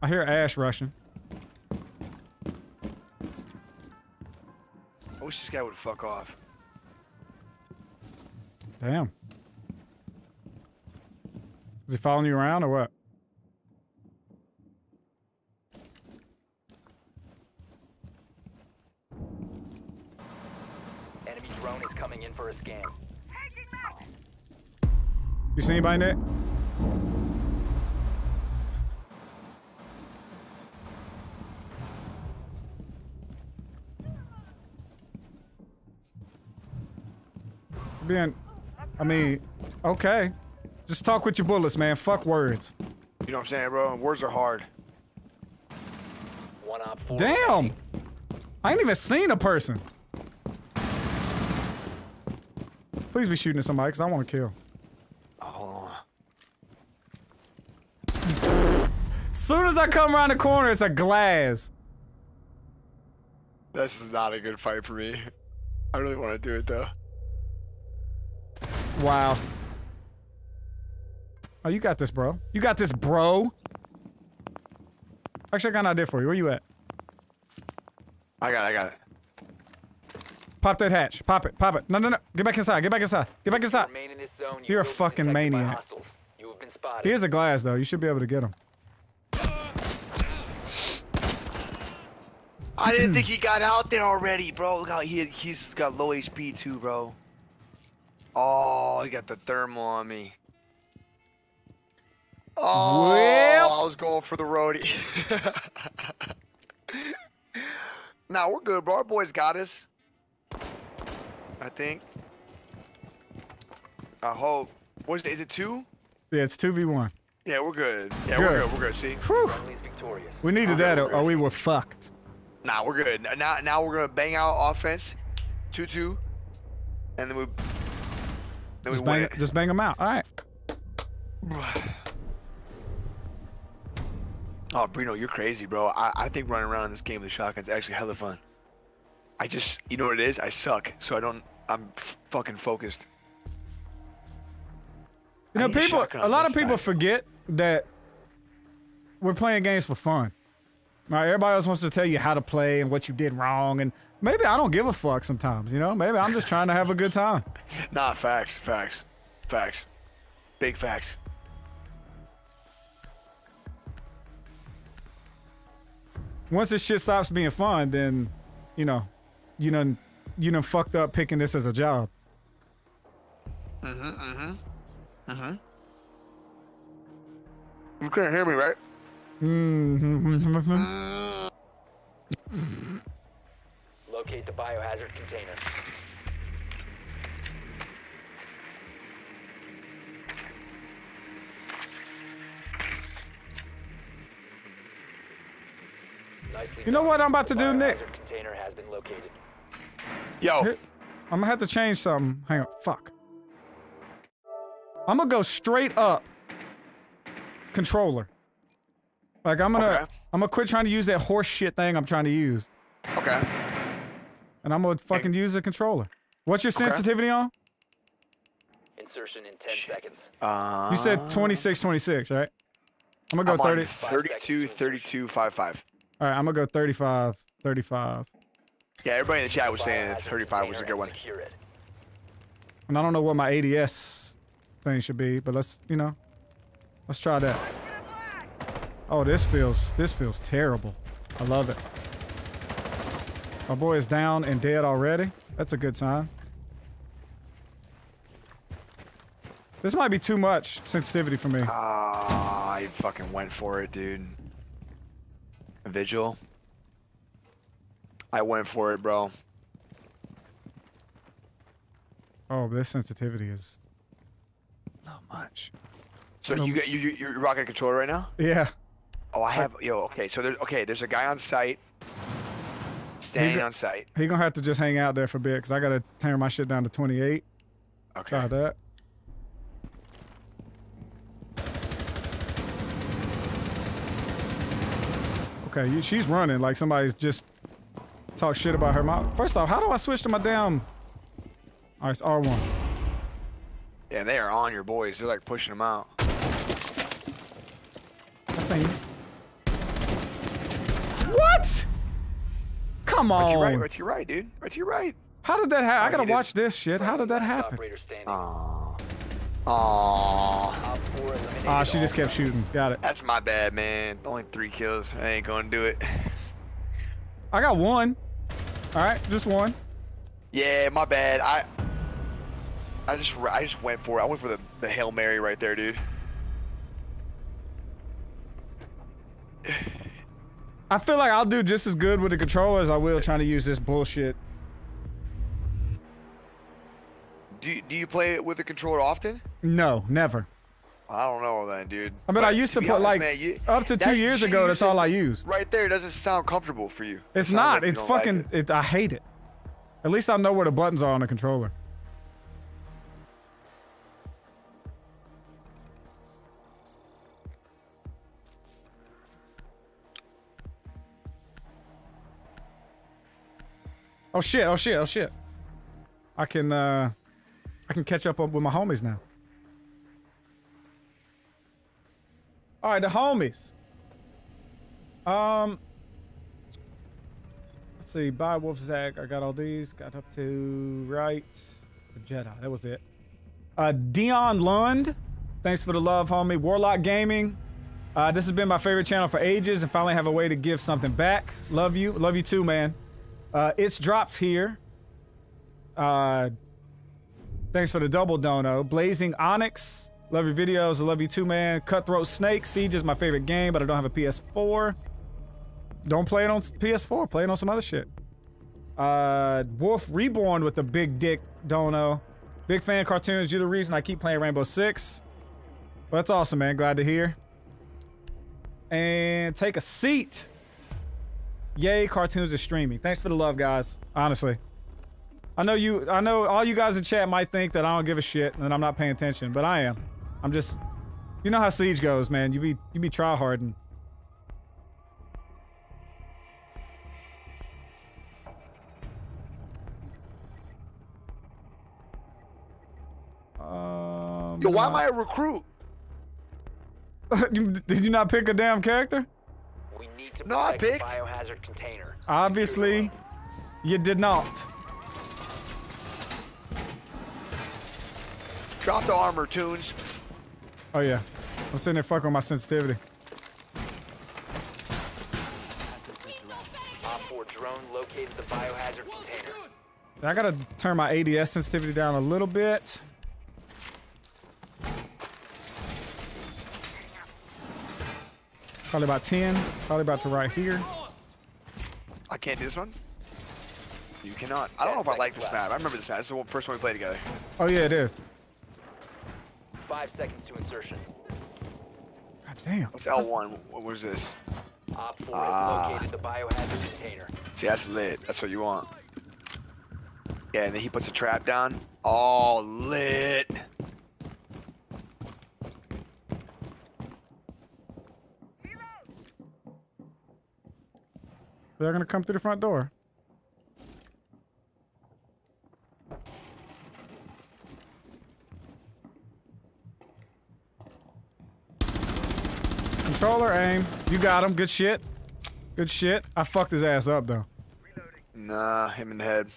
I hear Ash rushing. I wish this guy would fuck off. Damn. Is he following you around or what? Enemy drone is coming in for a scan. You see anybody, Nick? being... I mean, okay. Just talk with your bullets, man. Fuck words. You know what I'm saying, bro? Words are hard. One op four. Damn! I ain't even seen a person. Please be shooting at somebody, because I want to kill. Hold on. Soon as I come around the corner, it's a glass. This is not a good fight for me. I really want to do it, though. Wow. Oh, you got this, bro. You got this, bro. Actually, I got an idea for you. Where you at? I got it, I got it. Pop that hatch. Pop it, pop it. No, no, no. Get back inside, get back inside. Get back inside. In this zone, you You're a fucking maniac. You have been spotted. He is a glass, though. You should be able to get him. I didn't think he got out there already, bro. Look how he, he's got low H P, too, bro. Oh, he got the thermal on me. Oh, well. I was going for the roadie. Nah, we're good, bro. Our boys got us. I think. I hope. What is it? Is it two? Yeah, it's two v one. Yeah, we're good. Yeah, good. we're good. We're good. See? Whew. We needed that, or we were fucked. Nah, we're good. Now, now we're gonna bang out offense, two two, and then we. Then just, we bang, just bang them out. All right. Oh, Brino, you're crazy, bro. I, I think running around in this game with the shotgun's actually hella fun. I just, you know what it is? I suck, so I don't. I'm f fucking focused. You know, people. A lot of people forget that we're playing games for fun. Now, everybody else wants to tell you how to play and what you did wrong, and maybe I don't give a fuck sometimes, you know? Maybe I'm just trying to have a good time. Nah, facts, facts, facts. Big facts. Once this shit stops being fun, then, you know, you done, you done fucked up picking this as a job. Mm-hmm, mm-hmm, mm-hmm. You couldn't hear me, right? Mm-hmm. Locate the biohazard container. You know what I'm about to do, Nick? Container has been located. Yo, here, I'm gonna have to change something. Hang on, fuck. I'm gonna go straight up controller. Like, I'm gonna, okay. I'm gonna quit trying to use that horse shit thing I'm trying to use. Okay. And I'm gonna fucking hey. use the controller. What's your sensitivity okay. on? Insertion in ten shit. seconds. Uh, you said twenty-six, twenty-six, right? I'm gonna go I'm thirty. thirty-two, thirty-two, five, five. All right, I'm gonna go thirty-five, thirty-five. Yeah, everybody in the chat was saying that thirty-five was a good one. And I don't know what my A D S thing should be, but let's, you know, let's try that. Oh, this feels, this feels terrible. I love it. My boy is down and dead already. That's a good sign. This might be too much sensitivity for me. Ah, uh, I fucking went for it, dude. Vigil. I went for it, bro. Oh, this sensitivity is not much. So no. you got you you're rocking a controller right now? Yeah. Oh, I have. Yo, okay. So there's okay. There's a guy on site. Staying on site. He gonna have to just hang out there for a bit, cause I gotta tear my shit down to twenty-eight. Okay. Try that. Okay, you, she's running like somebody's just talk shit about her mom. First off, how do I switch to my damn? All right, it's R one. Yeah, they are on your boys. They're like pushing them out. I seen you. What? Come on. Right to your right, right to your right, dude. Right to your right. How did that happen? I gotta watch this shit. How did that happen? Aww. Aww. Ah, she just kept shooting. Got it. That's my bad, man. Only three kills. I ain't gonna do it. I got one. All right, just one. Yeah, my bad. I I just I just went for it. I went for the the Hail Mary right there, dude. I feel like I'll do just as good with the controller as I will trying to use this bullshit. Do you, do you play it with the controller often? No, never. I don't know then, dude. I mean, but I used to, to put, like, man, you, up to two years ago, that's all I used. Right there, it doesn't sound comfortable for you. It's not. Like it's fucking... Like it. It, I hate it. At least I know where the buttons are on the controller. Oh, shit. Oh, shit. Oh, shit. I can, uh... I can catch up with my homies now. All right, the homies. Um, let's see. By Wolf Zag, I got all these. Got up to right. The Jedi. That was it. Uh, Dion Lund. Thanks for the love, homie. Warlock Gaming. Uh, this has been my favorite channel for ages, and finally have a way to give something back. Love you. Love you too, man. Uh, it's Drops here. Uh, thanks for the double dono. Blazing Onyx. Love your videos. I love you too, man. Cutthroat Snake. Siege is my favorite game, but I don't have a P S four. Don't play it on P S four. Play it on some other shit. Uh, Wolf Reborn with the big dick dono. Big fan CaRtOoNz. You're the reason I keep playing Rainbow Six. Well, that's awesome, man. Glad to hear. And take a seat. Yay, CaRtOoNz is streaming. Thanks for the love, guys. Honestly. I know you. I know all you guys in chat might think that I don't give a shit and that I'm not paying attention, but I am. I'm just, you know how Siege goes, man. You be, you be try-harding. Um, Yo, why am I a recruit? Did you not pick a damn character? We need to no, I picked. A biohazard container. Obviously, you did not. Drop the armor, Toons. Oh yeah, I'm sitting there fucking with my sensitivity. I gotta turn my A D S sensitivity down a little bit. Probably about ten. Probably about to right here. I can't do this one. You cannot. I don't know if I like this map. I remember this map. This is the first one we played together. Oh yeah, it is. Five seconds to insertion. God damn. What's L one? What was this? Op four uh, located the biohazard container. See, that's lit. That's what you want. Yeah, and then he puts a trap down. All lit. They're gonna come through the front door. Controller aim. You got him. Good shit. Good shit. I fucked his ass up, though. Nah, him in the head.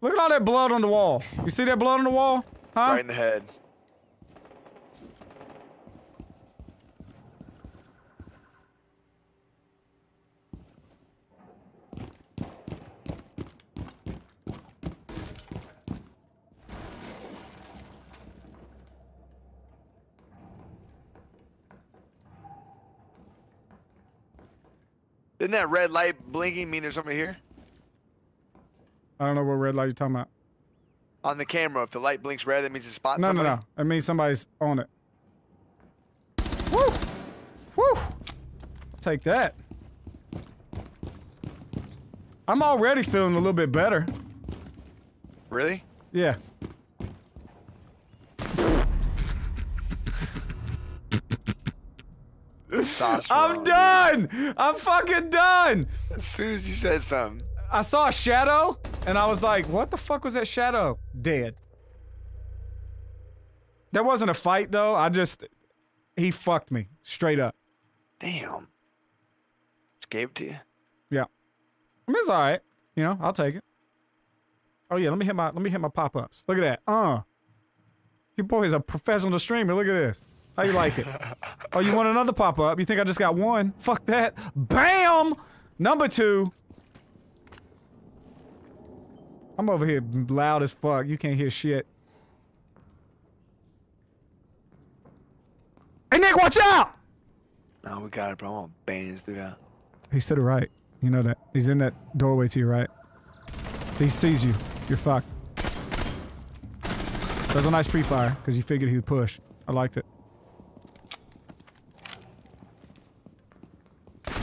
Look at all that blood on the wall. You see that blood on the wall? Huh? Right in the head. Didn't that red light blinking mean there's somebody here? I don't know what red light you're talking about. On the camera, if the light blinks red, that means it's spotting no, somebody? No, no, no. It means somebody's on it. Woo! Woo! I'll take that. I'm already feeling a little bit better. Really? Yeah. I'm done! I'm fucking done! As soon as you said something. I saw a shadow, and I was like, what the fuck was that shadow? Dead. That wasn't a fight, though. I just... He fucked me. Straight up. Damn. Just gave it to you? Yeah. I mean, it's alright. You know, I'll take it. Oh, yeah, let me hit my, let me hit my pop-ups. Look at that. Uh. Your boy is a professional streamer. Look at this. How you like it? Oh, you want another pop-up? You think I just got one? Fuck that. BAM! Number two. I'm over here loud as fuck. You can't hear shit. Hey, Nick, watch out! No, we got it, bro. I'm gonna bang this dude out. He's to the right. You know that. He's in that doorway to your right. He sees you. You're fucked. That was a nice pre-fire, because you figured he'd push. I liked it.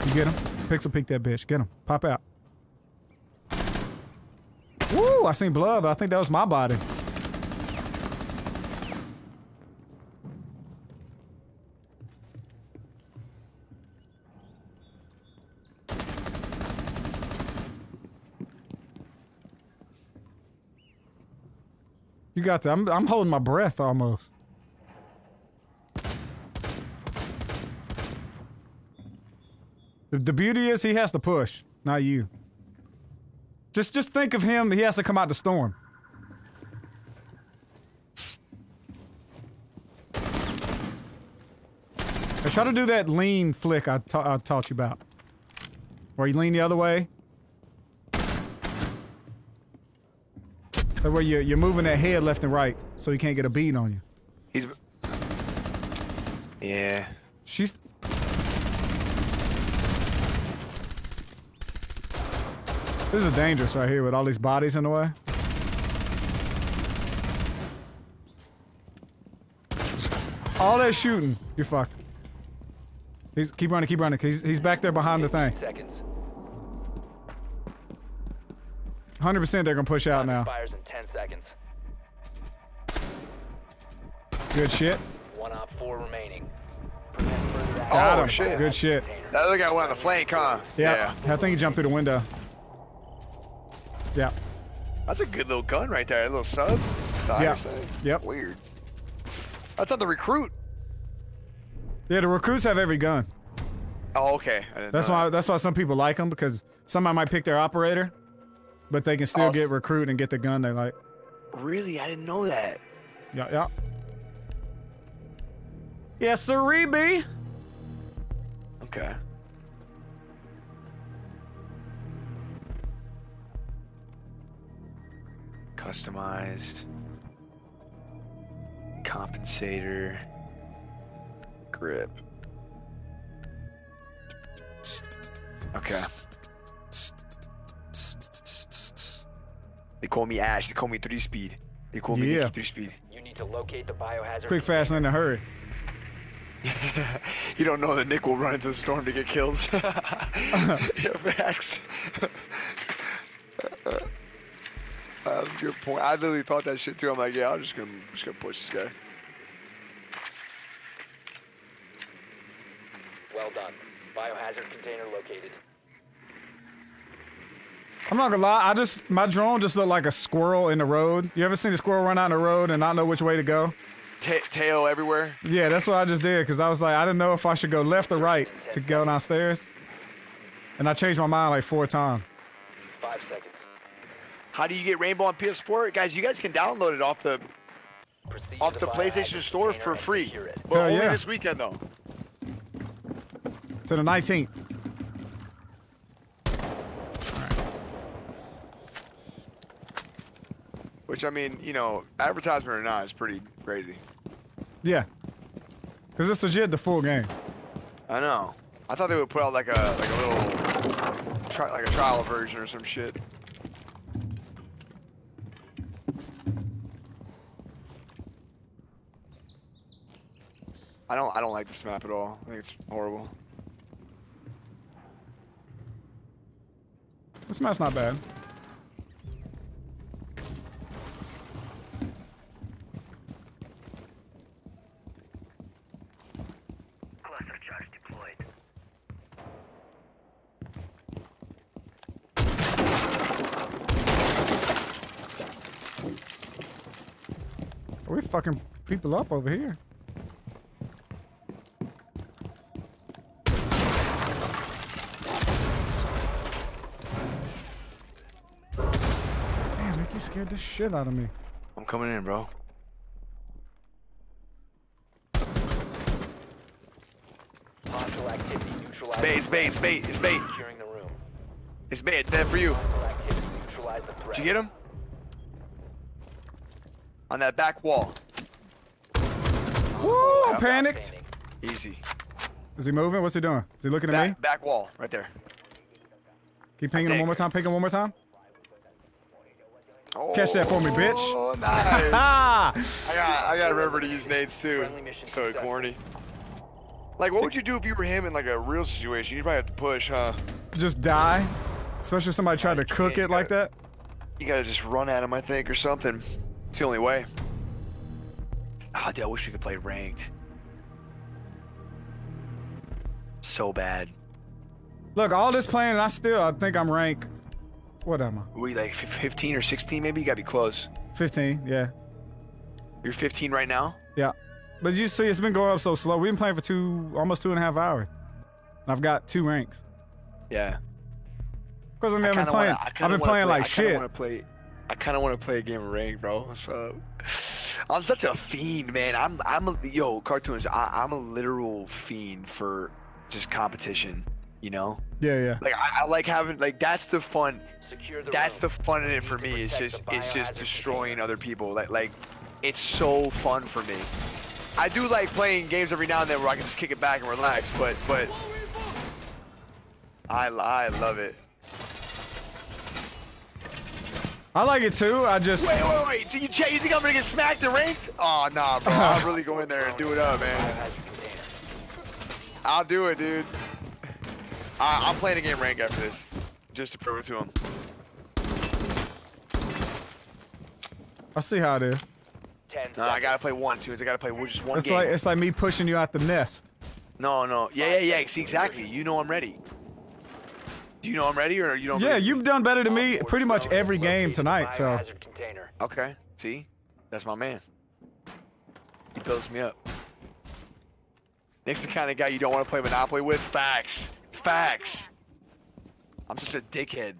You get him? Pixel peek that bitch. Get him. Pop out. Woo! I seen blood, but I think that was my body. You got that. I'm, I'm holding my breath almost. The, the beauty is he has to push, not you. Just, just think of him. He has to come out the storm. I try to do that lean flick I, ta I taught you about. Where you lean the other way. That way you're, you're moving that head left and right, so he can't get a bead on you. He's... Yeah. She's... This is dangerous right here with all these bodies in the way. All that shooting. You're fucked. He's... Keep running, keep running. He's, he's back there behind the thing. one hundred percent they're gonna push out now. Good shit. One op four remaining. Got him. Oh, shit. Good shit. That other guy went on the flank, huh? Yeah. yeah. I think he jumped through the window. Yeah. That's a good little gun right there. A little sub. The yeah. Yep. Weird. I thought the recruit. Yeah, the recruits have every gun. Oh, okay. I didn't that's know why. That. That's why some people like them, because somebody might pick their operator, but they can still oh, get recruit and get the gun they like. Really? I didn't know that. Yeah. Yeah. Yes, sirree, B. Okay. Customized. Compensator. Grip. Okay. They call me Ash. They call me three speed. They call me yeah. three speed. You need to locate the biohazard. Quick, fast, and in a hurry. You don't know that Nick will run into the storm to get kills. Yeah, facts. That was a good point. I literally thought that shit too. I'm like, yeah, I'm just gonna, just gonna push this guy. Well done. Biohazard container located. I'm not gonna lie. I just, my drone just looked like a squirrel in the road. You ever seen a squirrel run out in the road and not know which way to go? Ta tail everywhere? Yeah, that's what I just did, because I was like, I didn't know if I should go left or right to go downstairs. And I changed my mind like four times. Five seconds. How do you get Rainbow on P S four? Guys, you guys can download it off the Proceed off the PlayStation Store for free. But only yeah. this weekend, though. To the nineteenth. All right. Which, I mean, you know, advertisement or not is pretty crazy. Yeah. Because it's legit the full game. I know. I thought they would put out like a, like a little, tri like a trial version or some shit. I don't I don't like this map at all. I think it's horrible. This map's not bad. Cluster charge deployed. Are we fucking people up over here? Scared the shit out of me. I'm coming in, bro. It's bait, it's bait, it's bait, it's bait. It's bait, it's dead for you. Did you get him? On that back wall. Woo, I panicked. Easy. Is he moving? What's he doing? Is he looking back, at me? Back wall, right there. Keep pinging him one more time, ping him one more time. Oh, catch that for me, bitch. Oh, nice. I got, I got to remember to use nades too. So corny. Like, what would you do if you were him in like a real situation? You'd probably have to push, huh? Just die, especially if somebody tried to cook it like that. You gotta just run at him, I think, or something. It's the only way. Ah, oh, dude, I wish we could play ranked. So bad. Look, all this playing, and I still, I think I'm rank. What am I? We like fifteen or sixteen, maybe. You gotta be close. fifteen, yeah. You're fifteen right now. Yeah. But you see, it's been going up so slow. We've been playing for two, almost two and a half hours. And I've got two ranks. Yeah. Because I've been playing. Wanna, I've been playing play, like I shit. Play, I kind of want to play a game of ranked, bro. What's up? I'm such a fiend, man. I'm, I'm a yo, CaRtOoNz. I, I'm a literal fiend for just competition. You know? Yeah, yeah. Like I, I like having like that's the fun. The that's room. the fun in it for me. It's just it's just destroying other people. Like like, it's so fun for me. I do like playing games every now and then where I can just kick it back and relax, but but I I love it. I like it too. I just wait wait wait. Do you, you think I'm gonna get smacked and ranked? Oh nah, bro. I'll really go in there and do it up, man. I'll do it, dude. I, I'm playing a game ranked after this, just to prove it to him. I see how it is. No, I gotta play one, two. I gotta play just one it's game. Like, it's like me pushing you out the nest. No, no. Yeah, yeah, yeah. See, exactly. You know I'm ready. Do you know I'm ready, or you don't? Yeah, you've done better than me pretty much every game tonight. So. Okay. See, that's my man. He builds me up. Nick's the kind of guy you don't want to play Monopoly with. Facts. Facts. I'm such a dickhead.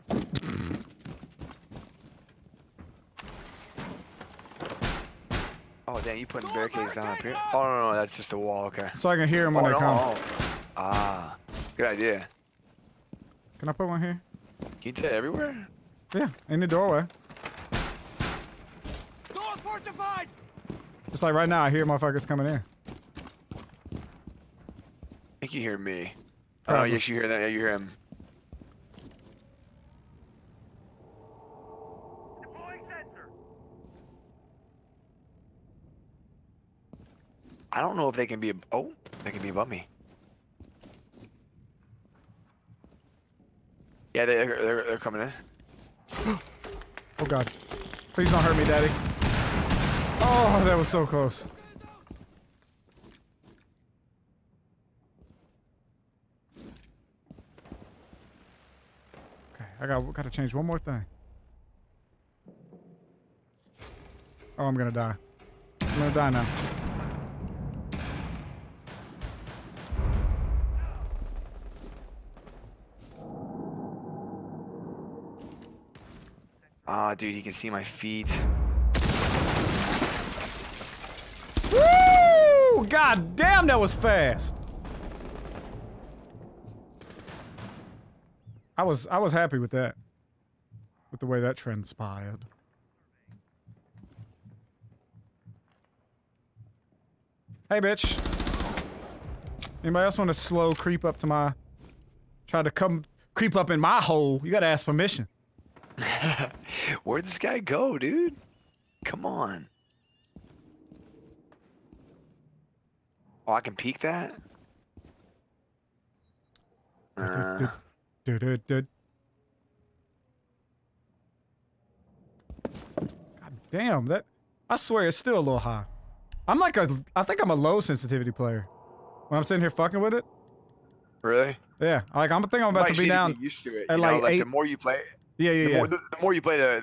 Oh, damn, you putting barricades down up here? Oh, no, no, that's just a wall, okay. So I can hear them when oh, they no, come. Oh. Ah, good idea. Can I put one here? Can you do that everywhere? Yeah, in the doorway. Door fortified! Just like right now, I hear motherfuckers coming in. I think you hear me. Probably. Oh, yes, you hear that. Yeah, you hear him. I don't know if they can be. Oh, they can be above me. Yeah, they, they're they're coming in. Oh God! Please don't hurt me, Daddy. Oh, that was so close. Okay, I got gotta change one more thing. Oh, I'm gonna die. I'm gonna die now. Ah, oh, dude, he can see my feet. Woo! God damn, that was fast. I was I was happy with that. With the way that transpired. Hey, bitch. Anybody else want to slow creep up to my? Try to come creep up in my hole. You gotta ask permission. Where'd this guy go, dude? Come on. Oh, I can peek that? Uh. God damn, that I swear it's still a little high. I'm like a I think I'm a low sensitivity player. When I'm sitting here fucking with it. Really? Yeah. Like I'm think I'm about to be down. Used to it. At like, like eight. The more you play it. Yeah, yeah, the yeah. More, the, the more you play, the,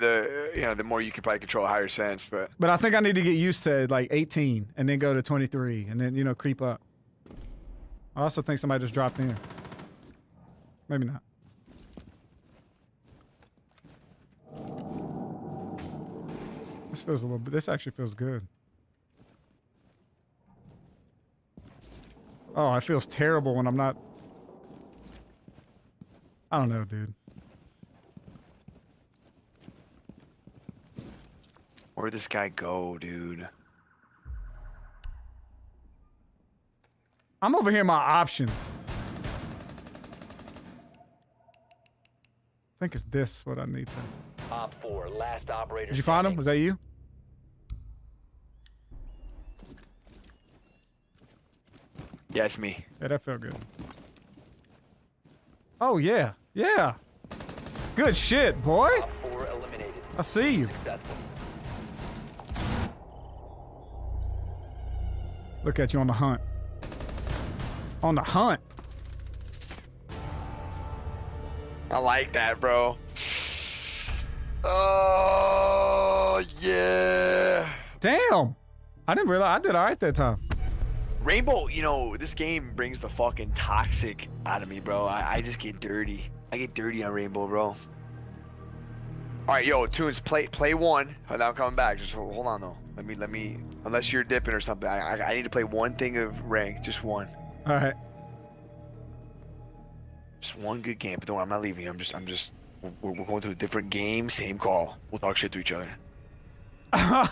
the you know, the more you can probably control a higher sense, but... But I think I need to get used to, like, eighteen, and then go to twenty-three, and then, you know, creep up. I also think somebody just dropped in. Maybe not. This feels a little bit... This actually feels good. Oh, it feels terrible when I'm not... I don't know, dude. Where'd this guy go, dude? I'm over here in my options. I think it's this what I need to. Op four, last operator. Did you find him? Was that you? Yeah, it's me. Yeah, that felt good. Oh yeah, yeah. Good shit, boy. Op four eliminated. I see you. Successful. Look at you on the hunt. On the hunt. I like that, bro. Oh yeah. Damn. I didn't realize I did all right that time. Rainbow, you know, this game brings the fucking toxic out of me, bro. I, I just get dirty. I get dirty on Rainbow, bro. All right, yo, Toons, play play one. Oh, now I'm coming back. Just hold, hold on though. Let me let me. Unless you're dipping or something, I, I I need to play one thing of rank, just one. All right. Just one good game. But don't worry, I'm not leaving you. I'm just I'm just. We're, we're going to a different game, same call. We'll talk shit to each other. How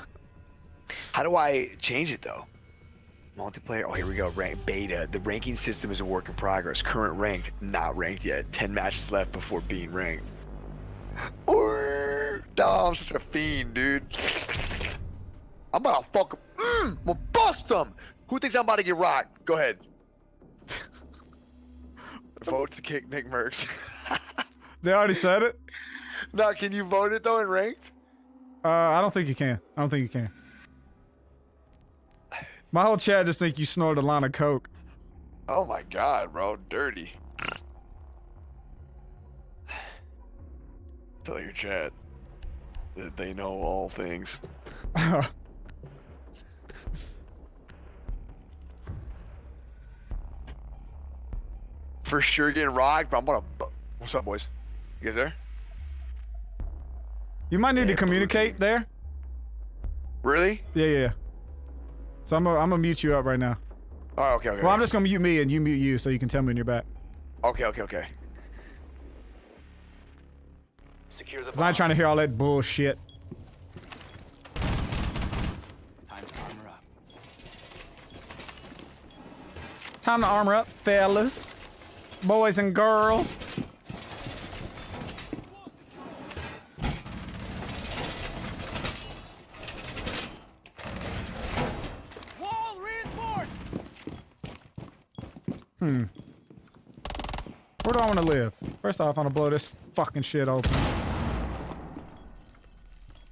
do I change it though? Multiplayer. Oh, here we go. Rank beta. The ranking system is a work in progress. Current ranked, not ranked yet. Ten matches left before being ranked. Ooh, oh, I'm such a fiend, dude. I'm about to fuck him. Mm, I'm gonna bust him. Who thinks I'm about to get rocked? Go ahead. Vote to kick Nickmercs. They already said it. No, can you vote it though in ranked? Uh, I don't think you can. I don't think you can. My whole chat just think you snorted a line of coke. Oh my god, bro, dirty. Tell your chat that they know all things. For sure getting rocked, but I'm gonna... What's up, boys? You guys there? You might need yeah, to communicate okay. there. Really? Yeah, yeah, yeah. So I'm gonna I'm gonna mute you up right now. Oh, okay, okay. Well, okay. I'm just gonna mute me and you mute you so you can tell me when you're back. Okay, okay, okay. Secure the I'm not trying to hear all that bullshit. Time to armor up. Time to armor up, fellas, boys and girls. Hmm. Where do I want to live? First off, I'm gonna blow this fucking shit open.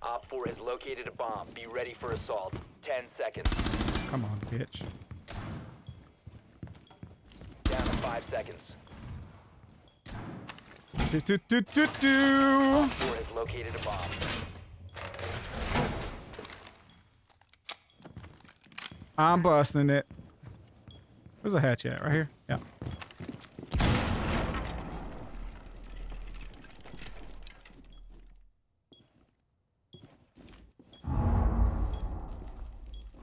Op four has located a bomb. Be ready for assault. Ten seconds. Come on, bitch. Down to five seconds. Do do do do do. Op four has located a bomb. I'm busting it. Where's the hatch at? Right here? Yeah.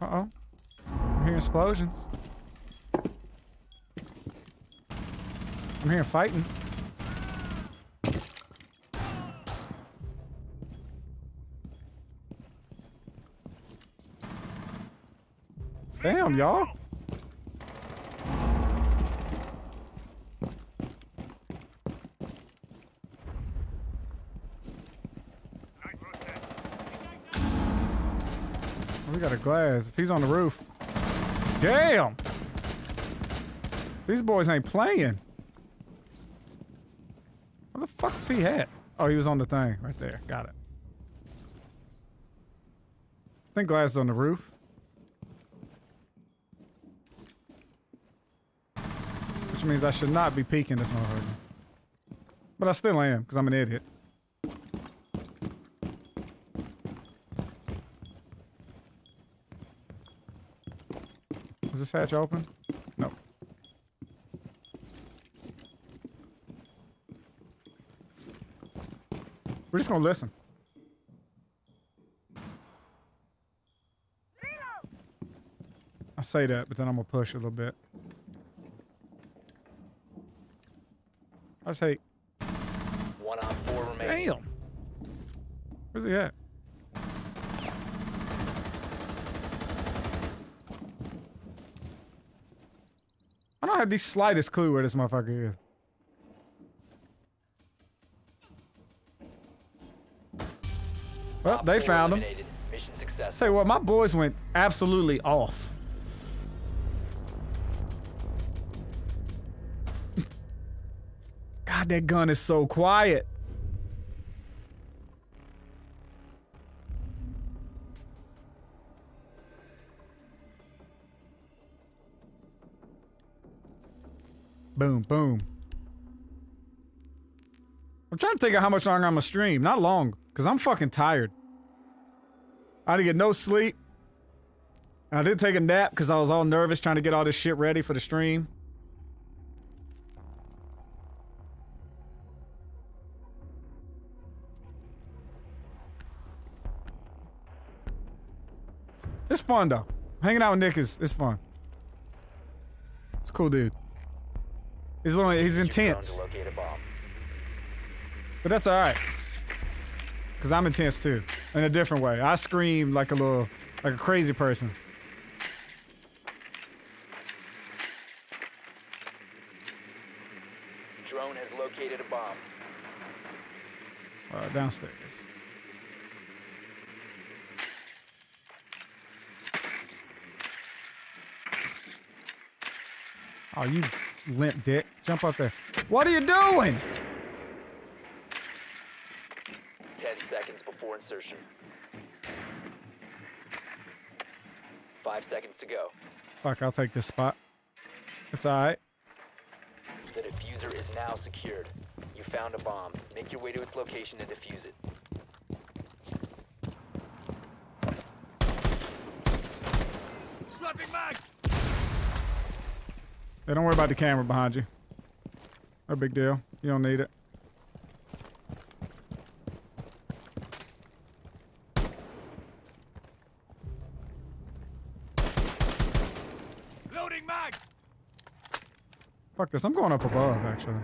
Uh-oh. I'm hearing explosions. I'm hearing fighting. Damn, y'all. Got a glass. If he's on the roof, damn. These boys ain't playing. Where the fuck is he at? Oh, he was on the thing right there. Got it. I think glass is on the roof. Which means I should not be peeking this motherfucker. But I still am because I'm an idiot. Is this hatch open? No. We're just gonna listen. I say that, but then I'm gonna push a little bit. I just hate. One on four remaining. Damn. Where's he at? I don't have the slightest clue where this motherfucker is. Well, they found him. Tell you what, my boys went absolutely off. God, that gun is so quiet. Boom, boom. I'm trying to think of how much longer I'm gonna stream. Not long, because I'm fucking tired. I didn't get no sleep. I did take a nap because I was all nervous trying to get all this shit ready for the stream. It's fun though. Hanging out with Nick is it's fun. It's a cool dude. He's lonely, he's intense. But that's alright. Cause I'm intense too. In a different way. I scream like a little like a crazy person. Drone has located a bomb. Uh, downstairs. Oh, you limp dick. Jump up there. What are you doing? Ten seconds before insertion. Five seconds to go. Fuck, I'll take this spot. It's alright. The diffuser is now secured. You found a bomb. Make your way to its location and defuse it. Slapping Max! Hey, don't worry about the camera behind you. No big deal. You don't need it. Loading mag. Fuck this. I'm going up above, actually.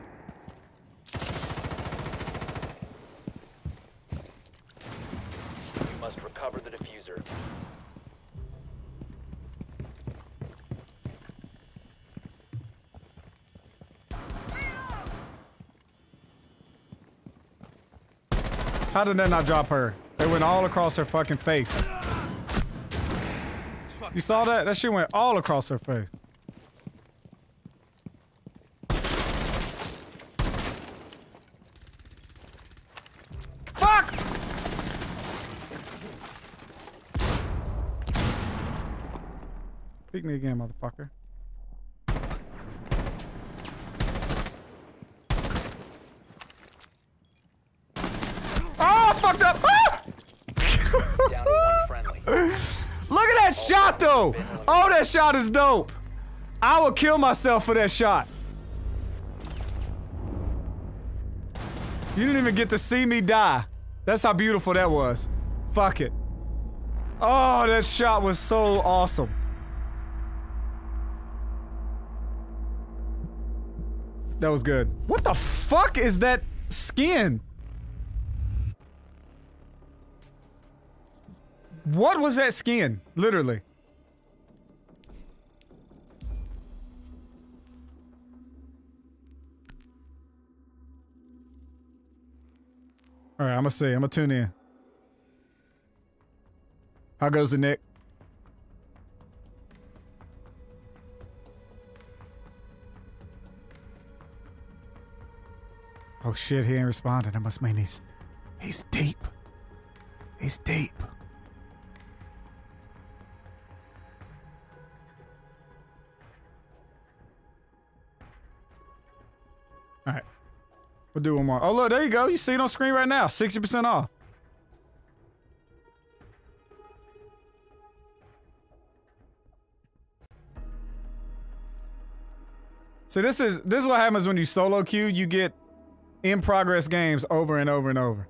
You must recover the diffuser. How did that not drop her? They went all across her fucking face. You saw that? That shit went all across her face. Fuck! Pick me again, motherfucker. Shot though. Oh, that shot is dope. I will kill myself for that shot. You didn't even get to see me die. That's how beautiful that was. Fuck it. Oh, that shot was so awesome. That was good. What the fuck is that skin? What was that skin? Literally. Alright, I'm gonna see. I'm gonna tune in. How goes the Nick? Oh shit, he ain't responding. That must mean he's... He's deep. He's deep. Alright. We'll do one more. Oh look, there you go. You see it on screen right now. sixty percent off. So this is this is what happens when you solo queue. You get in progress games over and over and over.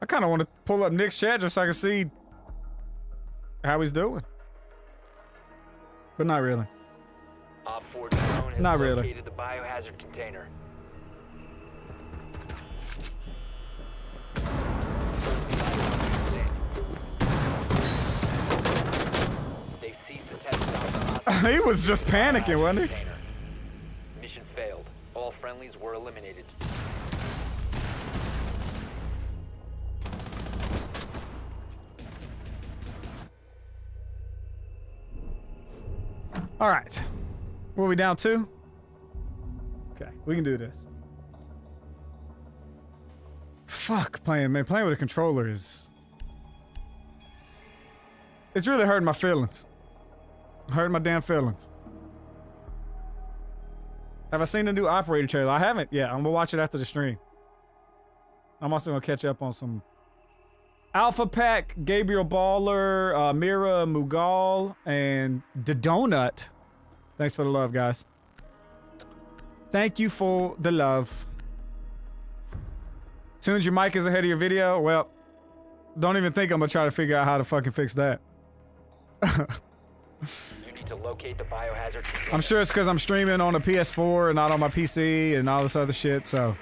I kind of want to pull up Nick's chat just so I can see how he's doing, but not really. Not really. He was just panicking, wasn't he? Mission failed. All friendlies were eliminated. All right. What are we down to? Okay, we can do this. Fuck playing, man. Playing with a controller is... It's really hurting my feelings. Hurting my damn feelings. Have I seen the new Operator trailer? I haven't yet. I'm gonna watch it after the stream. I'm also gonna catch up on some... Alpha Pack, Gabriel Baller, uh, Mira Mughal, and The Donut. Thanks for the love, guys. Thank you for the love. Soon as your mic is ahead of your video, well, don't even think I'm gonna try to figure out how to fucking fix that. You need to locate the biohazard container. I'm sure it's because I'm streaming on a P S four and not on my P C and all this other shit, so.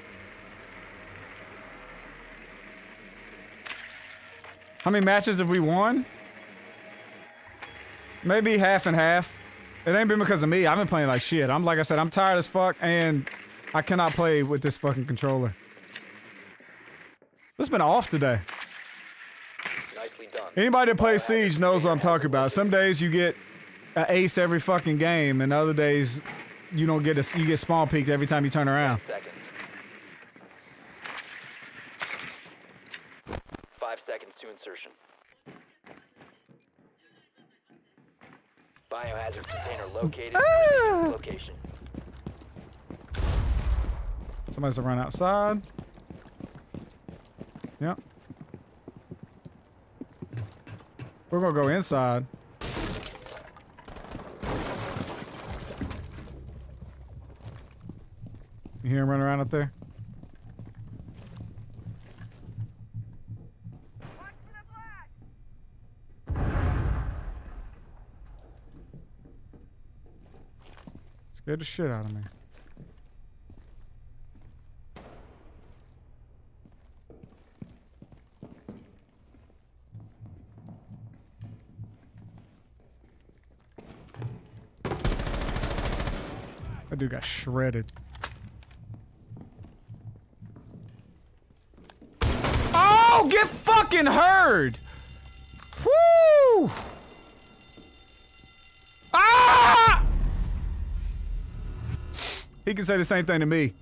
How many matches have we won? Maybe half and half. It ain't been because of me. I've been playing like shit. I'm like I said, I'm tired as fuck and I cannot play with this fucking controller. It's been off today. Nicely done. Anybody that plays Siege knows what I'm talking about. Some days you get an ace every fucking game and other days you don't get a, you get spawn peaked every time you turn around. Seconds to insertion. Biohazard container located. Ah! Location. Somebody's to run outside. Yep. We're gonna go inside. You hear him run around up there? Scared the shit out of me. That dude got shredded. Oh, get fucking heard! Woo! Ah! He can say the same thing to me.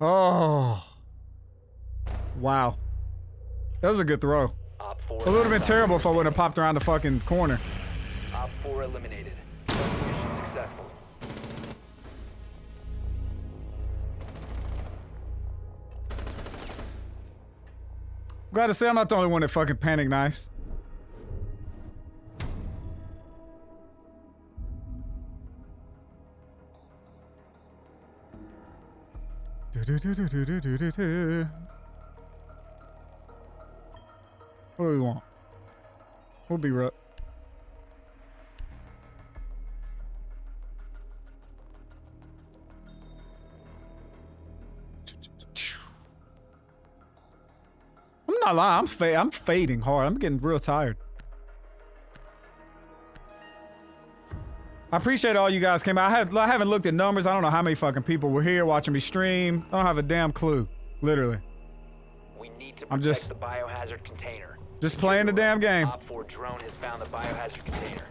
Oh. Wow. That was a good throw. It would have been terrible if I wouldn't have popped around the fucking corner. Op four eliminated. Mission successful. Glad to say I'm not the only one that fucking panic knives. What do we want? We'll be right. I'm not lying. I'm fa I'm fading hard. I'm getting real tired. I appreciate all you guys came out. I, had, I haven't looked at numbers. I don't know how many fucking people were here watching me stream. I don't have a damn clue. Literally. We need to I'm just the biohazard container. Just playing the damn game. Op four drone has found the biohazard container.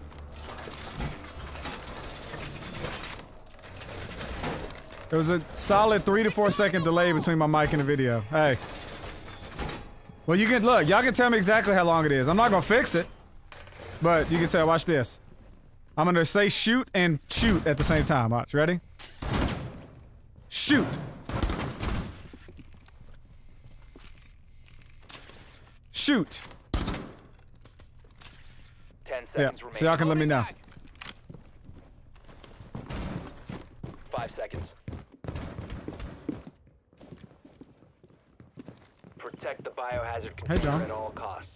There was a solid three to four second delay between my mic and the video. Hey. Well, you can look. Y'all can tell me exactly how long it is. I'm not gonna fix it. But you can tell. Watch this. I'm gonna say shoot and shoot at the same time. Watch, ready? Shoot! Shoot! Ten seconds yeah. Remaining. So y'all can let me know. Five seconds. Protect the biohazard container hey, at all costs.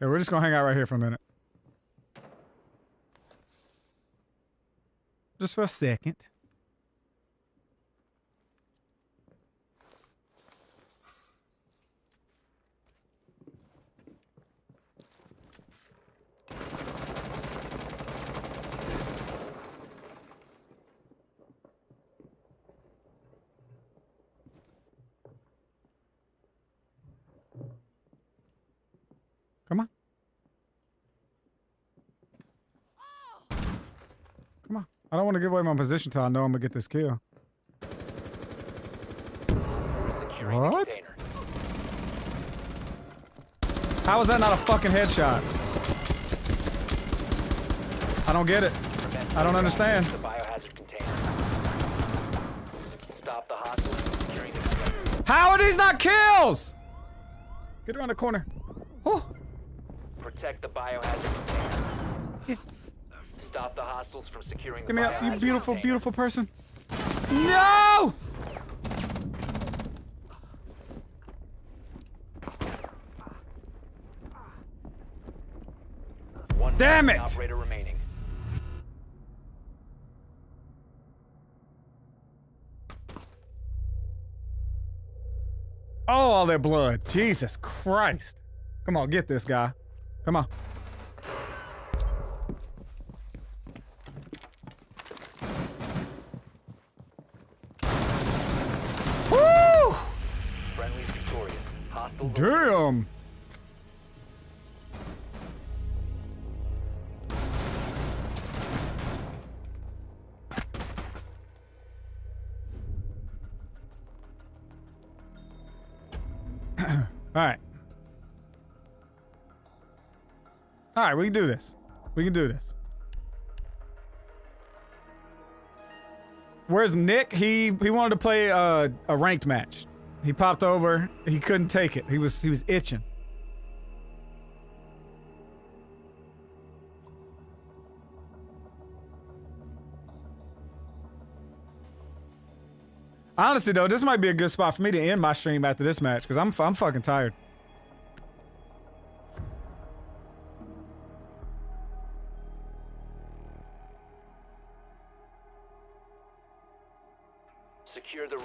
Okay, we're just gonna hang out right here for a minute. Just for a second. I don't want to give away my position till I know I'm gonna get this kill. What? How is that not a fucking headshot? I don't get it. I don't understand. How are these not kills? Get around the corner. Oh. Protect the biohazard. Stop the hostiles from securing the biohazard. Give me up, you beautiful, beautiful person. No! Damn it! Operator remaining. Oh, all their blood. Jesus Christ. Come on, get this guy. Come on. Woo! Friendly's victorious. Hostile. Damn! Alright. Alright, we can do this. We can do this. Where's Nick? He he wanted to play a, a ranked match. He popped over. He couldn't take it. He was he was itching. Honestly though, this might be a good spot for me to end my stream after this match, because I'm, I'm fucking tired. Secure the room.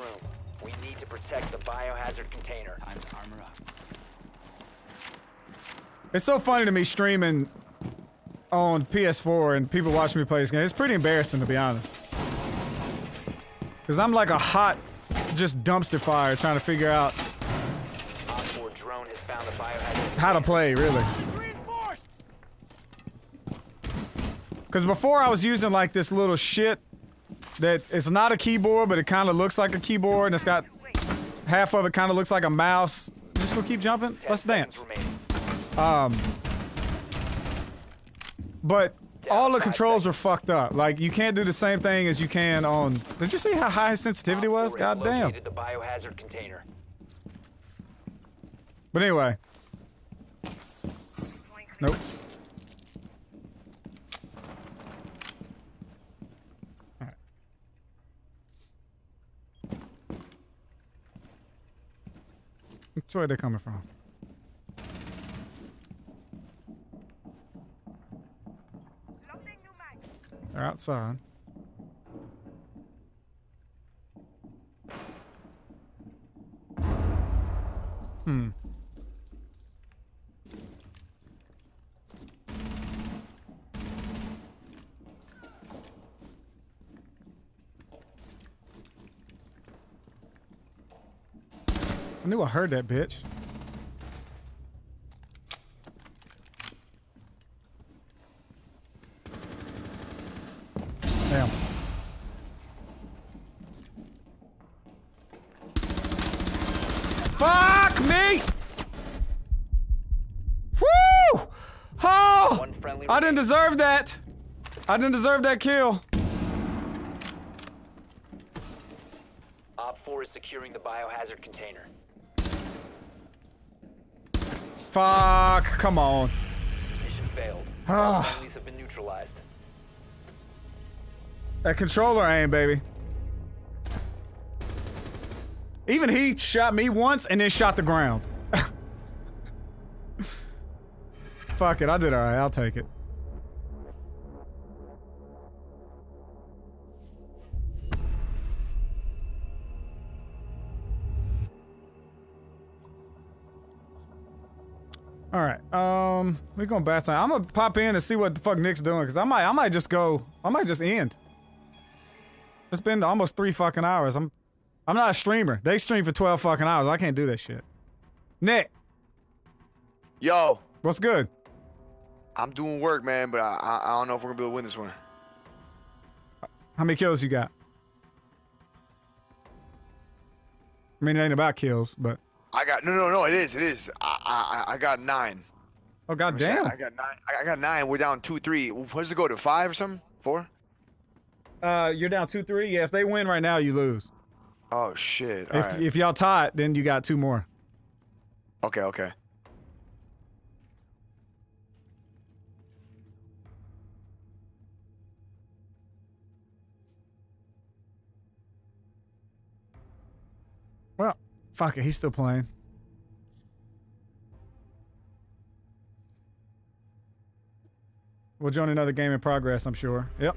We need to protect the biohazard container. Time to armor up. It's so funny to me streaming on P S four and people watching me play this game. It's pretty embarrassing, to be honest. Cause I'm like a hot, just dumpster fire trying to figure out how to play, really. Cause before I was using like this little shit that it's not a keyboard, but it kind of looks like a keyboard, and it's got half of it kind of looks like a mouse. Just gonna keep jumping. Let's dance. Um, but. All the controls are fucked up. Like, you can't do the same thing as you can on... Did you see how high his sensitivity was? God damn. But anyway. Nope. Alright. Which way are they coming from? They're outside. Hmm. I knew I heard that bitch. Damn. Fuck me! Woo! Oh! I didn't deserve that! I didn't deserve that kill. Op four is securing the biohazard container. Fuck, come on. Mission failed. Ah. That controller aim, baby. Even he shot me once and then shot the ground. Fuck it, I did alright, I'll take it. Alright, um, we're gonna bat time. I'm gonna pop in and see what the fuck Nick's doing, because I might, I might just go, I might just end. It's been almost three fucking hours. I'm I'm not a streamer. They stream for twelve fucking hours. I can't do that shit. Nick. Yo. What's good? I'm doing work, man, but I I, I don't know if we're gonna be able to win this one. How many kills you got? I mean, it ain't about kills, but I got no, no, no. It is, it is. I, I, I got nine. Oh goddamn! I got nine. I got nine. We're down two, three. What's it go to five or something? Four? Uh, you're down two, three. Yeah, if they win right now, you lose. Oh shit! All if right. if y'all tied, then you got two more. Okay, okay. Well, fuck it, he's still playing. We'll join another game in progress, I'm sure. Yep.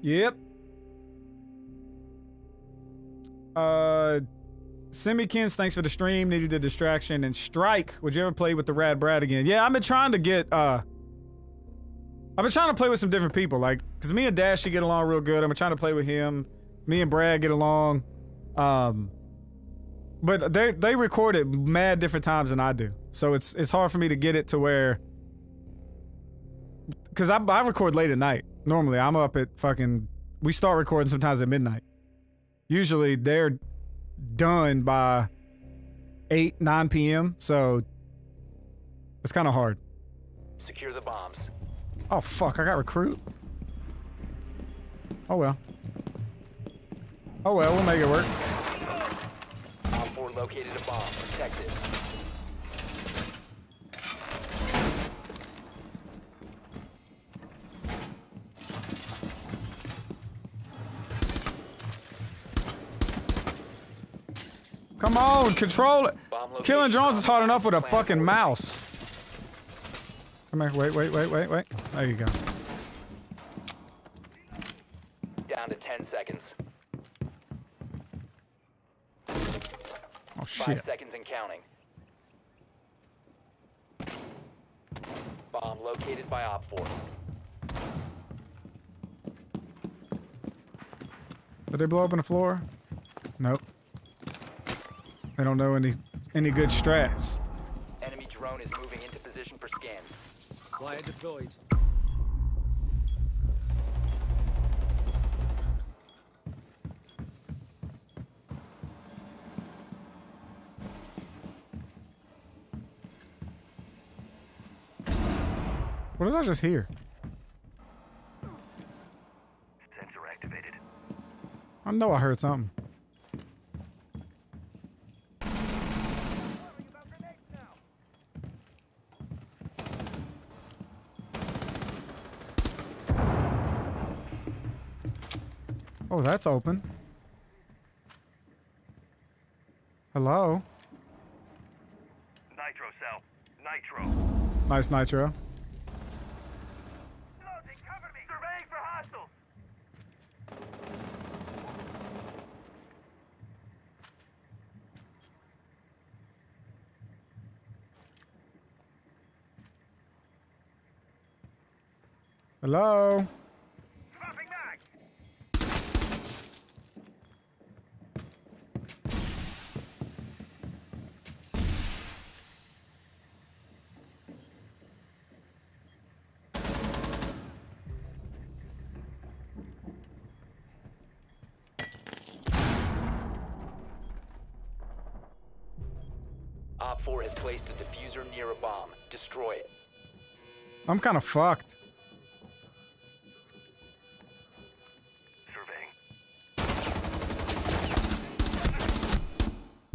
Yep. Uh, Semikins, thanks for the stream. Needed a distraction. And Strike, would you ever play with the Rad Brad again? Yeah, I've been trying to get, uh... I've been trying to play with some different people, like, because me and Dashy get along real good. I've been trying to play with him. Me and Brad get along. Um... But they, they record it mad different times than I do. So it's it's hard for me to get it to where... Because I, I record late at night. Normally, I'm up at fucking... We start recording sometimes at midnight. Usually, they're done by eight, nine P M So, it's kind of hard. Secure the bombs. Oh, fuck. I got recruit. Oh, well. Oh, well. We'll make it work. Located a bomb. Protect it. Come on, control it. Killing drones is hard enough with a fucking mouse. Come here. Wait, wait, wait, wait, wait. There you go. Down to ten seconds. Oh, shit. Five seconds and counting. Bomb located by Op four. Did they blow up on the floor? Nope. They don't know any any good strats. Enemy drone is moving into position for scan. Quiet deployed. What did I just hear? Sensor activated. I know I heard something. Oh, that's open. Hello? Nitro cell. Nitro. Nice nitro. Hello? Op four has placed a diffuser near a bomb. Destroy it. I'm kind of fucked.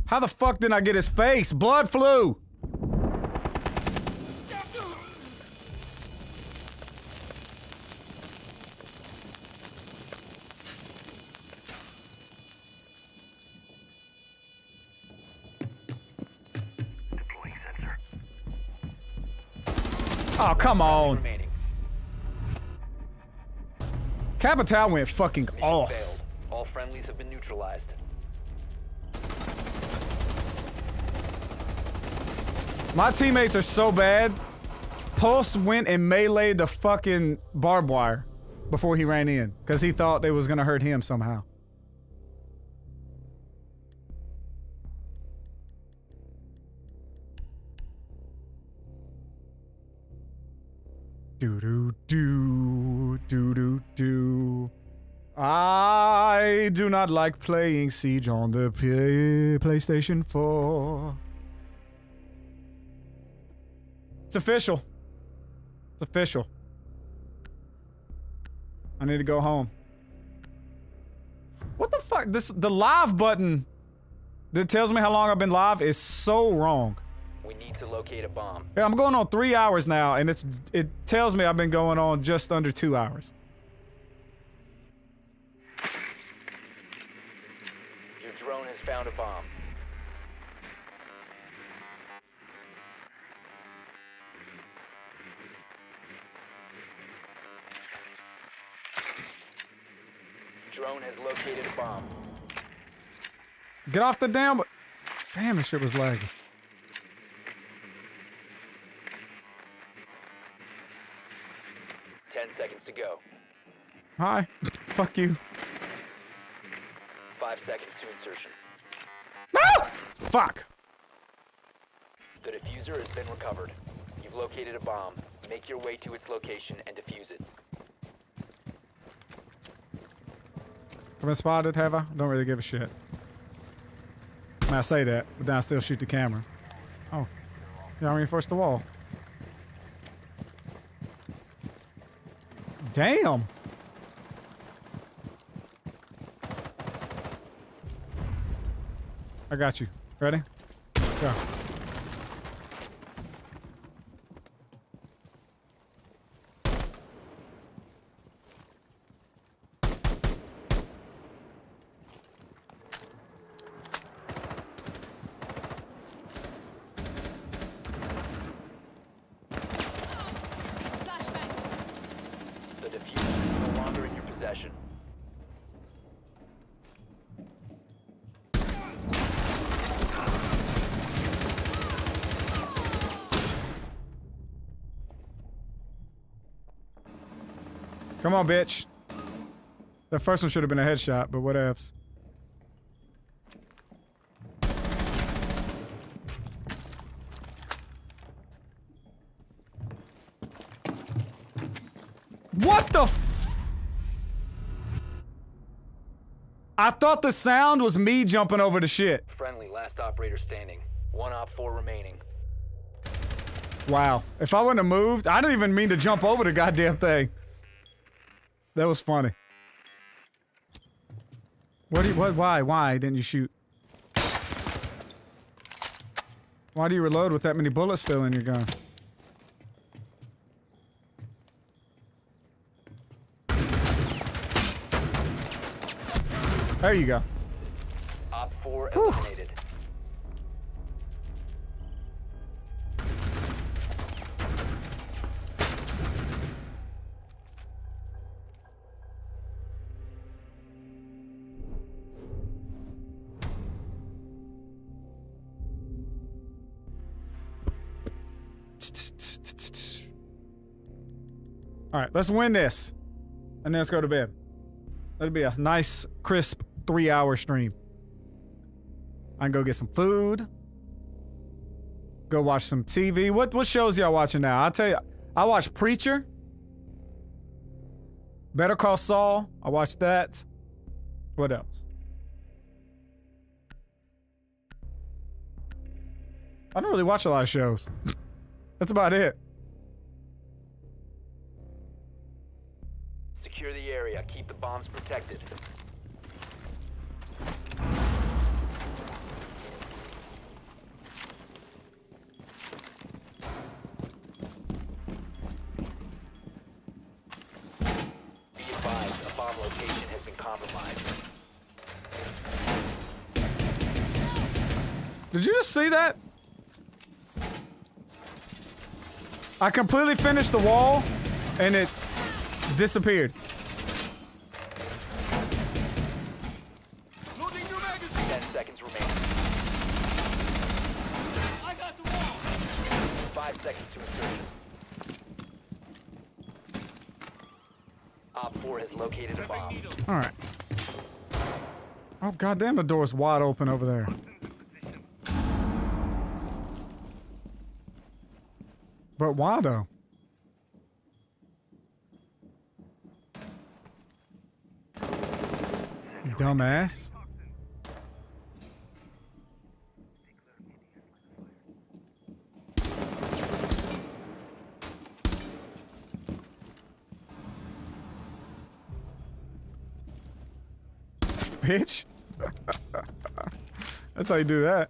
How the fuck did I get his face? Blood flew! Deploying sensor. Oh, come on. Capital went fucking off. All friendlies have been neutralized. My teammates are so bad. Pulse went and meleeed the fucking barbed wire before he ran in because he thought it was gonna hurt him somehow. Do do do do do do I do not like playing Siege on the play PlayStation four. It's official. It's official. I need to go home. What the fuck? This the live button that tells me how long I've been live is so wrong. We need to locate a bomb. Yeah, I'm going on three hours now, and it's it tells me I've been going on just under two hours. Found a bomb. Drone has located a bomb. Get off the damn... Damn, this shit was lagging. Ten seconds to go. Hi. Fuck you. Five seconds to insertion. No! Fuck! The diffuser has been recovered. You've located a bomb. Make your way to its location and defuse it. I've been spotted, have I? Don't really give a shit. I mean, I say that, but then I still shoot the camera. Oh. Yeah, I reinforced the wall. Damn! I got you. Ready? Go. The diffuser is no longer in your possession. Come on, bitch. That first one should have been a headshot, but whatevs. What the f- I thought the sound was me jumping over the shit. Friendly, last operator standing. One op four remaining. Wow. If I wouldn't have moved, I didn't even mean to jump over the goddamn thing. That was funny. What do you- what- why? Why didn't you shoot? Why do you reload with that many bullets still in your gun? There you go. Op four eliminated. Alright, let's win this. And then let's go to bed. That'll be a nice, crisp, three-hour stream. I can go get some food. Go watch some T V. What what shows y'all watching now? I'll tell you, I watch Preacher. Better Call Saul. I watched that. What else? I don't really watch a lot of shows. That's about it. The area, keep the bombs protected. Be advised, a bomb location has been compromised. Did you just see that? I completely finished the wall and it disappeared. Alright. Oh goddamn, the door's wide open over there. But why though? dumbass. Bitch. That's how you do that.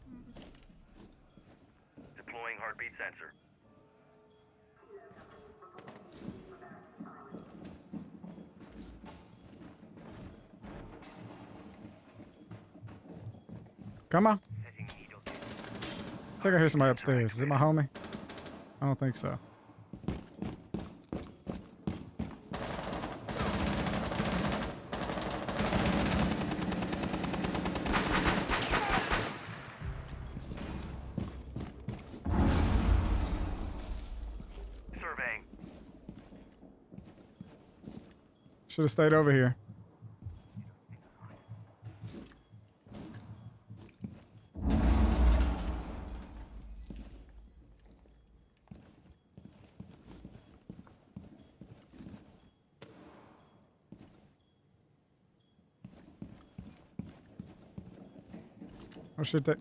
Deploying heartbeat sensor. Come on. I think I hear somebody upstairs. Is it my homie? I don't think so. Should have stayed over here. Oh shit, that...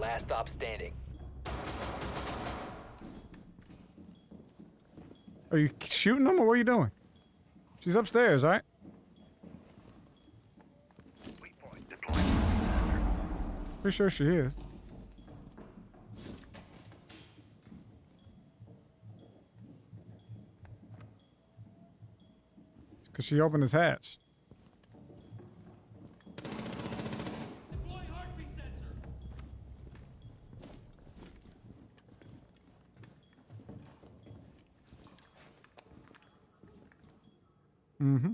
Last stop standing. Are you shooting them or what are you doing? She's upstairs, right? Pretty sure she is. It's because she opened his hatch. Mm-hmm.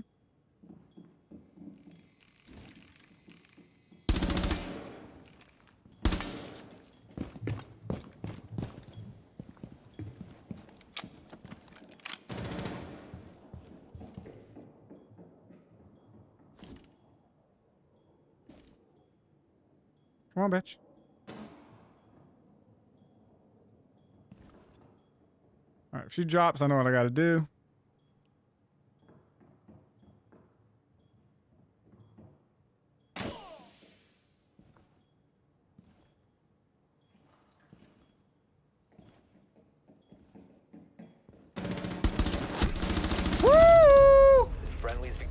Come on, bitch. All right, if she drops, I know what I gotta do.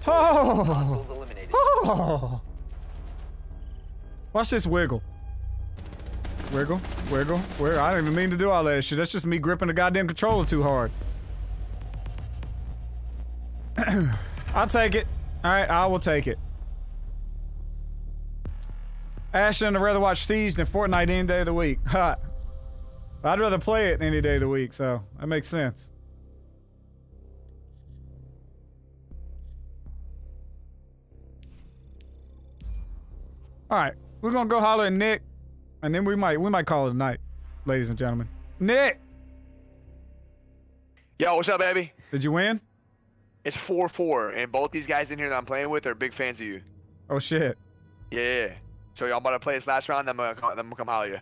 Oh. Oh! Watch this wiggle. Wiggle, wiggle, wiggle. I didn't even mean to do all that shit. That's just me gripping the goddamn controller too hard. I'll take it. Alright, I will take it. Ashton would rather watch Siege than Fortnite any day of the week. Ha! I'd rather play it any day of the week, so that makes sense. Alright, we're gonna go holler at Nick, and then we might we might call it a night, ladies and gentlemen. Nick! Yo, what's up, baby? Did you win? It's four four, and both these guys in here that I'm playing with are big fans of you. Oh, shit. Yeah. So y'all about to play this last round, then I'm gonna come holler at you.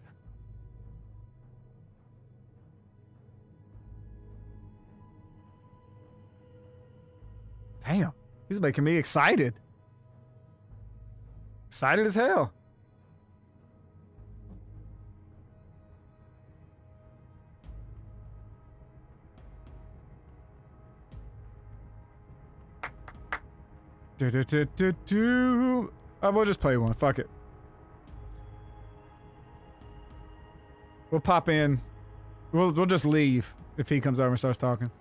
Damn, he's making me excited. Excited as hell. Do, do, do, do, do. Oh, we'll just play one. Fuck it. We'll pop in. We'll we'll just leave if he comes over and starts talking.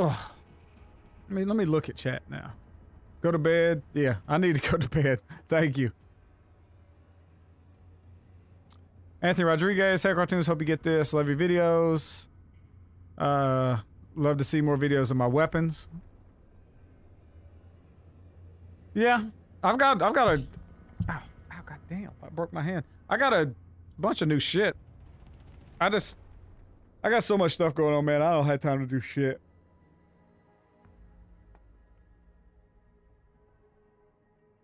I mean, let me look at chat now. Go to bed. Yeah, I need to go to bed. Thank you. Anthony Rodriguez, hey CaRtOoNz, hope you get this. Love your videos. Uh, love to see more videos of my weapons. Yeah, I've got, I've got a, ow, ow, goddamn, I broke my hand. I got a bunch of new shit. I just, I got so much stuff going on, man. I don't have time to do shit.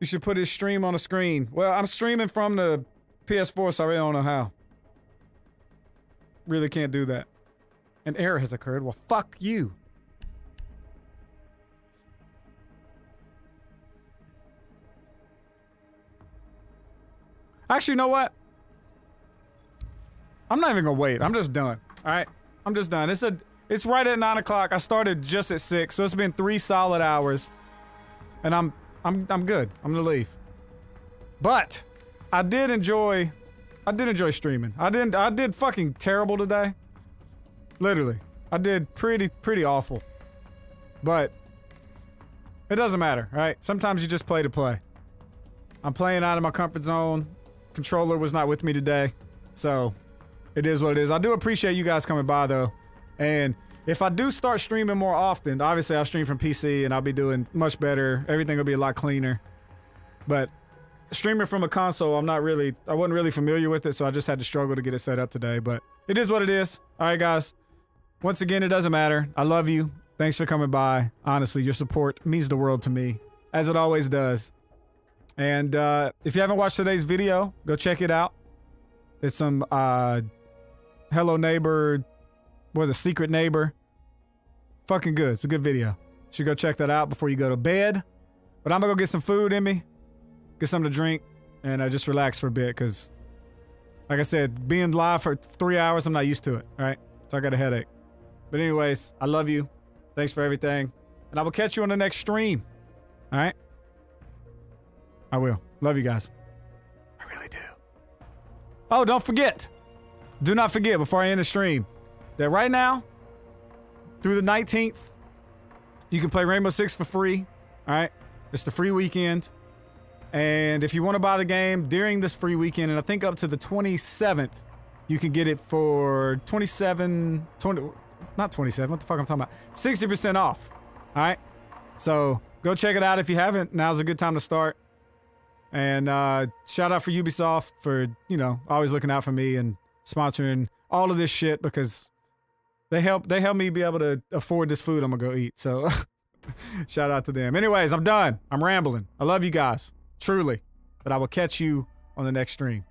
You should put his stream on the screen. Well, I'm streaming from the P S four, so I really don't know how. Really can't do that. An error has occurred. Well, fuck you. Actually, you know what? I'm not even gonna wait. I'm just done. Alright? I'm just done. It's a- It's right at nine o'clock. I started just at six, so it's been three solid hours. And I'm- I'm- I'm good. I'm gonna leave. But! I did enjoy- I did enjoy streaming. I didn't- I did fucking terrible today. Literally. I did pretty- pretty awful. But it doesn't matter, right? Sometimes you just play to play. I'm playing out of my comfort zone. Controller was not with me today, so it is what it is. I do appreciate you guys coming by though, and if I do start streaming more often, obviously I'll stream from P C and I'll be doing much better. Everything will be a lot cleaner, but streaming from a console, I'm not really, I wasn't really familiar with it, so I just had to struggle to get it set up today, but it is what it is. All right, guys. Once again, it doesn't matter. I love you. Thanks for coming by. Honestly, your support means the world to me, as it always does. And uh, if you haven't watched today's video, go check it out. It's some uh, Hello Neighbor, what is it, Secret Neighbor. Fucking good. It's a good video. You should go check that out before you go to bed. But I'm gonna go get some food in me, get something to drink, and I uh, just relax for a bit. Cause, like I said, being live for three hours, I'm not used to it. All right, so I got a headache. But anyways, I love you. Thanks for everything, and I will catch you on the next stream. All right. I will. Love you guys. I really do. Oh, don't forget. Do not forget, before I end the stream, that right now, through the nineteenth, you can play Rainbow Six for free. All right? It's the free weekend. And if you want to buy the game during this free weekend, and I think up to the twenty-seventh, you can get it for twenty-seven... twenty, not twenty-seven. What the fuck I'm talking about? sixty percent off. All right? So, go check it out if you haven't. Now's a good time to start. And uh, shout out for Ubisoft for, you know, always looking out for me and sponsoring all of this shit, because they help they help me be able to afford this food I'm gonna go eat. So shout out to them. Anyways, I'm done. I'm rambling. I love you guys, truly. But I will catch you on the next stream.